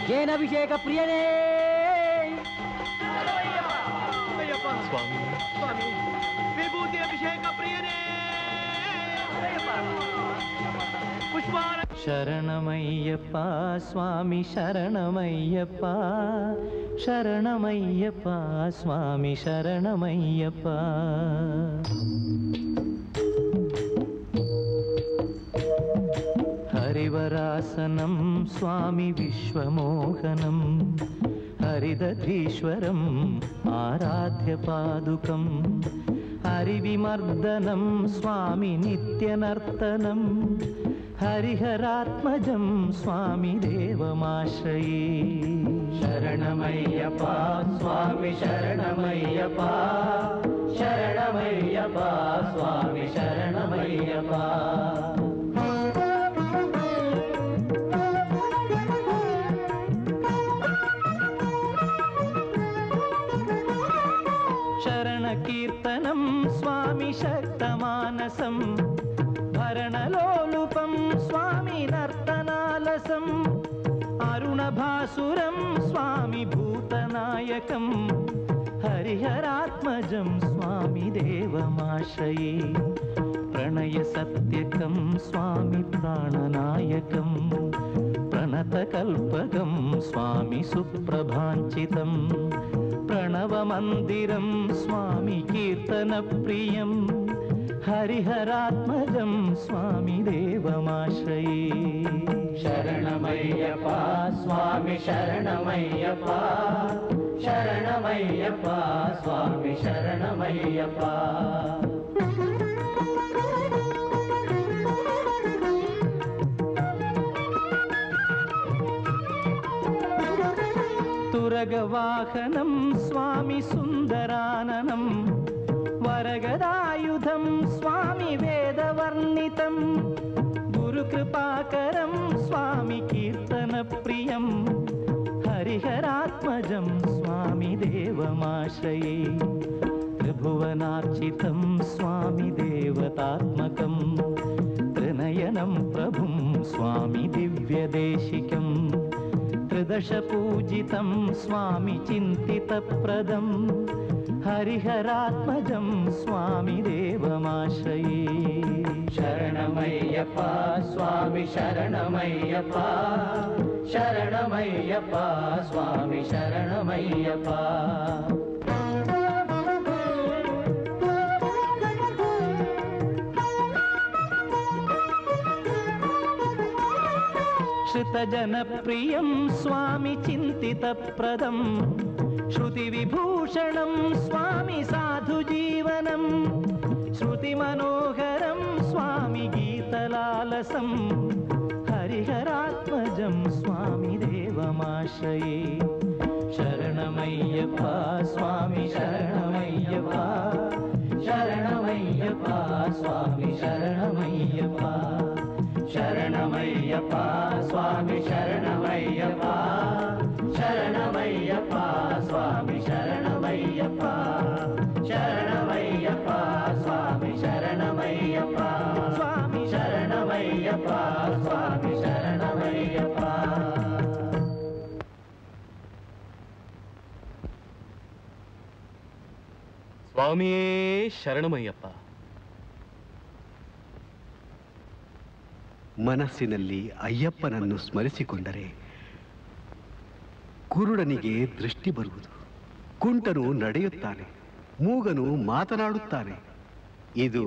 ಜೇನಾಭಿಷೇಕ ಪ್ರಿಯನೇ ವಿಭೂತಿ ಅಭಿಷೇಕ ಪ್ರಿಯನೇ ಪುಷ್ಪ ಶರಣಮಯ್ಯಪ್ಪ ಸ್ವಾಮಿ ಶರಣಮಯ್ಯಪ್ಪ ಶರಣಮಯ್ಯಪ್ಪ ಸ್ವಾಮಿ ಶರಣಮಯ್ಯಪ್ಪ. ಹರಿವರಾಸನಂ ಸ್ವಾಮಿ ವಿಶ್ವಮೋಹನಂ ಹರಿದಧೀಶ್ವರಂ ಆರಾಧ್ಯ ಪಾದುಕಂ ಹರಿವಿಮರ್ದನಂ ಸ್ವಾಮಿ ನಿತ್ಯನರ್ತನಂ ಹರಿಹರಾತ್ಮಜಂ ಸ್ವಾಮಿ ದೇವಮಾಶ್ರಯೇ. ಶರಣಮಯ್ಯಪ್ಪ ಸ್ವಾಮಿ ಶರಣಮಯ್ಯಪ್ಪ ಶರಣಮಯ್ಯಪ್ಪ ಸ್ವಾಮಿ ಶರಣಮಯ್ಯಪ್ಪ. ಶರಣಕೀರ್ತನಂ ಸ್ವಾಮಿ ಶಕ್ತಮಾನಸಂ ಭರಣಲೋಲುಪಂ ಸ್ವಾಮಿ ನರ್ತನಾಲಸಂ ಅರುಣಭಾಸುರಂ ಸ್ವಾಮಿ ಭೂತನಾಯಕಂ ಹರಿಹರಾತ್ಮಜಂ ಸ್ವಾಮಿ ದೇವಮಾಶ್ರಯೇ. ಪ್ರಣಯ ಸತ್ಯಕಂ ಸ್ವಾಮಿ ಪ್ರಾಣನಾಯಕಂ ಪ್ರಣತಕಲ್ಪಕಂ ಸ್ವಾಮಿ ಸುಪ್ರಭಾಂಚಿತಂ ಪ್ರಣವಮಂದಿರಂ ಸ್ವಾಮಿ ಕೀರ್ತನಪ್ರಿಯಂ ಹರಿಹರಾತ್ಮಜಂ ಸ್ವಾಮಿ ದೇವಮಾಶ್ರಯೇ. ಶರಣಮಯ್ಯಪ್ಪ ಸ್ವಾಮಿ ಶರಣಮಯ್ಯಪ್ಪ ಶರಣಮಯ್ಯಪ್ಪ ಸ್ವಾಮಿ ಶರಣಮಯ್ಯಪ್ಪ. ತುರಗವಾಹನಂ ಸ್ವಾಮಿ ಸುಂದರಾನನಂ ವರಗದಾಯುಧಂ ಸ್ವಾಮಿ ವೇದವರ್ಣಿತಂ ಗುರುಕೃಪಾಕರಂ ಸ್ವಾಮಿ ಕೀರ್ತನಪ್ರಿಯಂ ಹರಿಹರಾತ್ಮಜಂ ಸ್ವಾಮಿ ದೇವಮಾಶ್ರಯೇ. ತ್ರಿಭುವನಾರ್ಚಿತಂ ಸ್ವಾಮಿ ದೇವತಾತ್ಮಕಂ ತ್ರಿನಯನಂ ಪ್ರಭುಂ ಸ್ವಾಮಿ ದಿವ್ಯದೇಶಿಕಂ ತ್ರಿದಶ ಪೂಜಿತಂ ಸ್ವಾಮಿ ಚಿಂತಿತಪ್ರದಂ ಹರಿಹರಾತ್ಮಜಂ ಸ್ವಾಮಿ ದೇವಮಾಶ್ರಯೇ. ಶರಣಮಯ್ಯಪ್ಪ ಸ್ವಾಮಿ ಶರಣಮಯ್ಯಪ್ಪ ಶರಣಮಯ್ಯಪ್ಪ ಸ್ವಾಮಿ ಶರಣಮಯ್ಯಪ್ಪ. ಶ್ರುತಜನಪ್ರಿಯಂ ಸ್ವಾಮಿ ಚಿಂತಿತಪ್ರದಂ श्रुतिविभूषणं स्वामी साधुजीवनं श्रुतिमनोहरं स्वामी गीतलालसं हरिहरात्मजं स्वामी देवमाश्रये. शरणमय्यप्पा स्वामी शरणमय्यप्पा शरणमय्यप्पा स्वामी शरणमय्यप्पा. शरणमय्यप्पा स्वामी शरणमय्यप्पा शरणमय्यप्पा स्वामी शरणमय्यप्पा. शरणमय्यप्पा स्वामी शरणमय्यप्पा स्वामी शरणमय्यप्पा स्वामी शरणमय्यप्पा. स्वामिये शरणमय्यप्पा ಮನಸ್ಸಿನಲ್ಲಿ ಅಯ್ಯಪ್ಪನನ್ನು ಸ್ಮರಿಸಿಕೊಂಡರೆ ಕುರುಡನಿಗೆ ದೃಷ್ಟಿ ಬರುವುದು, ಕುಂಟನು ನಡೆಯುತ್ತಾನೆ, ಮೂಗನು ಮಾತನಾಡುತ್ತಾನೆ. ಇದು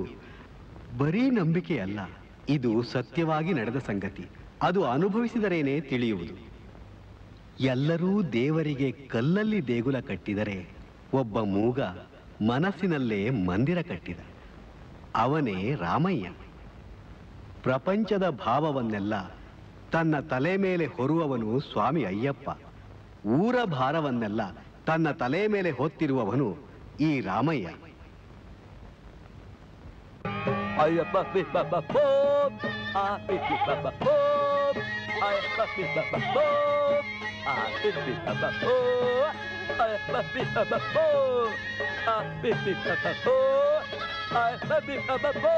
ಬರೀ ನಂಬಿಕೆಯಲ್ಲ, ಇದು ಸತ್ಯವಾಗಿ ನಡೆದ ಸಂಗತಿ. ಅದು ಅನುಭವಿಸಿದರೇನೆ ತಿಳಿಯುವುದು. ಎಲ್ಲರೂ ದೇವರಿಗೆ ಕಲ್ಲಲ್ಲಿ ದೇಗುಲ ಕಟ್ಟಿದರೆ ಒಬ್ಬ ಮೂಗ ಮನಸ್ಸಿನಲ್ಲೇ ಮಂದಿರ ಕಟ್ಟಿದ ಅವನೇ ರಾಮಯ್ಯ. ಪ್ರಪಂಚದ ಭಾವವನ್ನೆಲ್ಲ ತನ್ನ ತಲೆ ಮೇಲೆ ಹೊರುವವನು ಸ್ವಾಮಿ ಅಯ್ಯಪ್ಪ. ಊರ ಭಾರವನ್ನೆಲ್ಲ ತನ್ನ ತಲೆ ಮೇಲೆ ಹೊತ್ತಿರುವವನು ಈ ರಾಮಯ್ಯ. ಅಯ್ಯಪ್ಪ ಬಿಬ್ಬಬ್ಬೋ ಆ ಬಿಬ್ಬಬ್ಬೋ ಅಯ್ಯಪ್ಪ ಬಿಬ್ಬಬ್ಬೋ ಆ ಬಿಬ್ಬಬ್ಬೋ ಅಯ್ಯಪ್ಪ ಬಿಬ್ಬಬ್ಬೋ ಆ ಬಿಬ್ಬಬ್ಬೋ ಅಯ್ಯಪ್ಪ ಬಿಬ್ಬಬ್ಬೋ ಆ ಬಿಬ್ಬಬ್ಬೋ ಆ ಬಿಬ್ಬಬ್ಬೋ ಅಯ್ಯಪ್ಪ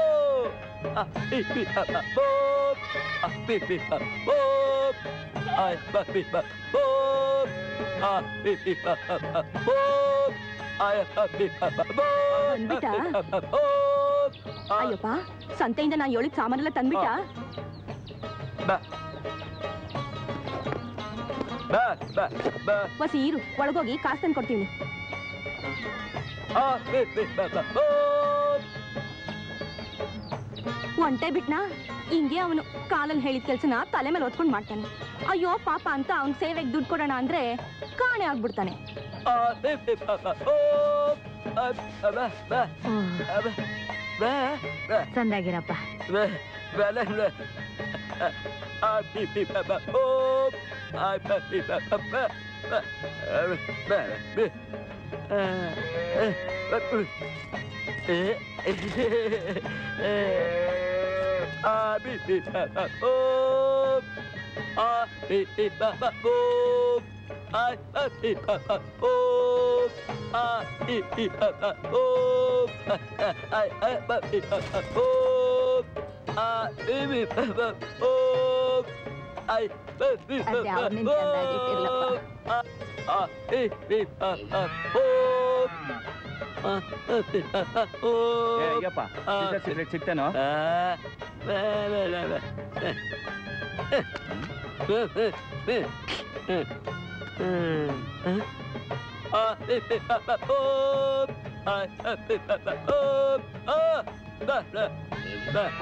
ಬಿಬ್ಬಬ್ಬೋ ಆ ಬಿಬ್ಬಬ್ಬೋ ಅಯ್ಯಪ್ಪ ಬಿಬ್ಬಬ್ಬೋ ಬಿಬ್ಬಬ್ಬೋ. ಅಯ್ಯಪ್ಪ, ಸಂತೆಯಿಂದ ನಾನು ಹೇಳಿದ ಸಾಮಾನೆಲ್ಲ ತಂದ್ಬಿಟ್ಟ? ಬಸ್ ಇರು, ಒಳಗೋಗಿ ಕಾಸು ತಂದು ಕೊಡ್ತೀನಿ. ಒಂಟೆ ಬಿಟ್ನಾ ಹಿಂಗೆ. ಅವನು ಕಾಲಲ್ಲಿ ಹೇಳಿದ ಕೆಲಸನ ತಲೆ ಮೇಲೆ ಹೊತ್ಕೊಂಡು ಮಾಡ್ತಾನೆ. ಅಯ್ಯೋ ಪಾಪ ಅಂತ ಅವನ್ ಸೇವೆಗೆ ದುಡ್ಡು ಕೊಡೋಣ ಅಂದ್ರೆ ಕಾಣೆ ಆಗ್ಬಿಡ್ತಾನೆ. ಚಂದಾಗಿರಪ್ಪ. ಸಿಗ್ತಾನೋ?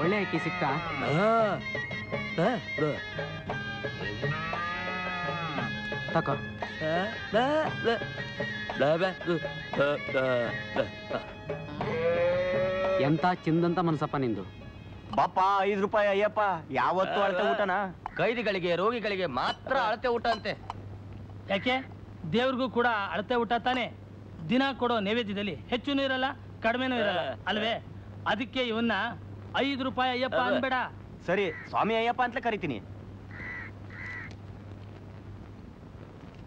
ಒಳ್ಳೆ ಅಕ್ಕಿ ಸಿಕ್ತಾ? ತಕ ಎಂತ ಚಿಂದಂತ ಮನಸಪ್ಪ ನಿಂದು. ಬಾಪ 5 ರೂಪಾಯಿ ಅಯ್ಯಪ್ಪ. ಯಾವತ್ತು ಅಳತೆ ಊಟನ? ಕೈದಿಗಳಿಗೆ, ರೋಗಿಗಳಿಗೆ ಮಾತ್ರ ಅಳತೆ ಊಟ ಅಂತೆ. ಯಾಕೆ? ದೇವ್ರಿಗೂ ಕೂಡ ಅಳತೆ ಊಟ ತಾನೆ. ದಿನ ಕೊಡೋ ನೈವೇದ್ಯದಲ್ಲಿ ಹೆಚ್ಚುನೂ ಇರಲ್ಲ, ಕಡಿಮೆನೂ ಇರಲ್ಲ ಅಲ್ವೇ? ಅದಕ್ಕೆ ಇವನ್ನ 5 ರೂಪಾಯಿ ಅಯ್ಯಪ್ಪ ಅನ್ಬೇಡ. ಸರಿ, ಸ್ವಾಮಿ ಅಯ್ಯಪ್ಪ ಅಂತಲೇ ಕರಿತೀನಿ.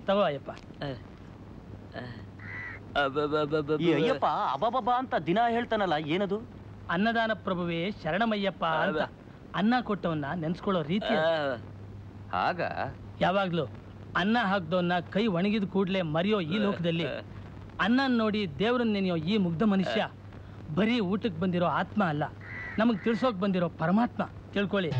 ತಗೋ ಅಯ್ಯಪ್ಪ. ಈ ಅಯ್ಯಪ್ಪ ಅಬಾಬ ಅಂತ ದಿನ ಹೇಳ್ತಾನಲ್ಲ, ಏನದು? ಅನ್ನದಾನ ಪ್ರಭುವೇ ಶರಣಮಯ್ಯಪ್ಪ ಅಂತ. ಅನ್ನ ಕೊಟ್ಟವನ್ನ ನೆನ್ಸ್ಕೊಳ್ಳೋ ರೀತಿ. ಆಗ ಯಾವಾಗ್ಲೂ ಅನ್ನ ಹಾಕ್ದವನ್ನ ಕೈ ಒಣಗಿದ ಕೂಡ್ಲೆ ಮರೆಯೋ ಈ ಲೋಕದಲ್ಲಿ ಅನ್ನ ನೋಡಿ ದೇವ್ರನ್ನ ನೆನೆಯೋ ಈ ಮುಗ್ಧ ಮನುಷ್ಯ ಬರೀ ಊಟಕ್ಕೆ ಬಂದಿರೋ ಆತ್ಮ ಅಲ್ಲ, ನಮಗ್ ತಿಳ್ಸೋಕ್ ಬಂದಿರೋ ಪರಮಾತ್ಮ. ತಿಳ್ಕೊಳ್ಳಿ.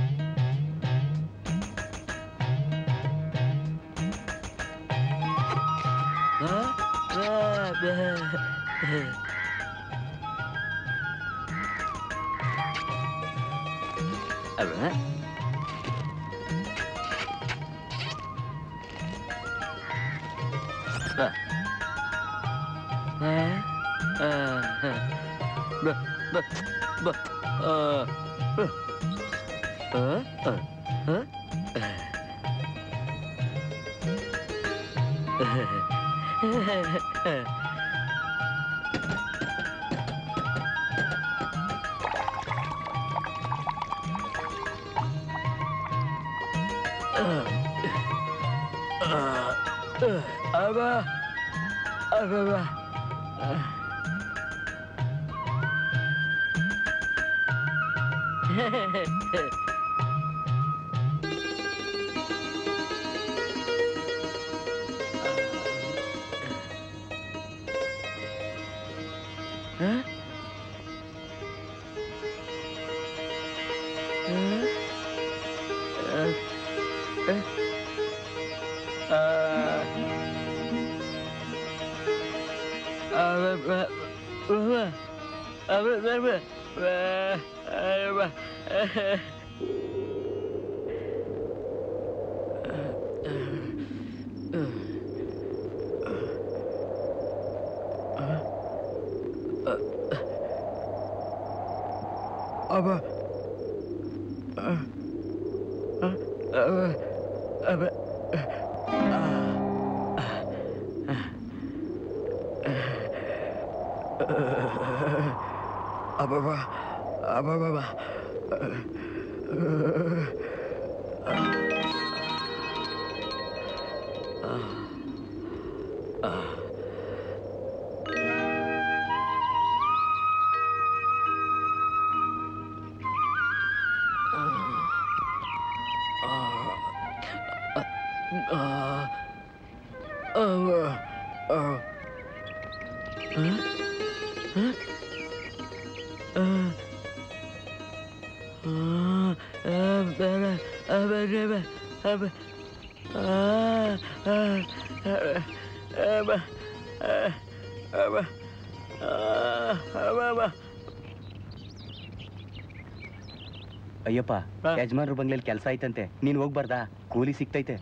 अय्यप्पा यजमान बंगलेल केलस आयतंते नीनु होगबारदा कूली सिक्तैते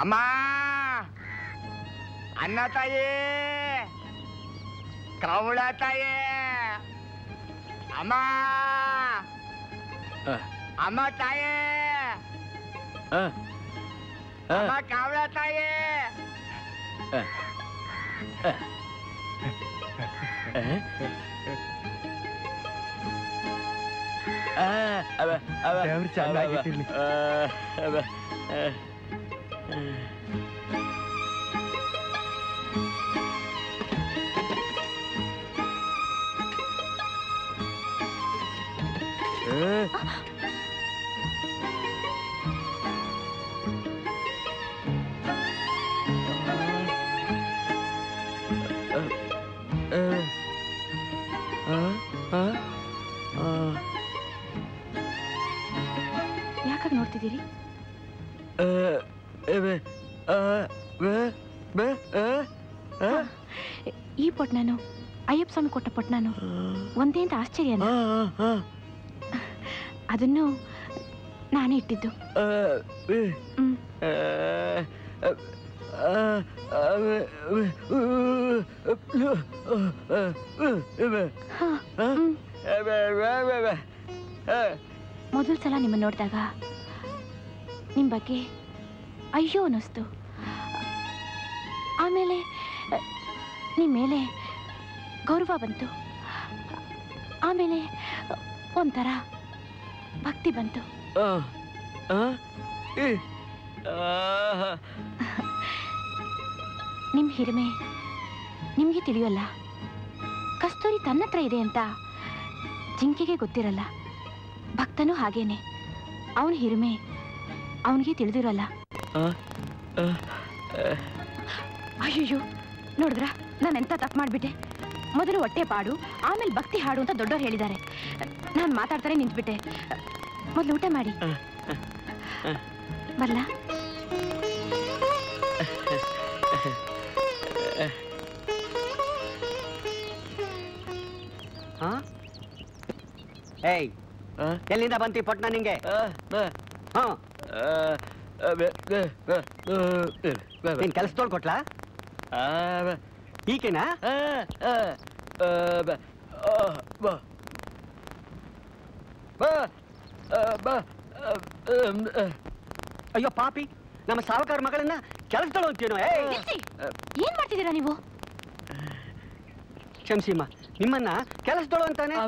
अम्मा अन्ना ताई क्रवड़ा ताई अम्मा अम्मा ताई अम्मा क्रवड़ा ताई अब चला ಯಾಕೆ ನೋಡ್ತಿದ್ದೀರಿ ಈ ಪೊಟ್ನಾನು ಅಯ್ಯಪ್ಪ ಸ್ವಾಮಿ ಕೊಟ್ಟ ಪೊಟ್ನಾನು ಒಂದೇ ಅಂತ ಆಶ್ಚರ್ಯ ಅದನ್ನು ನಾನೇ ಇಟ್ಟಿದ್ದು ಮೊದಲ ಸಲ ನಿಮ್ಮನ್ನು ನೋಡಿದಾಗ ನಿಮ್ಮ ಬಗ್ಗೆ ಅಯ್ಯೋ ಅನ್ನಿಸ್ತು ಆಮೇಲೆ ನಿಮ್ಮ ಮೇಲೆ ಗೌರವ ಬಂತು ಆಮೇಲೆ ಒಂಥರ ಭಕ್ತಿ ಬಂತು ನಿಮ್ಮ ಹಿರಿಮೆ ನಿಮಗೆ ತಿಳಿಯಲ್ಲ ಕಸ್ತೂರಿ ತನ್ನತ್ರ ಇದೆ ಅಂತ ಜಿಂಕೆಗೆ ಗೊತ್ತಿರಲ್ಲ ಭಕ್ತನೂ ಹಾಗೇನೆ ಅವನ ಹಿರಿಮೆ ಅವನಿಗೆ ತಿಳಿದಿರಲ್ಲ ಅಯ್ಯೋ ನೋಡಿದ್ರಾ ನಾನು ಎಂತ ತಪ್ಪು ಮಾಡಿಬಿಟ್ಟೆ ಮೊದಲು ಹೊಟ್ಟೆ ಪಾಡು ಆಮೇಲೆ ಭಕ್ತಿ ಹಾಡು ಅಂತ ದೊಡ್ಡವರು ಹೇಳಿದ್ದಾರೆ ನಾನು ಮಾತಾಡ್ತಾರೆ ನಿಂತ್ಬಿಟ್ಟೆ ಮೊದಲು ಊಟ ಮಾಡಿ ಬರಲಾ ಎಲ್ಲಿಂದ ಬಂತಿ ಪಟ್ನ ನಿಂಗೆ ನೀನ್ ಕೆಲಸ ತೋಳ್ಕೊಟ್ಲಾ ಈಕೆನಾ ಅಯ್ಯೋ ಪಾಪಿ ನಮ್ಮ ಸಾವಕಾರ ಮಗಳನ್ನ ಕೆಲಸ ತೋಳಂತೀನೋ ಏನ್ ಮಾಡ್ತಿದ್ದೀರಾ ನೀವು ಕ್ಷಮಿಸಿಮ್ಮ ನಿಮ್ಮನ್ನ ಕೆಲಸ ತೋಳು ಅಂತಾನೆ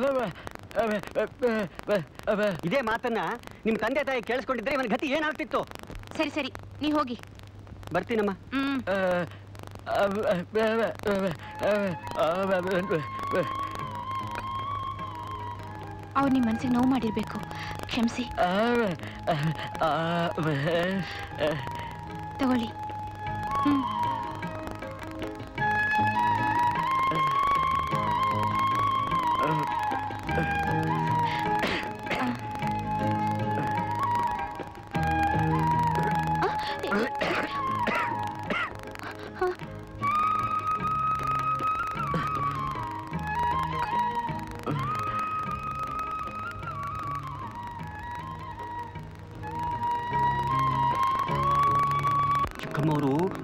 इदे मातना निम तंदे ताई केळिस्कोंडिद्रे इवन गति एनु आगतित्तु सरी सरी नी होगी बर्तीनम्मा अव निम मनस्सिगे नोवु माडिरबेकु क्षमिसि तगोळ्ळि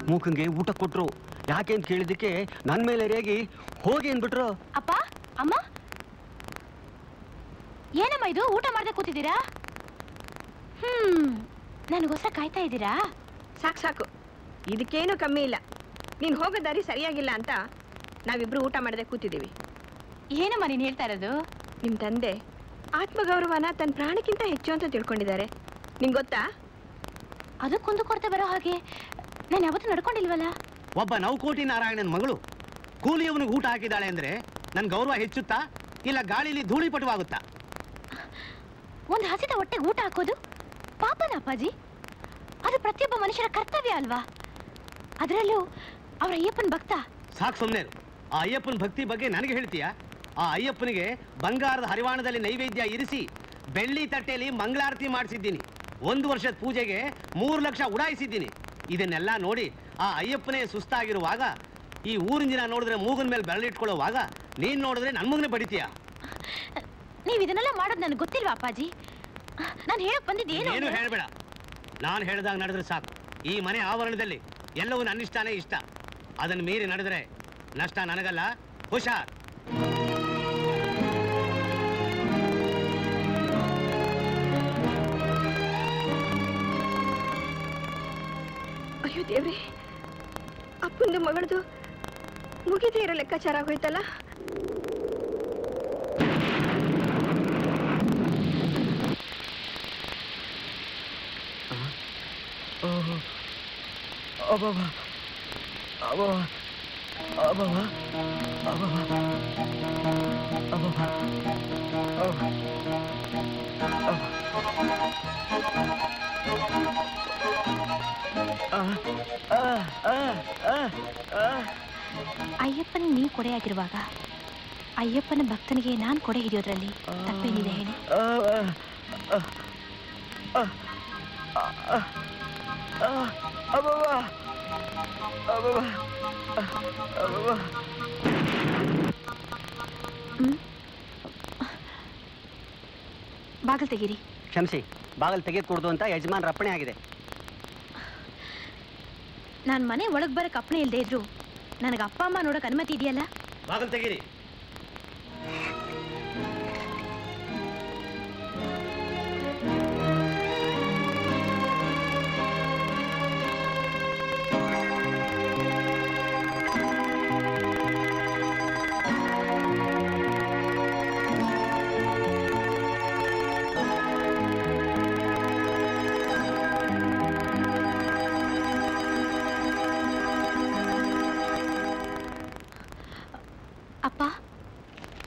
मूकंगे ಊಟ ಕೊಟ್ಟರು ಯಾಕೆ ಅಂತ ಕೇಳಿದಕ್ಕೆ ನನ್ನ ಮೇಲೆ ರೇಗಿ ಹೋಗಿ ಅಂದ್ಬಿಟ್ರು ಅಪ್ಪ ಅಮ್ಮ ಏನಮ್ಮ ಇದು ಊಟ ಮಾಡದೆ ಕೂತಿದ್ದೀರಾ ನನಗೋಸ ಕಾಯ್ತಾ ಇದ್ದೀರಾ ಸಾಕು ಸಾಕು ಇದಕ್ಕೇನೂ ಕಮ್ಮಿ ಇಲ್ಲ ನೀನು ಹೋಗೋ ದಾರಿ ಸರಿಯಾಗಿಲ್ಲ ಅಂತ ನಾವಿಬ್ರು ಊಟ ಮಾಡದೆ ಕೂತಿದ್ದೀವಿ ಏನಮ್ಮ ನೀನು ಹೇಳ್ತಾ ಇರೋದು ನಿಮ್ಮ ತಂದೆ ಆತ್ಮಗೌರವನ ತನ್ನ ಪ್ರಾಣಕ್ಕಿಂತ ಹೆಚ್ಚು ಅಂತ ತಿಳ್ಕೊಂಡಿದ್ದಾರೆ ನಿಮಗೆ ಗೊತ್ತಾ ಅದಕ್ಕೊಂದು ಕೊರತೆ ಬರೋ ಹಾಗೆ ನಾನು ಯಾವತ್ತೂ ನಡ್ಕೊಂಡಿಲ್ವಲ್ಲ ಒಬ್ಬ ನೌಕೋಟಿ ನಾರಾಯಣನ ಮಗಳು ಕೂಲಿಯವನಿಗೆ ಊಟ ಹಾಕಿದಾಳೆ ಅಂದ್ರೆ ನನ್ನ ಗೌರವ ಹೆಚ್ಚುತ್ತಾ ಇಲ್ಲ ಗಾಳಿಲಿ ಧೂಳಿಪಟುವಾಗುತ್ತಾ ಒಂದು ಹಸಿದ ಹೊಟ್ಟೆಗೆ ಊಟ ಹಾಕೋದು ಪಾಪನ ಅಪ್ಪಾಜಿ ಅದು ಪ್ರತಿಯೊಬ್ಬ ಮನುಷ್ಯರ ಕರ್ತವ್ಯ ಅಲ್ವಾ ಅದರಲ್ಲೂ ಅವರ ಅಯ್ಯಪ್ಪನ ಭಕ್ತ ಸಾಕು ಸುಮ್ಮನೆ ಆ ಅಯ್ಯಪ್ಪನ ಭಕ್ತಿ ಬಗ್ಗೆ ನನಗೆ ಹೇಳ್ತೀಯಾ ಆ ಅಯ್ಯಪ್ಪನಿಗೆ ಬಂಗಾರದ ಹರಿವಾಣದಲ್ಲಿ ನೈವೇದ್ಯ ಇರಿಸಿ ಬೆಳ್ಳಿ ತಟ್ಟೆಯಲ್ಲಿ ಮಂಗಳಾರತಿ ಮಾಡಿಸಿದ್ದೀನಿ ಒಂದು ವರ್ಷದ ಪೂಜೆಗೆ 3 ಲಕ್ಷ ಉಡಾಯಿಸಿದ್ದೀನಿ ಇದನ್ನೆಲ್ಲ ನೋಡಿ ಆ ಅಯ್ಯಪ್ಪನೇ ಸುಸ್ತಾಗಿರುವಾಗ ಈ ಊರಿನ ಜನ ನೋಡಿದ್ರೆ ಮೂಗನ ಮೇಲೆ ಬೆರಳಿಟ್ಕೊಳ್ಳುವಾಗ ನೀನ್ ನೋಡಿದ್ರೆ ನನ್ನ ಮಗನೇ ಬಡಿತೀಯಾ ನೀವು ಇದನ್ನೆಲ್ಲ ಮಾಡೋದು ನನಗೆ ಗೊತ್ತಿಲ್ವಾ ಅಪ್ಪಾಜಿ ನಾನು ಹೇಳಕ್ಕೆ ಬಂದಿದ್ದೆ ಏನು ಹೇಳಬೇಡ ನಾನು ಹೇಳಿದಾಗ ನಡೆದ್ರೆ ಸಾಕು ಈ ಮನೆ ಆವರಣದಲ್ಲಿ ಎಲ್ಲವೂ ನನ್ನ ಇಷ್ಟನೇ ಇಷ್ಟ ಅದನ್ನ ಮೀರಿ ನಡೆದ್ರೆ ನಷ್ಟ ನನಗಲ್ಲ ಹುಷಾರ್ ದೇವ್ರಿ ಅಪ್ಪಂದು ಮಗಳದು ಮುಗಿದೇ ಇರೋ ಲೆಕ್ಕಾಚಾರ ಆಗೋಯ್ತಲ್ಲ ಅಯ್ಯಪ್ಪನ ನೀ ಕೊಡೆ ಆಗಿರುವಾಗ ಅಯ್ಯಪ್ಪನ ಭಕ್ತನಿಗೆ ನಾನು ಕೊಡೆ ಹಿಡಿಯೋದ್ರಲ್ಲಿ ತಪ್ಪೇನಿದೆ ಹೇಳಿ ಬಾಗಲ್ ತೆಗೀರಿ ಕ್ಷಮಿಸಿ ಬಾಗಲ್ ತೆಗೆದುಕೊಡ್ದು ಅಂತ ಯಜಮಾನ್ ರಪ್ಪಣೆ ಆಗಿದೆ ನಾನು ಮನೆ ಒಳಗೆ ಬರಕ್ಕೆ ಅಪ್ಪಣೆ ಇಲ್ಲದೆ ಇದ್ರು ನನಗೆ ಅಪ್ಪ ಅಮ್ಮ ನೋಡಕ್ಕೆ ಅನುಮತಿ ಇದೆಯಲ್ಲ ಬಾಗಿಲು ತೆಗೀರಿ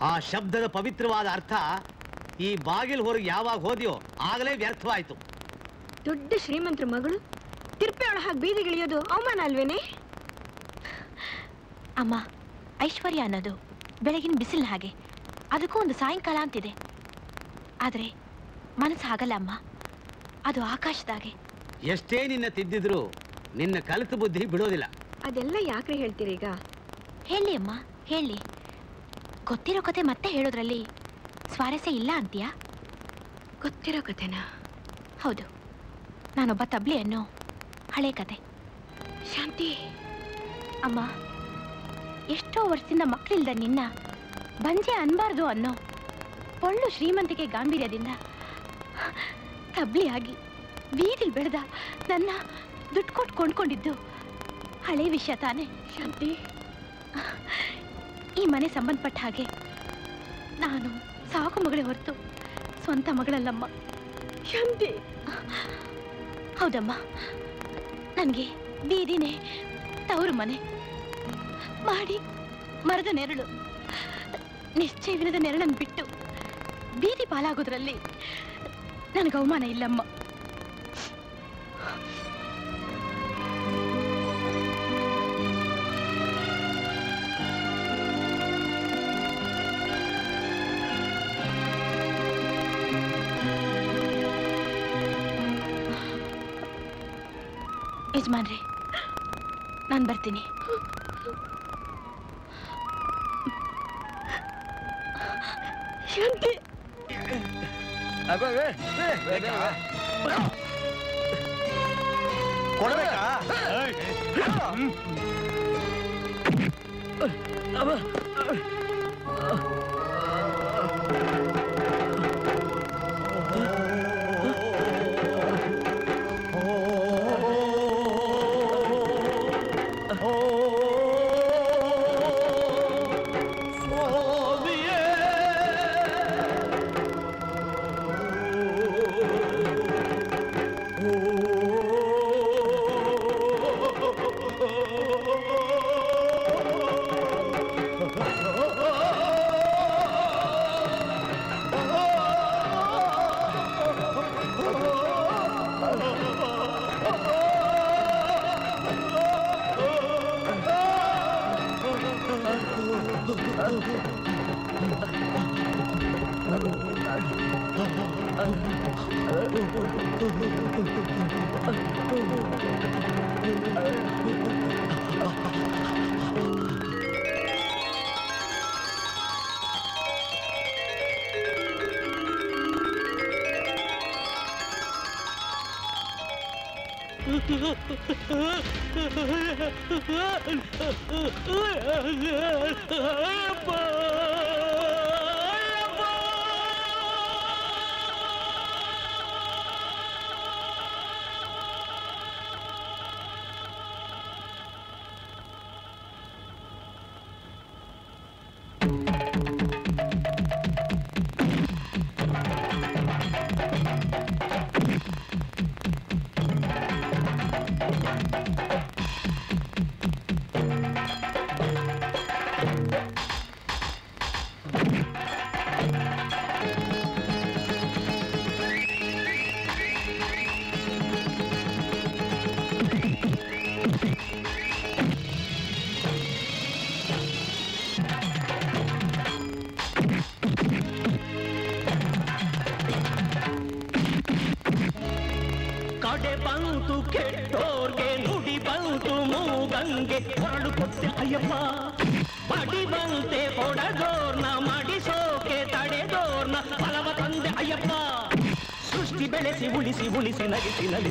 ಆ ಶಬ್ದದ ಪವಿತ್ರವಾದ ಅರ್ಥ ಈ ಬಾಗಿಲು ಹೊರಗೆ ಯಾವಾಗ ಹೋದಿಯೋ ಆಗಲೇ ವ್ಯರ್ಥವಾಯಿತು ದೊಡ್ಡ ಶ್ರೀಮಂತರ ಮಗಳು ತಿರ್ಪೆ ಒಳ ಹಾಗೆ ಬೀದಿಗಿಳಿಯೋದು ಅವಮಾನ ಅಲ್ವೇನೆ ಅಮ್ಮ ಐಶ್ವರ್ಯ ಅನ್ನೋದು ಬೆಳಗಿನ ಬಿಸಿಲು ಹಾಗೆ ಅದಕ್ಕೂ ಒಂದು ಸಾಯಂಕಾಲ ಅಂತಿದೆ ಆದರೆ ಮನಸ್ಸು ಹಾಗಲ್ಲ ಅಮ್ಮ ಅದು ಆಕಾಶದಾಗೆ ಎಷ್ಟೇ ನಿನ್ನ ತಿದ್ದಿದ್ರು ನಿನ್ನ ಕಲಿತು ಬುದ್ಧಿ ಬಿಡೋದಿಲ್ಲ ಅದೆಲ್ಲ ಯಾಕೆ ಹೇಳ್ತೀರಿ ಈಗ ಹೇಳಿ ಅಮ್ಮ ಹೇಳಿ. ಗೊತ್ತಿರೋ ಕತೆ ಮತ್ತೆ ಹೇಳೋದ್ರಲ್ಲಿ ಸ್ವಾರಸ್ಯ ಇಲ್ಲ ಅಂತೀಯಾ? ಗೊತ್ತಿರೋ ಕತೆನಾ? ಹೌದು, ನಾನೊಬ್ಬ ತಬ್ಲಿ ಅನ್ನೋ ಹಳೆ ಕತೆ. ಶಾಂತಿ ಅಮ್ಮ, ಎಷ್ಟೋ ವರ್ಷದಿಂದ ಮಕ್ಕಳಿಲ್ಲದ ನಿನ್ನ ಬಂಜೆ ಅನ್ಬಾರ್ದು ಅನ್ನೋ ಪೊಳ್ಳು ಶ್ರೀಮಂತಿಕೆ ಗಾಂಭೀರ್ಯದಿಂದ ತಬ್ಲಿಯಾಗಿ ಬೀದಿಲ್ ಬೆಳೆದ ನನ್ನ ದುಡ್ಡು ಕೊಟ್ಟು ಕೊಂಡ್ಕೊಂಡಿದ್ದು ಹಳೆ ವಿಷಯ ತಾನೆ ಶಾಂತಿ. ಈ ಮನೆ ಸಂಬಂಧಪಟ್ಟ ಹಾಗೆ ನಾನು ಸಾಕು ಮಗಳೇ ಹೊರತು ಸ್ವಂತ ಮಗಳಲ್ಲಮ್ಮ ಶಾಂತಿ. ಹೌದಮ್ಮ, ನನಗೆ ಬೀದಿನೇ ತವರು ಮನೆ, ಮಾಡಿ ಮರದ ನೆರಳು, ನಿಶ್ಚಯವಿಲ್ಲದ ನೆರಳನ್ನು ಬಿಟ್ಟು ಬೀದಿ ಪಾಲಾಗೋದ್ರಲ್ಲಿ ನನಗೆ ಅವಮಾನ ಇಲ್ಲಮ್ಮ. ಯಜಮಾನ್ರೆ, ನಾನು ಬರ್ತೀನಿ. ಶಾಂತಿ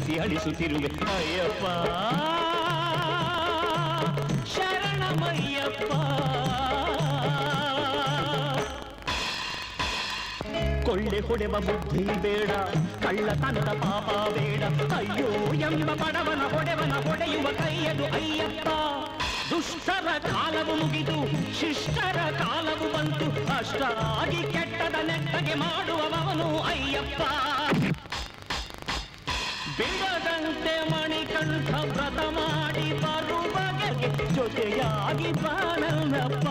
ಅಯ್ಯಪ್ಪ ಶರಣಮಯ್ಯಪ್ಪ, ಕೊಳ್ಳೆ ಹೊಡೆವ ಬುದ್ಧಿ ಬೇಡ, ಕಳ್ಳತನದ ಪಾಪ ಬೇಡ, ಅಯ್ಯೋ ಎಂಬ ಬಡವನ ಹೊಡೆವನ ಹೊಡೆಯುವ ಕೈಯದು ಅಯ್ಯಪ್ಪ. ದುಷ್ಟರ ಕಾಲವು ಮುಗಿದು ಶಿಷ್ಟರ ಕಾಲವು ಬಂತು, ಅಷ್ಟಾಗಿ ಕೆಟ್ಟದ ನೆಟ್ಟಗೆ ಮಾಡುವವನು ಅಯ್ಯಪ್ಪ. ಬಿಡದಂತೆ ಮಣಿಕಂಠ ವ್ರತ ಮಾಡಿ ಬರುವ ಜೊತೆಯಾಗಿ ಬಾನಲ್ಲಪ್ಪ.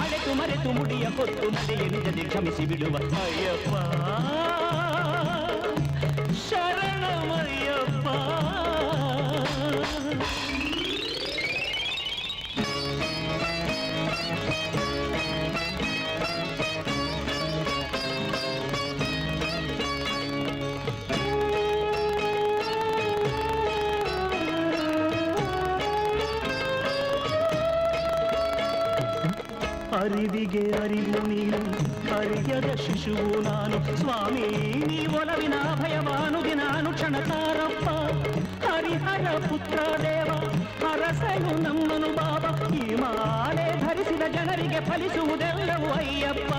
ಹಳೆತು ಮರೆತು ಮುಡಿಯ ಕೊತ್ತು ನಡೆಯಲಿದೆ, ಕ್ಷಮಿಸಿ ಬಿಡುವ ಅಯ್ಯಪ್ಪ ಶರಣಮಯ್ಯಪ್ಪ. ಅರಿವಿಗೆ ಅರಿವು ನೀನು ಅರಿಯದ ಶಿಶುವು ನಾನು ಸ್ವಾಮಿ ನೀ ಒಲವಿನ ಭಯವಾನುಗೆ ನಾನು ಕ್ಷಣಕಾರಪ್ಪ ಹರಿಹರ ಪುತ್ರ ದೇವ ಹರಸನು ನಮ್ಮನು ಬಾಬ ಈ ಮಾಲೆ ಧರಿಸಿದ ಜನರಿಗೆ ಫಲಿಸುವುದೆಲ್ಲವೂ ಅಯ್ಯಪ್ಪ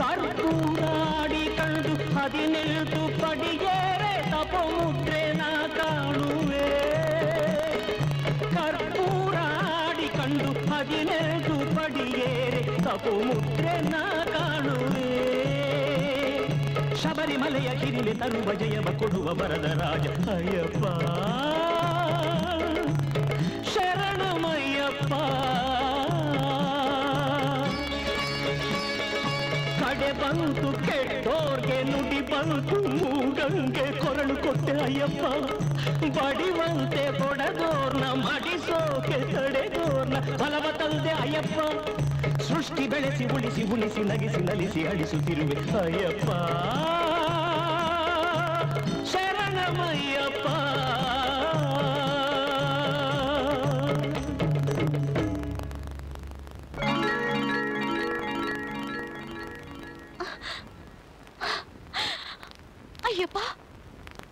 ಕರ್ಪೂರಾಡಿ ಕಳೆದು ಹದಿ ನಿಲ್ತು ಪಡಿಗೇರೆ ತಪಮುದ್ರೆ ನಾ ಕಾಣುವೆ ಕರ್ಪೂರಾಡಿ ಕಂಡು ಹದಿ ನಿಲ್ತು ಪಡಿಗೇರೆ तपो मुद्रे ना काणुवे शबरीमलय किरिले तरुव जयव कोडुव वरद राज अय्यप्प शरणमय्यप्प कड़े बंतु केट्टोर्गे नुडि बंतु मूगंगे कोरळु कोट्टे अय्यप्प बडिवंते बोडदोर्न मडिसोके तडेदोर्न बलव तंदे अय्यप्प सृष्टि बेळेसि उळिसि उणिसि नगिसि नलिसि अळिसुत्तिरुवे अय्यप्प शरणमय्यप्प अय्यप्प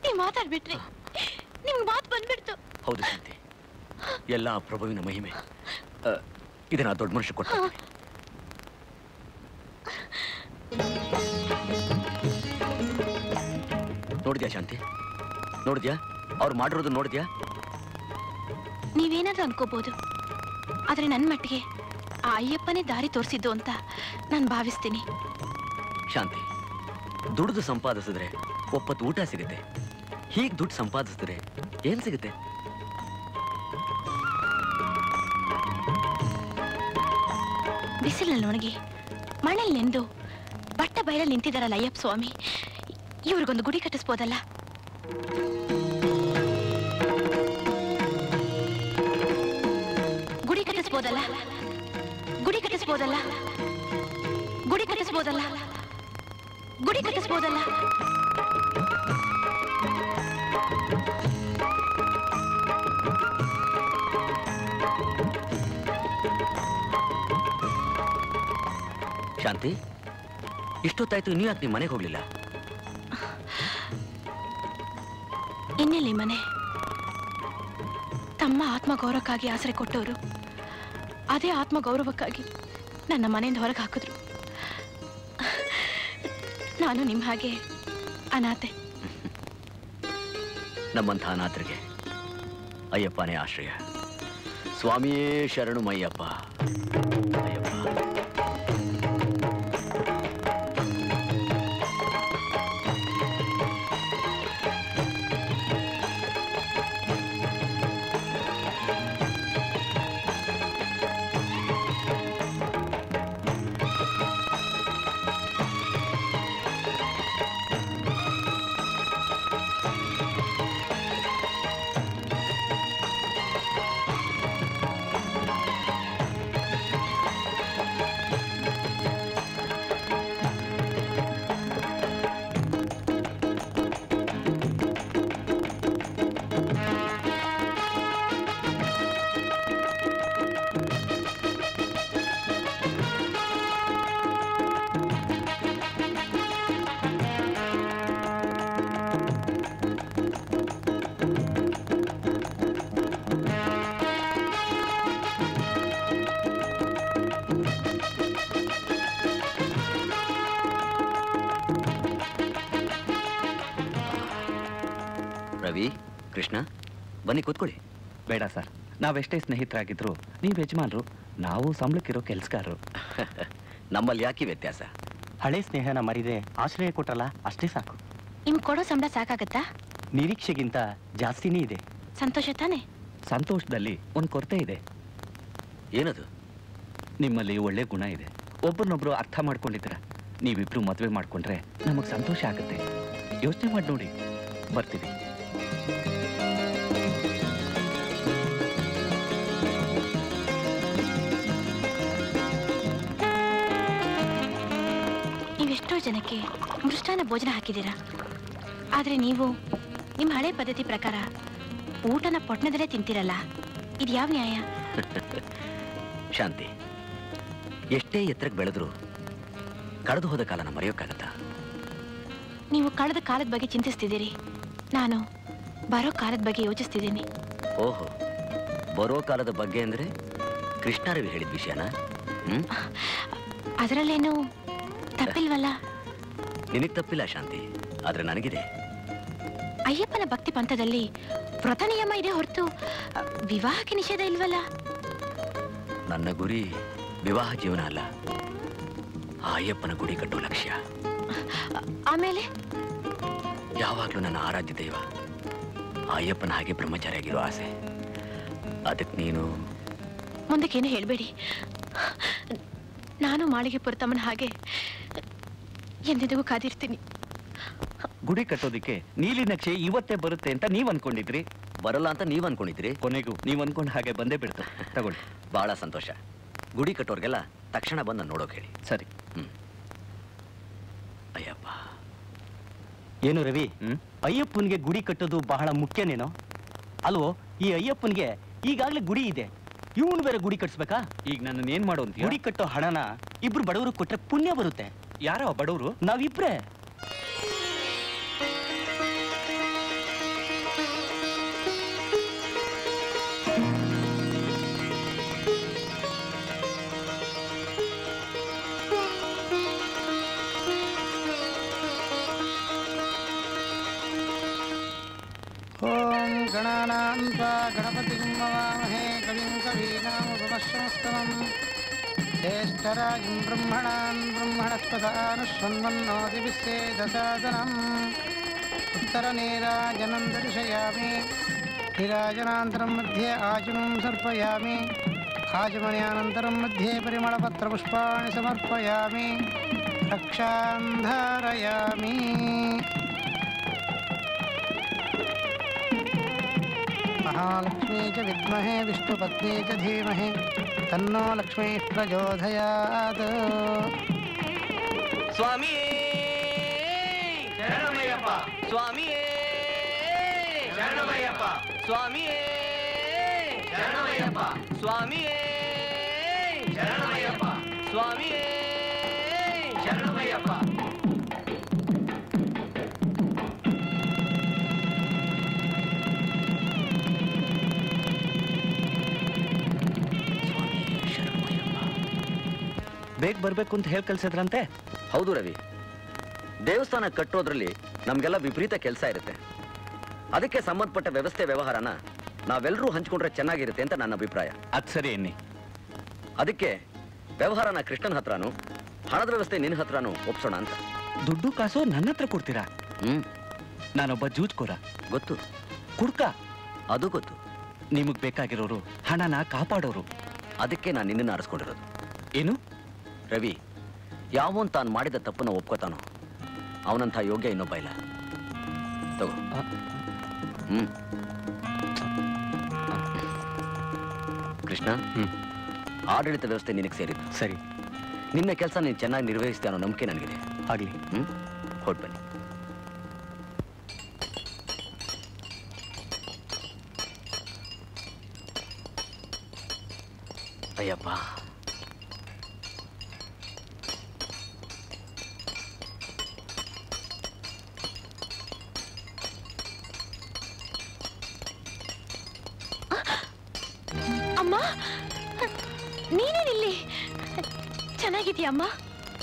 नी माताड्बिट्रि निमगे मातु बंद्बिड्तु हौदु शांति एल्ल प्रभुविन महिमे इदन्न दोड्ड मनुष्य कोट्टाने नोड़िया शांति नोड़िया और नोड़िया ನೀವೇನಾದರೂ ಅನ್ಕೋಬಹುದು ಆದರೆ ನನ್ನ ಮಟ್ಟಿಗೆ ಆ ಅಯ್ಯಪ್ಪನೇ ದಾರಿ ತೋರಿಸಿದ್ದು ಅಂತ ನಾನು ಭಾವಿಸ್ತೀನಿ ಶಾಂತಿ ದುಡ್ಡು ಸಂಪಾದಿಸಿದ್ರೆ ಒಪ್ಪತ್ತು ಊಟ ಸಿಗುತ್ತೆ ಹೀಗೆ ದುಡ್ಡು ಸಂಪಾದಿಸಿದ್ರೆ ಏನು ಸಿಗುತ್ತೆ ಬಿಸಿಲಲ್ಲಿ ಒಣಗಿ ಮಣ್ಣಲ್ಲಿ ನೆಂದು ಬಟ್ಟ ಬಯಲಲ್ಲಿ ನಿಂತಿದ್ದಾರಲ್ಲ ಅಯ್ಯಪ್ಪ ಸ್ವಾಮಿ इवर्गोंदु गुडी कट्टिसबहुदल्ल गुडी कट्टिसबहुदल्ल गुडी कट्टिसबहुदल्ल गुडी कट्टिसबहुदल्ल गुडी कट्टिसबहुदल्ल शांति इष्टोत्तायितु इन्नु याके निम्म मनेगे होगलिल्ल ಇನ್ನೆಲ್ಲಿ ಮನೆ ತಮ್ಮ ಆತ್ಮಗೌರವಕ್ಕಾಗಿ ಆಸರೆ ಕೊಟ್ಟವರು ಅದೇ ಆತ್ಮಗೌರವಕ್ಕಾಗಿ ನನ್ನ ಮನೆಯಿಂದ ಹೊರಗೆ ಹಾಕಿದ್ರು ನಾನು ನಿಮ್ಮ ಹಾಗೆ ಅನಾಥೆ ನಮ್ಮಂಥ ಅನಾಥರಿಗೆ ಅಯ್ಯಪ್ಪನೇ ಆಶ್ರಯ ಸ್ವಾಮಿಯೇ ಶರಣು ಮಯ್ಯಪ್ಪ बनी कूत्कोळ्ळि बेड़ा सर नावेष्टे स्नेहितरागिद्रू नीवु यजमानरू नावू संबळक्किरो केलसगाररू नम्मल्लि याके व्यत्यास हळे स्नेहन मरिदे आश्रय कोट्टल्ल अष्टे साकु निम्गे कोडो संबळ साकागुत्ता निरीक्षेगिंत जास्तिने इदे संतोष ताने संतोषदल्लि ओंदु कोरते इदे एनदु निम्मल्लि ओळ्ळे गुण इदे ಒಬ್ಬರನ್ನೊಬ್ಬರು ಅರ್ಥ ಮಾಡ್ಕೊಂಡಿದ್ದೀರಾ ನೀವಿಬ್ರು ಮದುವೆ ಮಾಡ್ಕೊಂಡ್ರೆ ನಮಗೆ ಸಂತೋಷ ಆಗುತ್ತೆ ಯೋಚನೆ ಮಾಡಿ ನೋಡಿ ಬರ್ತೀವಿ ಜನಕ್ಕೆ ಮೃಷ್ಟಾನ ಭೋಜನ ಹಾಕಿದ್ದೀರಾ ಆದರೆ ನೀವು ನಿಮ್ಮ ಹಳೆ ಪದ್ಧತಿ ಪ್ರಕಾರ ಊಟನ ಪೊಟ್ಟಣದಲ್ಲೇ ತಿಂತಿರಲ್ಲ ಇದು ಯಾವ ನ್ಯಾಯ ಶಾಂತಿ ಎಷ್ಟೇ ಎತ್ತರಕ್ಕೆ ಬೆಳೆದರೂ ಕಳೆದು ಹೋದ ಕಾಲನ ಮರೆಯೋಕಾಗತ್ತಾ? ನೀವು ಕಳೆದ ಕಾಲದ ಬಗ್ಗೆ ಚಿಂತಿಸ್ತಿದ್ದೀರಿ, ನಾನು ಬರೋ ಕಾಲದ ಬಗ್ಗೆ ಯೋಚಿಸ್ತಿದ್ದೀನಿ. ಓಹೋ, ಬರೋ ಕಾಲದ ಬಗ್ಗೆ ಅಂದ್ರೆ ಕೃಷ್ಣಾರವಿ ಹೇಳಿದ ವಿಷಯನಾ? ಅದರಲ್ಲೇನು ತಪ್ಪಿಲ್ವಲ್ಲ? ನಿನಗೆ ತಪ್ಪಿಲ್ಲ ಶಾಂತಿ, ಆದ್ರೆ ನನಗಿದೆ. ಅಯ್ಯಪ್ಪನ ಭಕ್ತಿ ಪಂಥದಲ್ಲಿ ವ್ರತ ನಿಯಮ ಇದೆ ಹೊರತು ವಿವಾಹಕ್ಕೆ ನಿಷೇಧ ಇಲ್ವಲ್ಲ? ನನ್ನ ಗುರಿ ವಿವಾಹ ಜೀವನ ಅಲ್ಲ, ಅಯ್ಯಪ್ಪನ ಗುಡಿ ಕಟ್ಟುವ ಲಕ್ಷ್ಯ. ಆಮೇಲೆ ಯಾವಾಗಲೂ ನನ್ನ ಆರಾಧ್ಯ ದೈವ ಅಯ್ಯಪ್ಪನ ಹಾಗೆ ಬ್ರಹ್ಮಚಾರಿಯಾಗಿರೋ ಆಸೆ. ಅದಕ್ಕೆ ನೀನು ಮುಂದಕ್ಕೇನು ಹೇಳಬೇಡಿ. ನಾನು ಮಾಳಿಗೆ ಪುರತಮ್ಮನ ಹಾಗೆ ಎಂದೆಂದಿಗೂ ಕಾದಿರ್ತೀನಿ. ಗುಡಿ ಕಟ್ಟೋದಿಕ್ಕೆ ನೀಲಿ ನಕ್ಷೆ ಇವತ್ತೇ ಬರುತ್ತೆ ಅಂತ ನೀವ್ ಅನ್ಕೊಂಡಿದ್ರಿ, ಬರಲ್ಲ ಅಂತ ನೀವ್ ಅನ್ಕೊಂಡಿದ್ರಿ. ಕೊನೆಗೂ ನೀವ್ ಅನ್ಕೊಂಡ್ ಹಾಗೆ ಬಂದೇ ಬಿಡ್ತು. ತಗೊಳ್ಳಿ, ಬಹಳ ಸಂತೋಷ. ಗುಡಿ ಕಟ್ಟೋರ್ಗೆಲ್ಲ ತಕ್ಷಣ ಬಂದ ನೋಡೋಕೆ ಹೇಳಿ. ಸರಿ. ಅಯ್ಯಪ್ಪ, ಏನು ರವಿ, ಅಯ್ಯಪ್ಪನ್ಗೆ ಗುಡಿ ಕಟ್ಟೋದು ಬಹಳ ಮುಖ್ಯನೇನೋ ಅಲ್ವೋ? ಈ ಅಯ್ಯಪ್ಪನ್ಗೆ ಈಗಾಗ್ಲೇ ಗುಡಿ ಇದೆ, ಇವನು ಬೇರೆ ಗುಡಿ ಕಟ್ಸ್ಬೇಕಾ? ಈಗ ನನ್ನ ಏನ್ ಮಾಡೋ? ಗುಡಿ ಕಟ್ಟೋ ಹಣನ ಇಬ್ರು ಬಡವರು ಕೊಟ್ರೆ ಪುಣ್ಯ ಬರುತ್ತೆ. ಯಾರೋ ಬಡವರು? ನಾವಿಬ್ರೇ. गणपति गुम्मवामहे कविं कवीनामुपमश्रमस्तमं ज्येष्ठराजं ब्रह्मणान् ब्रह्मणस्पदानुष्वन्वन्नोदिभिस्सेदसादनम् उत्तरनीराजनं दर्शयामि, नीराजनान्तरं मध्ये आचनं सर्पयामि, आचमनानन्तरं मध्ये परिमलपत्रपुष्पाणि समर्पयामि, रक्षां धारयामि. महालक्ष्मी च विद्महे विष्णुपत्नी च धीमहि तन्नो लक्ष्मी प्रचोदयात्. स्वामी शरणमय्यप्पा, स्वामी शरणमय्यप्पा, स्वामी शरणमय्यप्पा, स्वामी शरणमय्यप्पा, स्वामी शरणमय्यप्पा. ಬೇಗ ಬರಬೇಕು ಅಂತ ಹೇಳಿ ಕಳ್ಸಿದ್ರಂತೆ. ಹೌದು ರವಿ, ದೇವಸ್ಥಾನ ಕಟ್ಟೋದ್ರಲ್ಲಿ ನಮಗೆಲ್ಲ ವಿಪರೀತ ಕೆಲಸ ಇರುತ್ತೆ. ಅದಕ್ಕೆ ಸಂಬಂಧಪಟ್ಟ ವ್ಯವಸ್ಥೆ ವ್ಯವಹಾರನ ನಾವೆಲ್ಲರೂ ಹಂಚ್ಕೊಂಡ್ರೆ ಚೆನ್ನಾಗಿರುತ್ತೆ ಅಂತ ನನ್ನ ಅಭಿಪ್ರಾಯ. ಅದು ಸರಿ ಎನ್ನಿ. ಅದಕ್ಕೆ ವ್ಯವಹಾರನ ಕೃಷ್ಣನ ಹತ್ರನೂ ಹಣದ ವ್ಯವಸ್ಥೆ ನಿನ್ನ ಹತ್ರನೂ ಒಪ್ಸೋಣ ಅಂತ. ದುಡ್ಡು ಕಾಸು ನನ್ನ ಹತ್ರ ಕೊಡ್ತೀರಾ? ನಾನೊಬ್ಬ ಜೂಜ್ಕೋರ, ಗೊತ್ತು. ಕುಡ್ಕ, ಅದು ಗೊತ್ತು. ನಿಮಗೆ ಬೇಕಾಗಿರೋರು ಹಣನ ಕಾಪಾಡೋರು. ಅದಕ್ಕೆ ನಾನು ನಿನ್ನನ್ನು ಆರಿಸ್ಕೊಂಡಿರೋದು. ಏನು ರವಿ, ಯಾವನ್ ತಾನು ಮಾಡಿದ ತಪ್ಪನ್ನು ಒಪ್ಕೋತಾನೋ ಅವನಂಥ ಯೋಗ್ಯ ಇನ್ನೊಬ್ಬ ಇಲ್ಲ. ತಗೋ. ಕೃಷ್ಣ, ಆಡಳಿತ ವ್ಯವಸ್ಥೆ ನಿನಗೆ ಸೇರಿದ್ದು ಸರಿ. ನಿನ್ನ ಕೆಲಸ ನೀನು ಚೆನ್ನಾಗಿ ನಿರ್ವಹಿಸ್ತಾ ಅನ್ನೋ ನಂಬಿಕೆ ನನಗಿದೆ. ಆಗಲಿ. ಹೊರಟು ಬನ್ನಿ. ಅಯ್ಯಪ್ಪ, ನೀನೇನಿಲ್ಲಿ? ಚೆನ್ನಾಗಿದೆಯಮ್ಮ?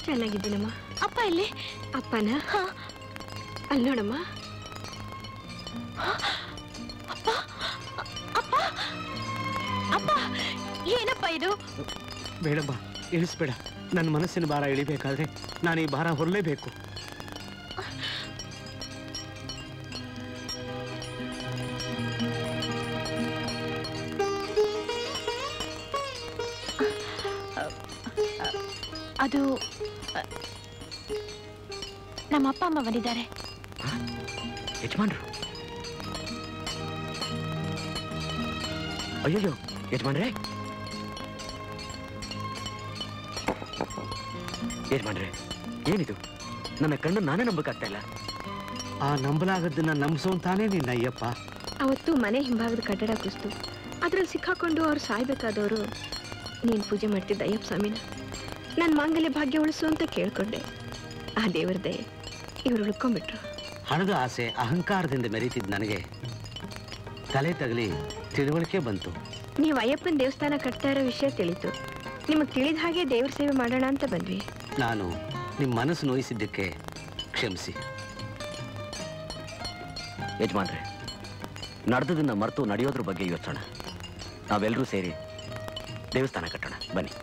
ಚೆನ್ನಾಗಿದ್ದೀನಮ್ಮ. ಅಪ್ಪ ಇಲ್ಲಿ? ಅಪ್ಪನ ಅಲ್ಲಿ ನೋಡಮ್ಮ. ಅಪ್ಪ, ಅಪ್ಪ, ಅಪ್ಪ, ಏನಪ್ಪ ಇದು? ಬೇಡಮ್ಮ, ಇಳಿಸ್ಬೇಡ. ನನ್ನ ಮನಸ್ಸಿನ ಭಾರ ಇಳಿಬೇಕಾದ್ರೆ ನಾನು ಈ ಭಾರ ಹೊರಲೇಬೇಕು. ಅದು ನಮ್ಮ ಅಪ್ಪ ಅಮ್ಮ ಬಂದಿದ್ದಾರೆ. ಯಜಮಾನ್ರು? ಅಯ್ಯೋ ಯಜಮಾನ್ರೆ, ಯಜಮಾನ್ರೆ, ಏನಿದು? ನನ್ನ ಕಣ್ಣು ನಾನೇ ನಂಬಕ್ಕಾಗ್ತಾ ಇಲ್ಲ. ಆ ನಂಬಲಾಗದನ್ನ ನಂಬಿಸೋಂತಾನೇ ನಿನ್ನ ಅಯ್ಯಪ್ಪ. ಅವತ್ತು ಮನೆ ಹಿಂಭಾಗದ ಕಟ್ಟಡ ಕುಸಿತು, ಅದ್ರಲ್ಲಿ ಸಿಕ್ಕಾಕೊಂಡು ಅವ್ರು ಸಾಯ್ಬೇಕಾದವರು ನೀನು ಪೂಜೆ ಮಾಡ್ತಿದ್ದ ಅಯ್ಯಪ್ಪ ಸ್ವಾಮಿನ. ನಾನು ಮಾಂಗಲ್ಯ ಭಾಗ್ಯ ಉಳಿಸು ಅಂತ ಕೇಳಿಕೊಂಡೆ ಆ ದೇವರ ದಯೆ ಇವರು ಉಳ್ಕೊಂಡ್ಬಿಟ್ರು ಹಣದ ಆಸೆ ಅಹಂಕಾರದಿಂದ ಮೆರಿತಿದ್ದ ನನಗೆ ತಲೆ ತಗಲಿ ತಿಳುವಳಿಕೆ ಬಂತು ನೀವು ಅಯ್ಯಪ್ಪನ ದೇವಸ್ಥಾನ ಕಟ್ತಾ ಇರೋ ವಿಷಯ ತಿಳಿತು ನಿಮಗೆ ತಿಳಿದ ಹಾಗೆ ದೇವರ ಸೇವೆ ಮಾಡೋಣ ಅಂತ ಬಂದ್ವಿ ನಾನು ನಿಮ್ಮ ಮನಸ್ಸು ನೋಯಿಸಿದ್ದಕ್ಕೆ ಕ್ಷಮಿಸಿ ಯಜಮಾನ್ರೆ ನಡೆದದನ್ನ ಮರೆತು ನಡೆಯೋದ್ರ ಬಗ್ಗೆ ಯೋಚಿಸೋಣ ನಾವೆಲ್ಲರೂ ಸೇರಿ ದೇವಸ್ಥಾನ ಕಟ್ಟೋಣ ಬನ್ನಿ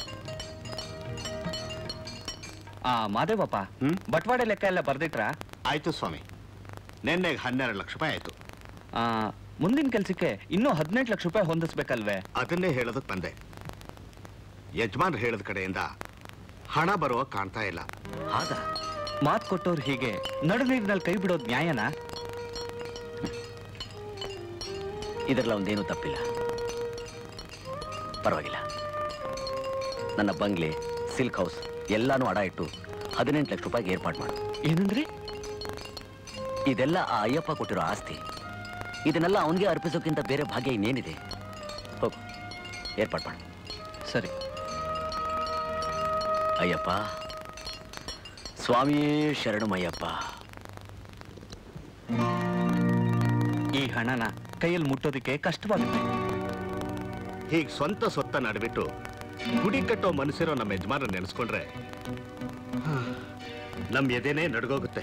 ಆ ಮಾದೇವಪ್ಪ ಬಟ್ವಾಡೆ ಲೆಕ್ಕ ಎಲ್ಲ ಬರ್ದಿಟ್ರಾ ಆಯ್ತು ಸ್ವಾಮಿ ನೆನ್ನೆ 12 ಲಕ್ಷ ರೂಪಾಯಿ ಆಯ್ತು ಮುಂದಿನ ಕೆಲಸಕ್ಕೆ ಇನ್ನೂ 18 ಲಕ್ಷ ರೂಪಾಯಿ ಹೊಂದಿಸಬೇಕಲ್ವೇ ಅದನ್ನೇ ಹೇಳೋದಕ್ಕೆ ಬಂದೆ ಯಜಮಾನ್ ಹೇಳಿದ ಕಡೆಯಿಂದ ಹಣ ಬರುವ ಕಾಣ್ತಾ ಇಲ್ಲ ಹಾಗಾ ಮಾತು ಕೊಟ್ಟವ್ರು ಹೀಗೆ ನಡುನೀರಿನಲ್ಲಿ ಕೈ ಬಿಡೋದು ನ್ಯಾಯನಾ ಇದರಲ್ಲಿ ಒಂದೇನೂ ತಪ್ಪಿಲ್ಲ ಪರವಾಗಿಲ್ಲ ನನ್ನ ಬಂಗ್ಲೆ ಸಿಲ್ಕ್ ಹೌಸ್ ಎಲ್ಲಾನು ಅಡ ಇಟ್ಟು 18 ಲಕ್ಷ ರೂಪಾಯಿಗೆ ಏರ್ಪಾಡು ಮಾಡು ಏನಂದ್ರಿ ಇದೆಲ್ಲ ಆ ಅಯ್ಯಪ್ಪ ಕೊಟ್ಟಿರೋ ಆಸ್ತಿ ಇದನ್ನೆಲ್ಲ ಅವನಿಗೆ ಅರ್ಪಿಸೋಕ್ಕಿಂತ ಬೇರೆ ಭಾಗ್ಯ ಇನ್ನೇನಿದೆ ಹೋಗು ಏರ್ಪಾಡು ಮಾಡು ಸರಿ ಅಯ್ಯಪ್ಪ ಸ್ವಾಮಿಯೇ ಶರಣಮಯ್ಯಪ್ಪ ಈ ಹಣನ ಕೈಯಲ್ಲಿ ಮುಟ್ಟೋದಕ್ಕೆ ಕಷ್ಟವಾಗುತ್ತೆ ಹೀಗೆ ಸ್ವಂತ ಸೊತ್ತನ್ನು ಅಡವಿಟ್ಟು ಗುಡಿ ಕಟ್ಟೋ ಮನಸ್ಸಿರೋ ನಮ್ಮ ಯಜಮಾನ ನೆನೆಸ್ಕೊಂಡ್ರೆ ನಮ್ಮ ಎದೆನೇ ನಡ್ಗೋಗುತ್ತೆ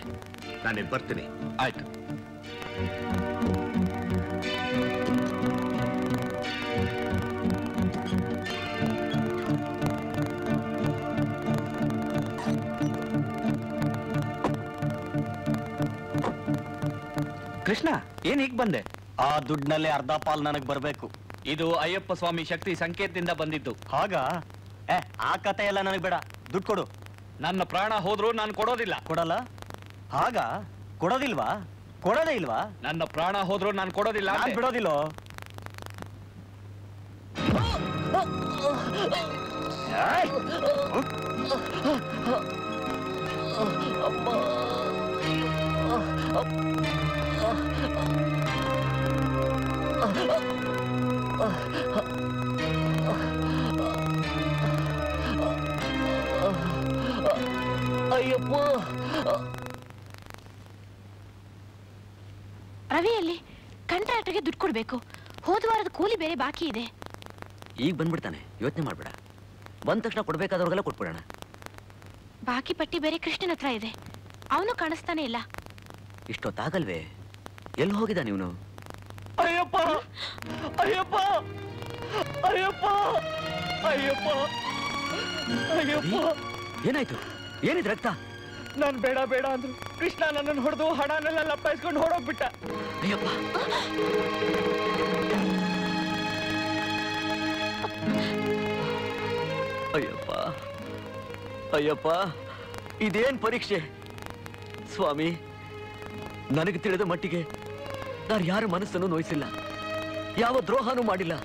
ನಾನು ಬರ್ತೀನಿ ಆಯ್ತು ಕೃಷ್ಣ ಏನ್ ಹೀಗೆ ಬಂದೆ ಆ ದುಡ್ಡಿನಲ್ಲಿ ಅರ್ಧ ಪಾಲ್ ನನಗೆ ಬರಬೇಕು ಇದು ಅಯ್ಯಪ್ಪ ಸ್ವಾಮಿ ಶಕ್ತಿ ಸಂಕೇತದಿಂದ ಬಂದಿತ್ತು ಹಾಗ ಆ ಕಥೆ ಎಲ್ಲ ನನಗೆ ಬೇಡ ದುಡ್ಡು ಕೊಡು ನನ್ನ ಪ್ರಾಣ ಹೋದ್ರು ನಾನು ಕೊಡೋದಿಲ್ಲ ಕೊಡಲ್ಲ ಹಾಗ ಕೊಡೋದಿಲ್ವಾ ಕೊಡೋದೇ ಇಲ್ವಾ ನನ್ನ ಪ್ರಾಣ ಹೋದ್ರು ನಾನು ಕೊಡೋದಿಲ್ಲ ಬಿಡೋದಿಲ್ಲೋ ಅಯ್ಯಪ್ಪ ರವಿಯಲ್ಲಿ ಕಂಟ್ರಾಕ್ಟರ್ಗೆ ದುಡ್ಡು ಕೊಡ್ಬೇಕು ಹೋದ ವಾರದ ಕೂಲಿ ಬೇರೆ ಬಾಕಿ ಇದೆ ಈಗ ಬಂದ್ಬಿಡ್ತಾನೆ ಯೋಚನೆ ಮಾಡ್ಬೇಡ ಬಂದ ತಕ್ಷಣ ಕೊಡ್ಬೇಕಾದವ್ರಿಗೆಲ್ಲ ಕೊಟ್ಬಿಡೋಣ ಬಾಕಿ ಪಟ್ಟಿ ಬೇರೆ ಕೃಷ್ಣನ ಹತ್ರ ಇದೆ ಅವನು ಕಾಣಿಸ್ತಾನೆ ಇಲ್ಲ ಇಷ್ಟೊತ್ತಾಗಲ್ವೇ ಎಲ್ಲಿ ಹೋಗಿದ ನೀವನು ಅಯ್ಯಪ್ಪ ಅಯ್ಯಪ್ಪ ಅಯ್ಯಪ್ಪ ಅಯ್ಯಪ್ಪ ಅಯ್ಯಪ್ಪ ಏನಾಯ್ತು ಏನಿದ್ ರಕ್ತ ನಾನು ಬೇಡ ಬೇಡ ಅಂದ್ರು ಕೃಷ್ಣ ನನ್ನನ್ನು ಹೊಡೆದು ಹಣನೆಲ್ಲ ಲಪ್ಪಾಯಿಸ್ಕೊಂಡು ಹೊರಡೋಗ್ಬಿಟ್ಟ ಅಯ್ಯಪ್ಪ ಅಯ್ಯಪ್ಪ ಅಯ್ಯಪ್ಪ ಇದೇನ್ ಪರೀಕ್ಷೆ ಸ್ವಾಮಿ ನನಗೆ ತಿಳಿದ ಮಟ್ಟಿಗೆ ನಾನು ಯಾರ ಮನಸ್ಸನ್ನು ನೋಯಿಸಿಲ್ಲ ಯಾವ ದ್ರೋಹನೂ ಮಾಡಿಲ್ಲ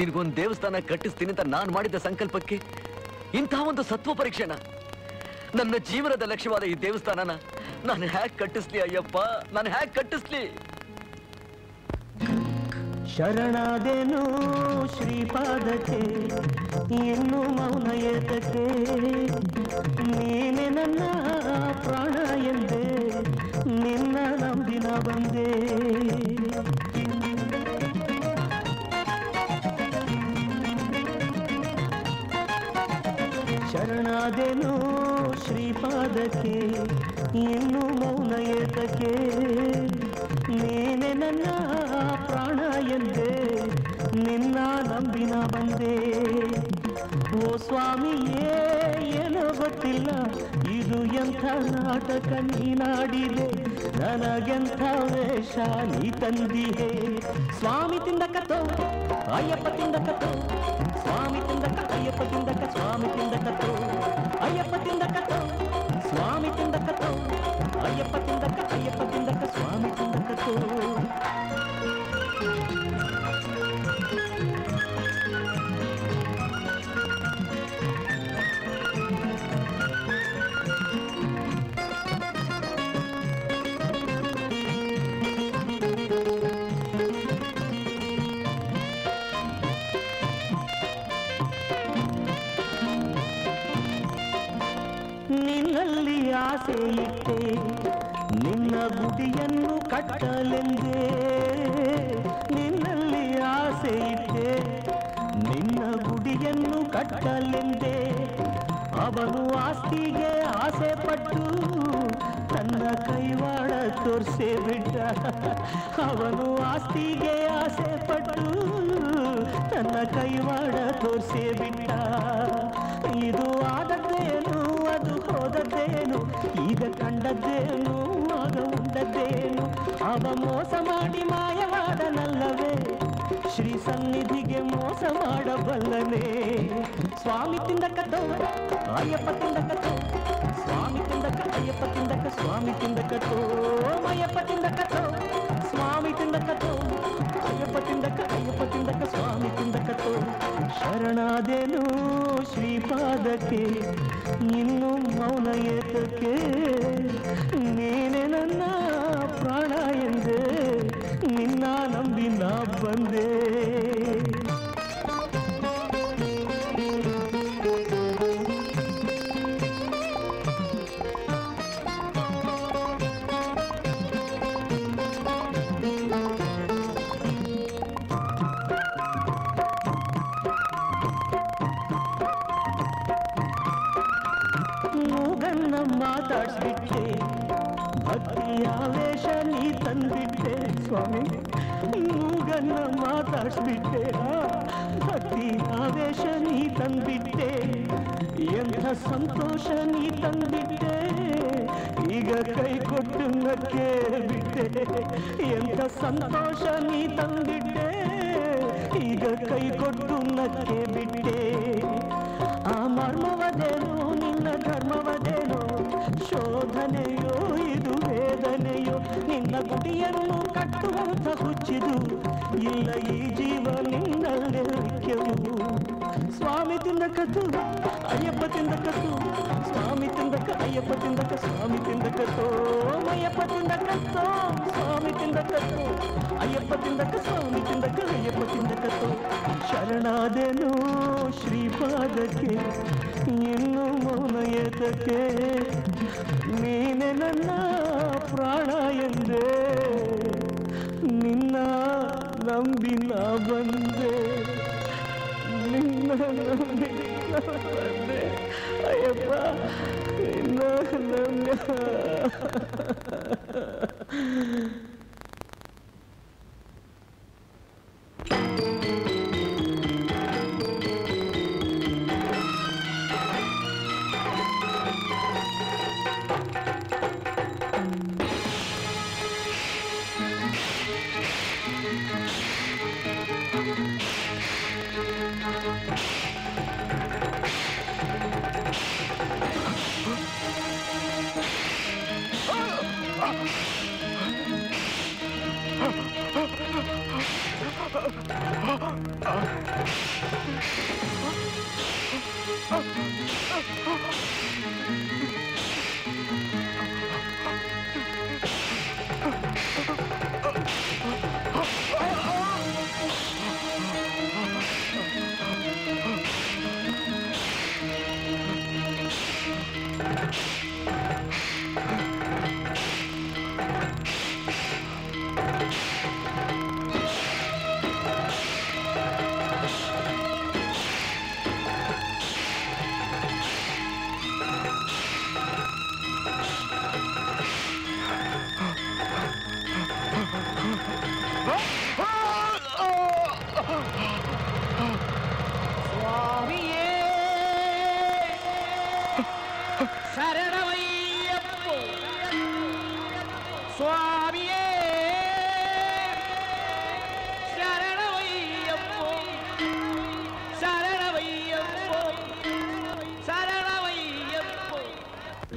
ನಿನಗೊಂದು ದೇವಸ್ಥಾನ ಕಟ್ಟಿಸ್ತೀನಿ ಅಂತ ನಾನು ಮಾಡಿದ ಸಂಕಲ್ಪಕ್ಕೆ ಇಂತಹ ಒಂದು ಸತ್ವ ಪರೀಕ್ಷೆನ ನನ್ನ ಜೀವನದ ಲಕ್ಷ್ಯವಾದ ಈ ದೇವಸ್ಥಾನನ ನಾನು ಹ್ಯಾಕ್ ಕಟ್ಟಿಸ್ಲಿ ಅಯ್ಯಪ್ಪ ನಾನು ಹ್ಯಾಕ್ ಕಟ್ಟಿಸ್ಲಿ ಶರಣಾದೇನು ಶ್ರೀಪಾದಕ್ಕೆ ಇನ್ನು ಮೌನ ಏತಕ್ಕೆ ನೀನೆ ನನ್ನ ಪ್ರಾಣ ಎಂದೇ ನಿನ್ನ ನಂಬಿನ ಬಂದೆ ಶರಣಾದೇನು ಶ್ರೀಪಾದಕ್ಕೆ ಇನ್ನು ಮೌನ ಏತಕ್ಕೆ ನೀನೆ ನನ್ನ ಪ್ರಾಣ ಎಂದೇ ನಿನ್ನ ನಂಬಿನ ಬಂದೆ ಓ ಸ್ವಾಮಿಯೇ ಏನೋ ಗೊತ್ತಿಲ್ಲ ಇದು ಎಂಥ ನಾಟಕ ನೀನಾಡಿದೆ ನನಗೆಂಥ ವೇಷ ನೀ ತಂದಿದೆ ಸ್ವಾಮಿ ತಿಂದಕ ತೋ ಅಯ್ಯಪ್ಪ ತಿಂದಕ ತೋ ಸ್ವಾಮಿ ತಿಂದಕ ಅಯ್ಯಪ್ಪ ತಿಂದಕ ಸ್ವಾಮಿ ತಿಂದಕ ತೋ ಅಯ್ಯಪ್ಪ ತಿಂದಕ ತೋ ಸ್ವಾಮಿ ತಿಂದಕ ತೋ ಅಯ್ಯಪ್ಪ ತಿಂದಕ ಸ್ವಾಮಿ ತಿಂದಕ ತೋ ನಿನ್ನಲ್ಲಿ ಆಸೆ ಇಟ್ಟೆ ನಿನ್ನ ಗುಡಿಯನ್ನು ಕಟ್ಟಲೆಂದೇ ನಿನ್ನಲ್ಲಿ ಆಸೆ ಇಟ್ಟೆ ನಿನ್ನ ಗುಡಿಯನ್ನು ಕಟ್ಟಲೆಂದೇ ಅವನು ಆಸ್ತಿಗೆ ಆಸೆ ಪಟ್ಟು ತನ್ನ ಕೈವಾಡ ತೋರಿಸಿ ಬಿಟ್ಟ ಅವನು ಆಸ್ತಿಗೆ ಆಸೆ ಪಟ್ಟು ತನ್ನ ಕೈವಾಡ ತೋರಿಸಿ ಬಿಟ್ಟ ಇದು ಆದದ್ದೇನು ಅದು ಹೋದದ್ದೇನು ಈಗ ಕಂಡದ್ದೇನು ಆಗ ಉಂಡದ್ದೇನು ಅವ ಮೋಸ ಮಾಡಿ ಮಾಯವಾದನಲ್ಲವೇ ಶ್ರೀ ಸನ್ನಿಧಿಗೆ ಮೋಸ ಮಾಡಬಲ್ಲನೆ ಸ್ವಾಮಿ ತಿಂದಕ ತೋಡ ಅಯ್ಯಪ್ಪ ತಿಂದಕ ತೋ ಸ್ವಾಮಿ ತಿಂದಕ ಅಯ್ಯಪ್ಪ ತಿಂದಕ ಸ್ವಾಮಿ ತಿಂದಕ ತೋ ಅಯ್ಯಪ್ಪ ತಿಂದಕ ತೋ ಸ್ವಾಮಿ ತಿಂದಕ ತೋ ಅಯ್ಯಪ್ಪ ತಿಂದಕ ಸ್ವಾಮಿ ತಿಂದಕ ತೋ ಶರಣಾದೇನು ಶ್ರೀಪಾದಕ್ಕೆ ನಿನ್ನು ಮೌನ ಏತಕ್ಕೆ ನೀನೆ ನನ್ನ ಪ್ರಾಣ ಎಂದೆ ನಿನ್ನ ನಂಬಿ ನಾ ಬಂದೆ ಮೂಗನ್ನ ಮಾತಾಡ್ಸಿಟ್ಟೆ ಭಕ್ತಿಯ ವೇಷ ನೀ ತಂದಿಟ್ಟೆ ಸ್ವಾಮಿ ಮೂಗನ್ನ ಮಾತಾಡ್ಬಿಟ್ಟೆ ಭಕ್ತಿ ಆವೇಶ ನೀ ತಂದ್ಬಿಟ್ಟೆ ಎಂಥ ಸಂತೋಷ ನೀ ತಂದ್ಬಿಟ್ಟೆ ಈಗ ಕೈ ಕೊಟ್ಟು ನಕ್ಕೆ ಬಿಟ್ಟೆ ಎಂಥ ಸಂತೋಷ ನೀ ತಂದ್ಬಿಟ್ಟೆ ಈಗ ಕೈ ಕೊಟ್ಟು ನಕ್ಕೆ ಬಿಟ್ಟೆ ಆ ಮರ್ಮವದೇನು ನಿನ್ನ ಧರ್ಮವದೇನು ಶೋಧನೆಯೋ ಇದು ವೇದನೆಯೋ ನಿನ್ನ ಗುಡಿಯನ್ನು ಕಟ್ಟುವಂತ ಹುಚ್ಚಿದು ಇಲ್ಲ ಈ ಜೀವ ನಿನ್ನಲ್ಲಿರಕ್ಯವು ಸ್ವಾಮಿ ತಿಂದಕತ್ತು ಅಯ್ಯಪ್ಪ ತಿಂದಕತ್ತು ಸ್ವಾಮಿ ತಿಂದಕ ಅಯ್ಯಪ್ಪ ತಿಂದಕ ಸ್ವಾಮಿ ತಿಂದಕತ್ತೋ ಅಯ್ಯಪ್ಪ ತಿಂದಕತ್ತೋ ಸ್ವಾಮಿ ತಿಂದಕತ್ತೋ ಅಯ್ಯಪ್ಪ ತಿಂದಕ ಸ್ವಾಮಿ ತಿಂದಕ ಅಯ್ಯಪ್ಪ ತಿಂದಕತ್ತೋ ಶರಣಾದೇನು ಶ್ರೀಪಾದಕ್ಕೆ ಇನ್ನು ಮೌನ ಏತಕ್ಕೆ ನೀನೆ ನನ್ನ ಪ್ರಾಣ ಎಂದೆ ನಿನ್ನ ನಂಬಿ ನಾ ಬಂದೆ ನಿನ್ನ ನಂಬಿ ನಾ ಬಂದೆ ಅಯ್ಯಪ್ಪ ನಿನ್ನ ನಂಬಿ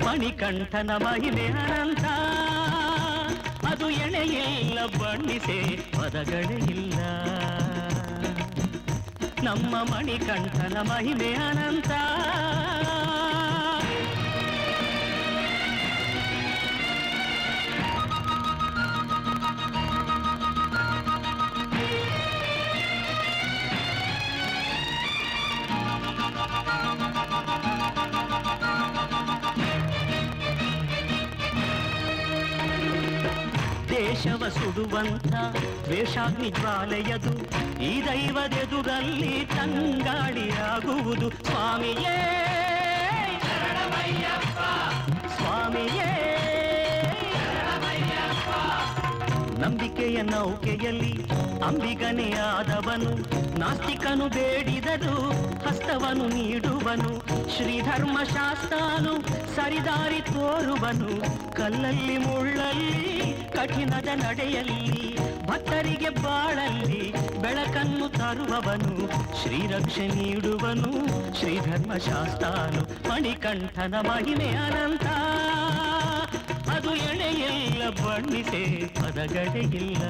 ಮಣಿಕಂಠನ ಮಹಿಮೆ ಅನಂತ ಅದು ಎಣೆಯಿಲ್ಲ ಬಣ್ಣಿಸೆ ಪದಗಳೆಯಿಲ್ಲ ನಮ್ಮ ಮಣಿಕಂಠನ ಮಹಿಮೆ ಅನಂತ ಕೇಶವ ಸುಡುವಂತ ವೇಷಾಗ್ನಿ ಜ್ವಾಲೆಯದು ಈ ದೈವದೆದುರಲ್ಲಿ ತಂಗಾಡಿಯಾಗುವುದು ಸ್ವಾಮಿಯೇ ಶರಣಮಯ್ಯಪ್ಪ ಸ್ವಾಮಿಯೇ ಶರಣಮಯ್ಯಪ್ಪ ನಂಬಿಕೆಯ ನೌಕೆಯಲ್ಲಿ ಅಂಬಿಗನೇ ಆದವನು ನಾಸ್ತಿಕನು ಬೇಡಿದನು ಹಸ್ತವನು ನೀಡುವನು ಶ್ರೀಧರ್ಮಶಾಸ್ತಾನು ಸರಿದಾರಿ ತೋರುವನು ಕಲ್ಲಲ್ಲಿ ಮುಳ್ಳಲ್ಲಿ ಕಠಿಣದ ನಡೆಯಲ್ಲಿ ಭಕ್ತರಿಗೆ ಬಾಳಲ್ಲಿ ಬೆಳಕನ್ನು ತರುವವನು ಶ್ರೀರಕ್ಷೆ ನೀಡುವನು ಶ್ರೀಧರ್ಮಶಾಸ್ತಾನು ಮಣಿಕಂಠನ ಮಹಿಮೆ ಅನಂತ ಅದು ಎಣೆಯೆಲ್ಲ ಬಣ್ಣಿಸೆ ಪದಗಡೆಯಿಲ್ಲ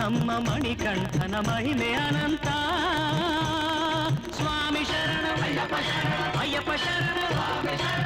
ನಮ್ಮ ಮಣಿಕಂಠನ ಮಹಿಮೆ ಅನಂತ ಸ್ವಾಮಿ ಶರಣ ಅಯ್ಯಪ್ಪ ಶರಣ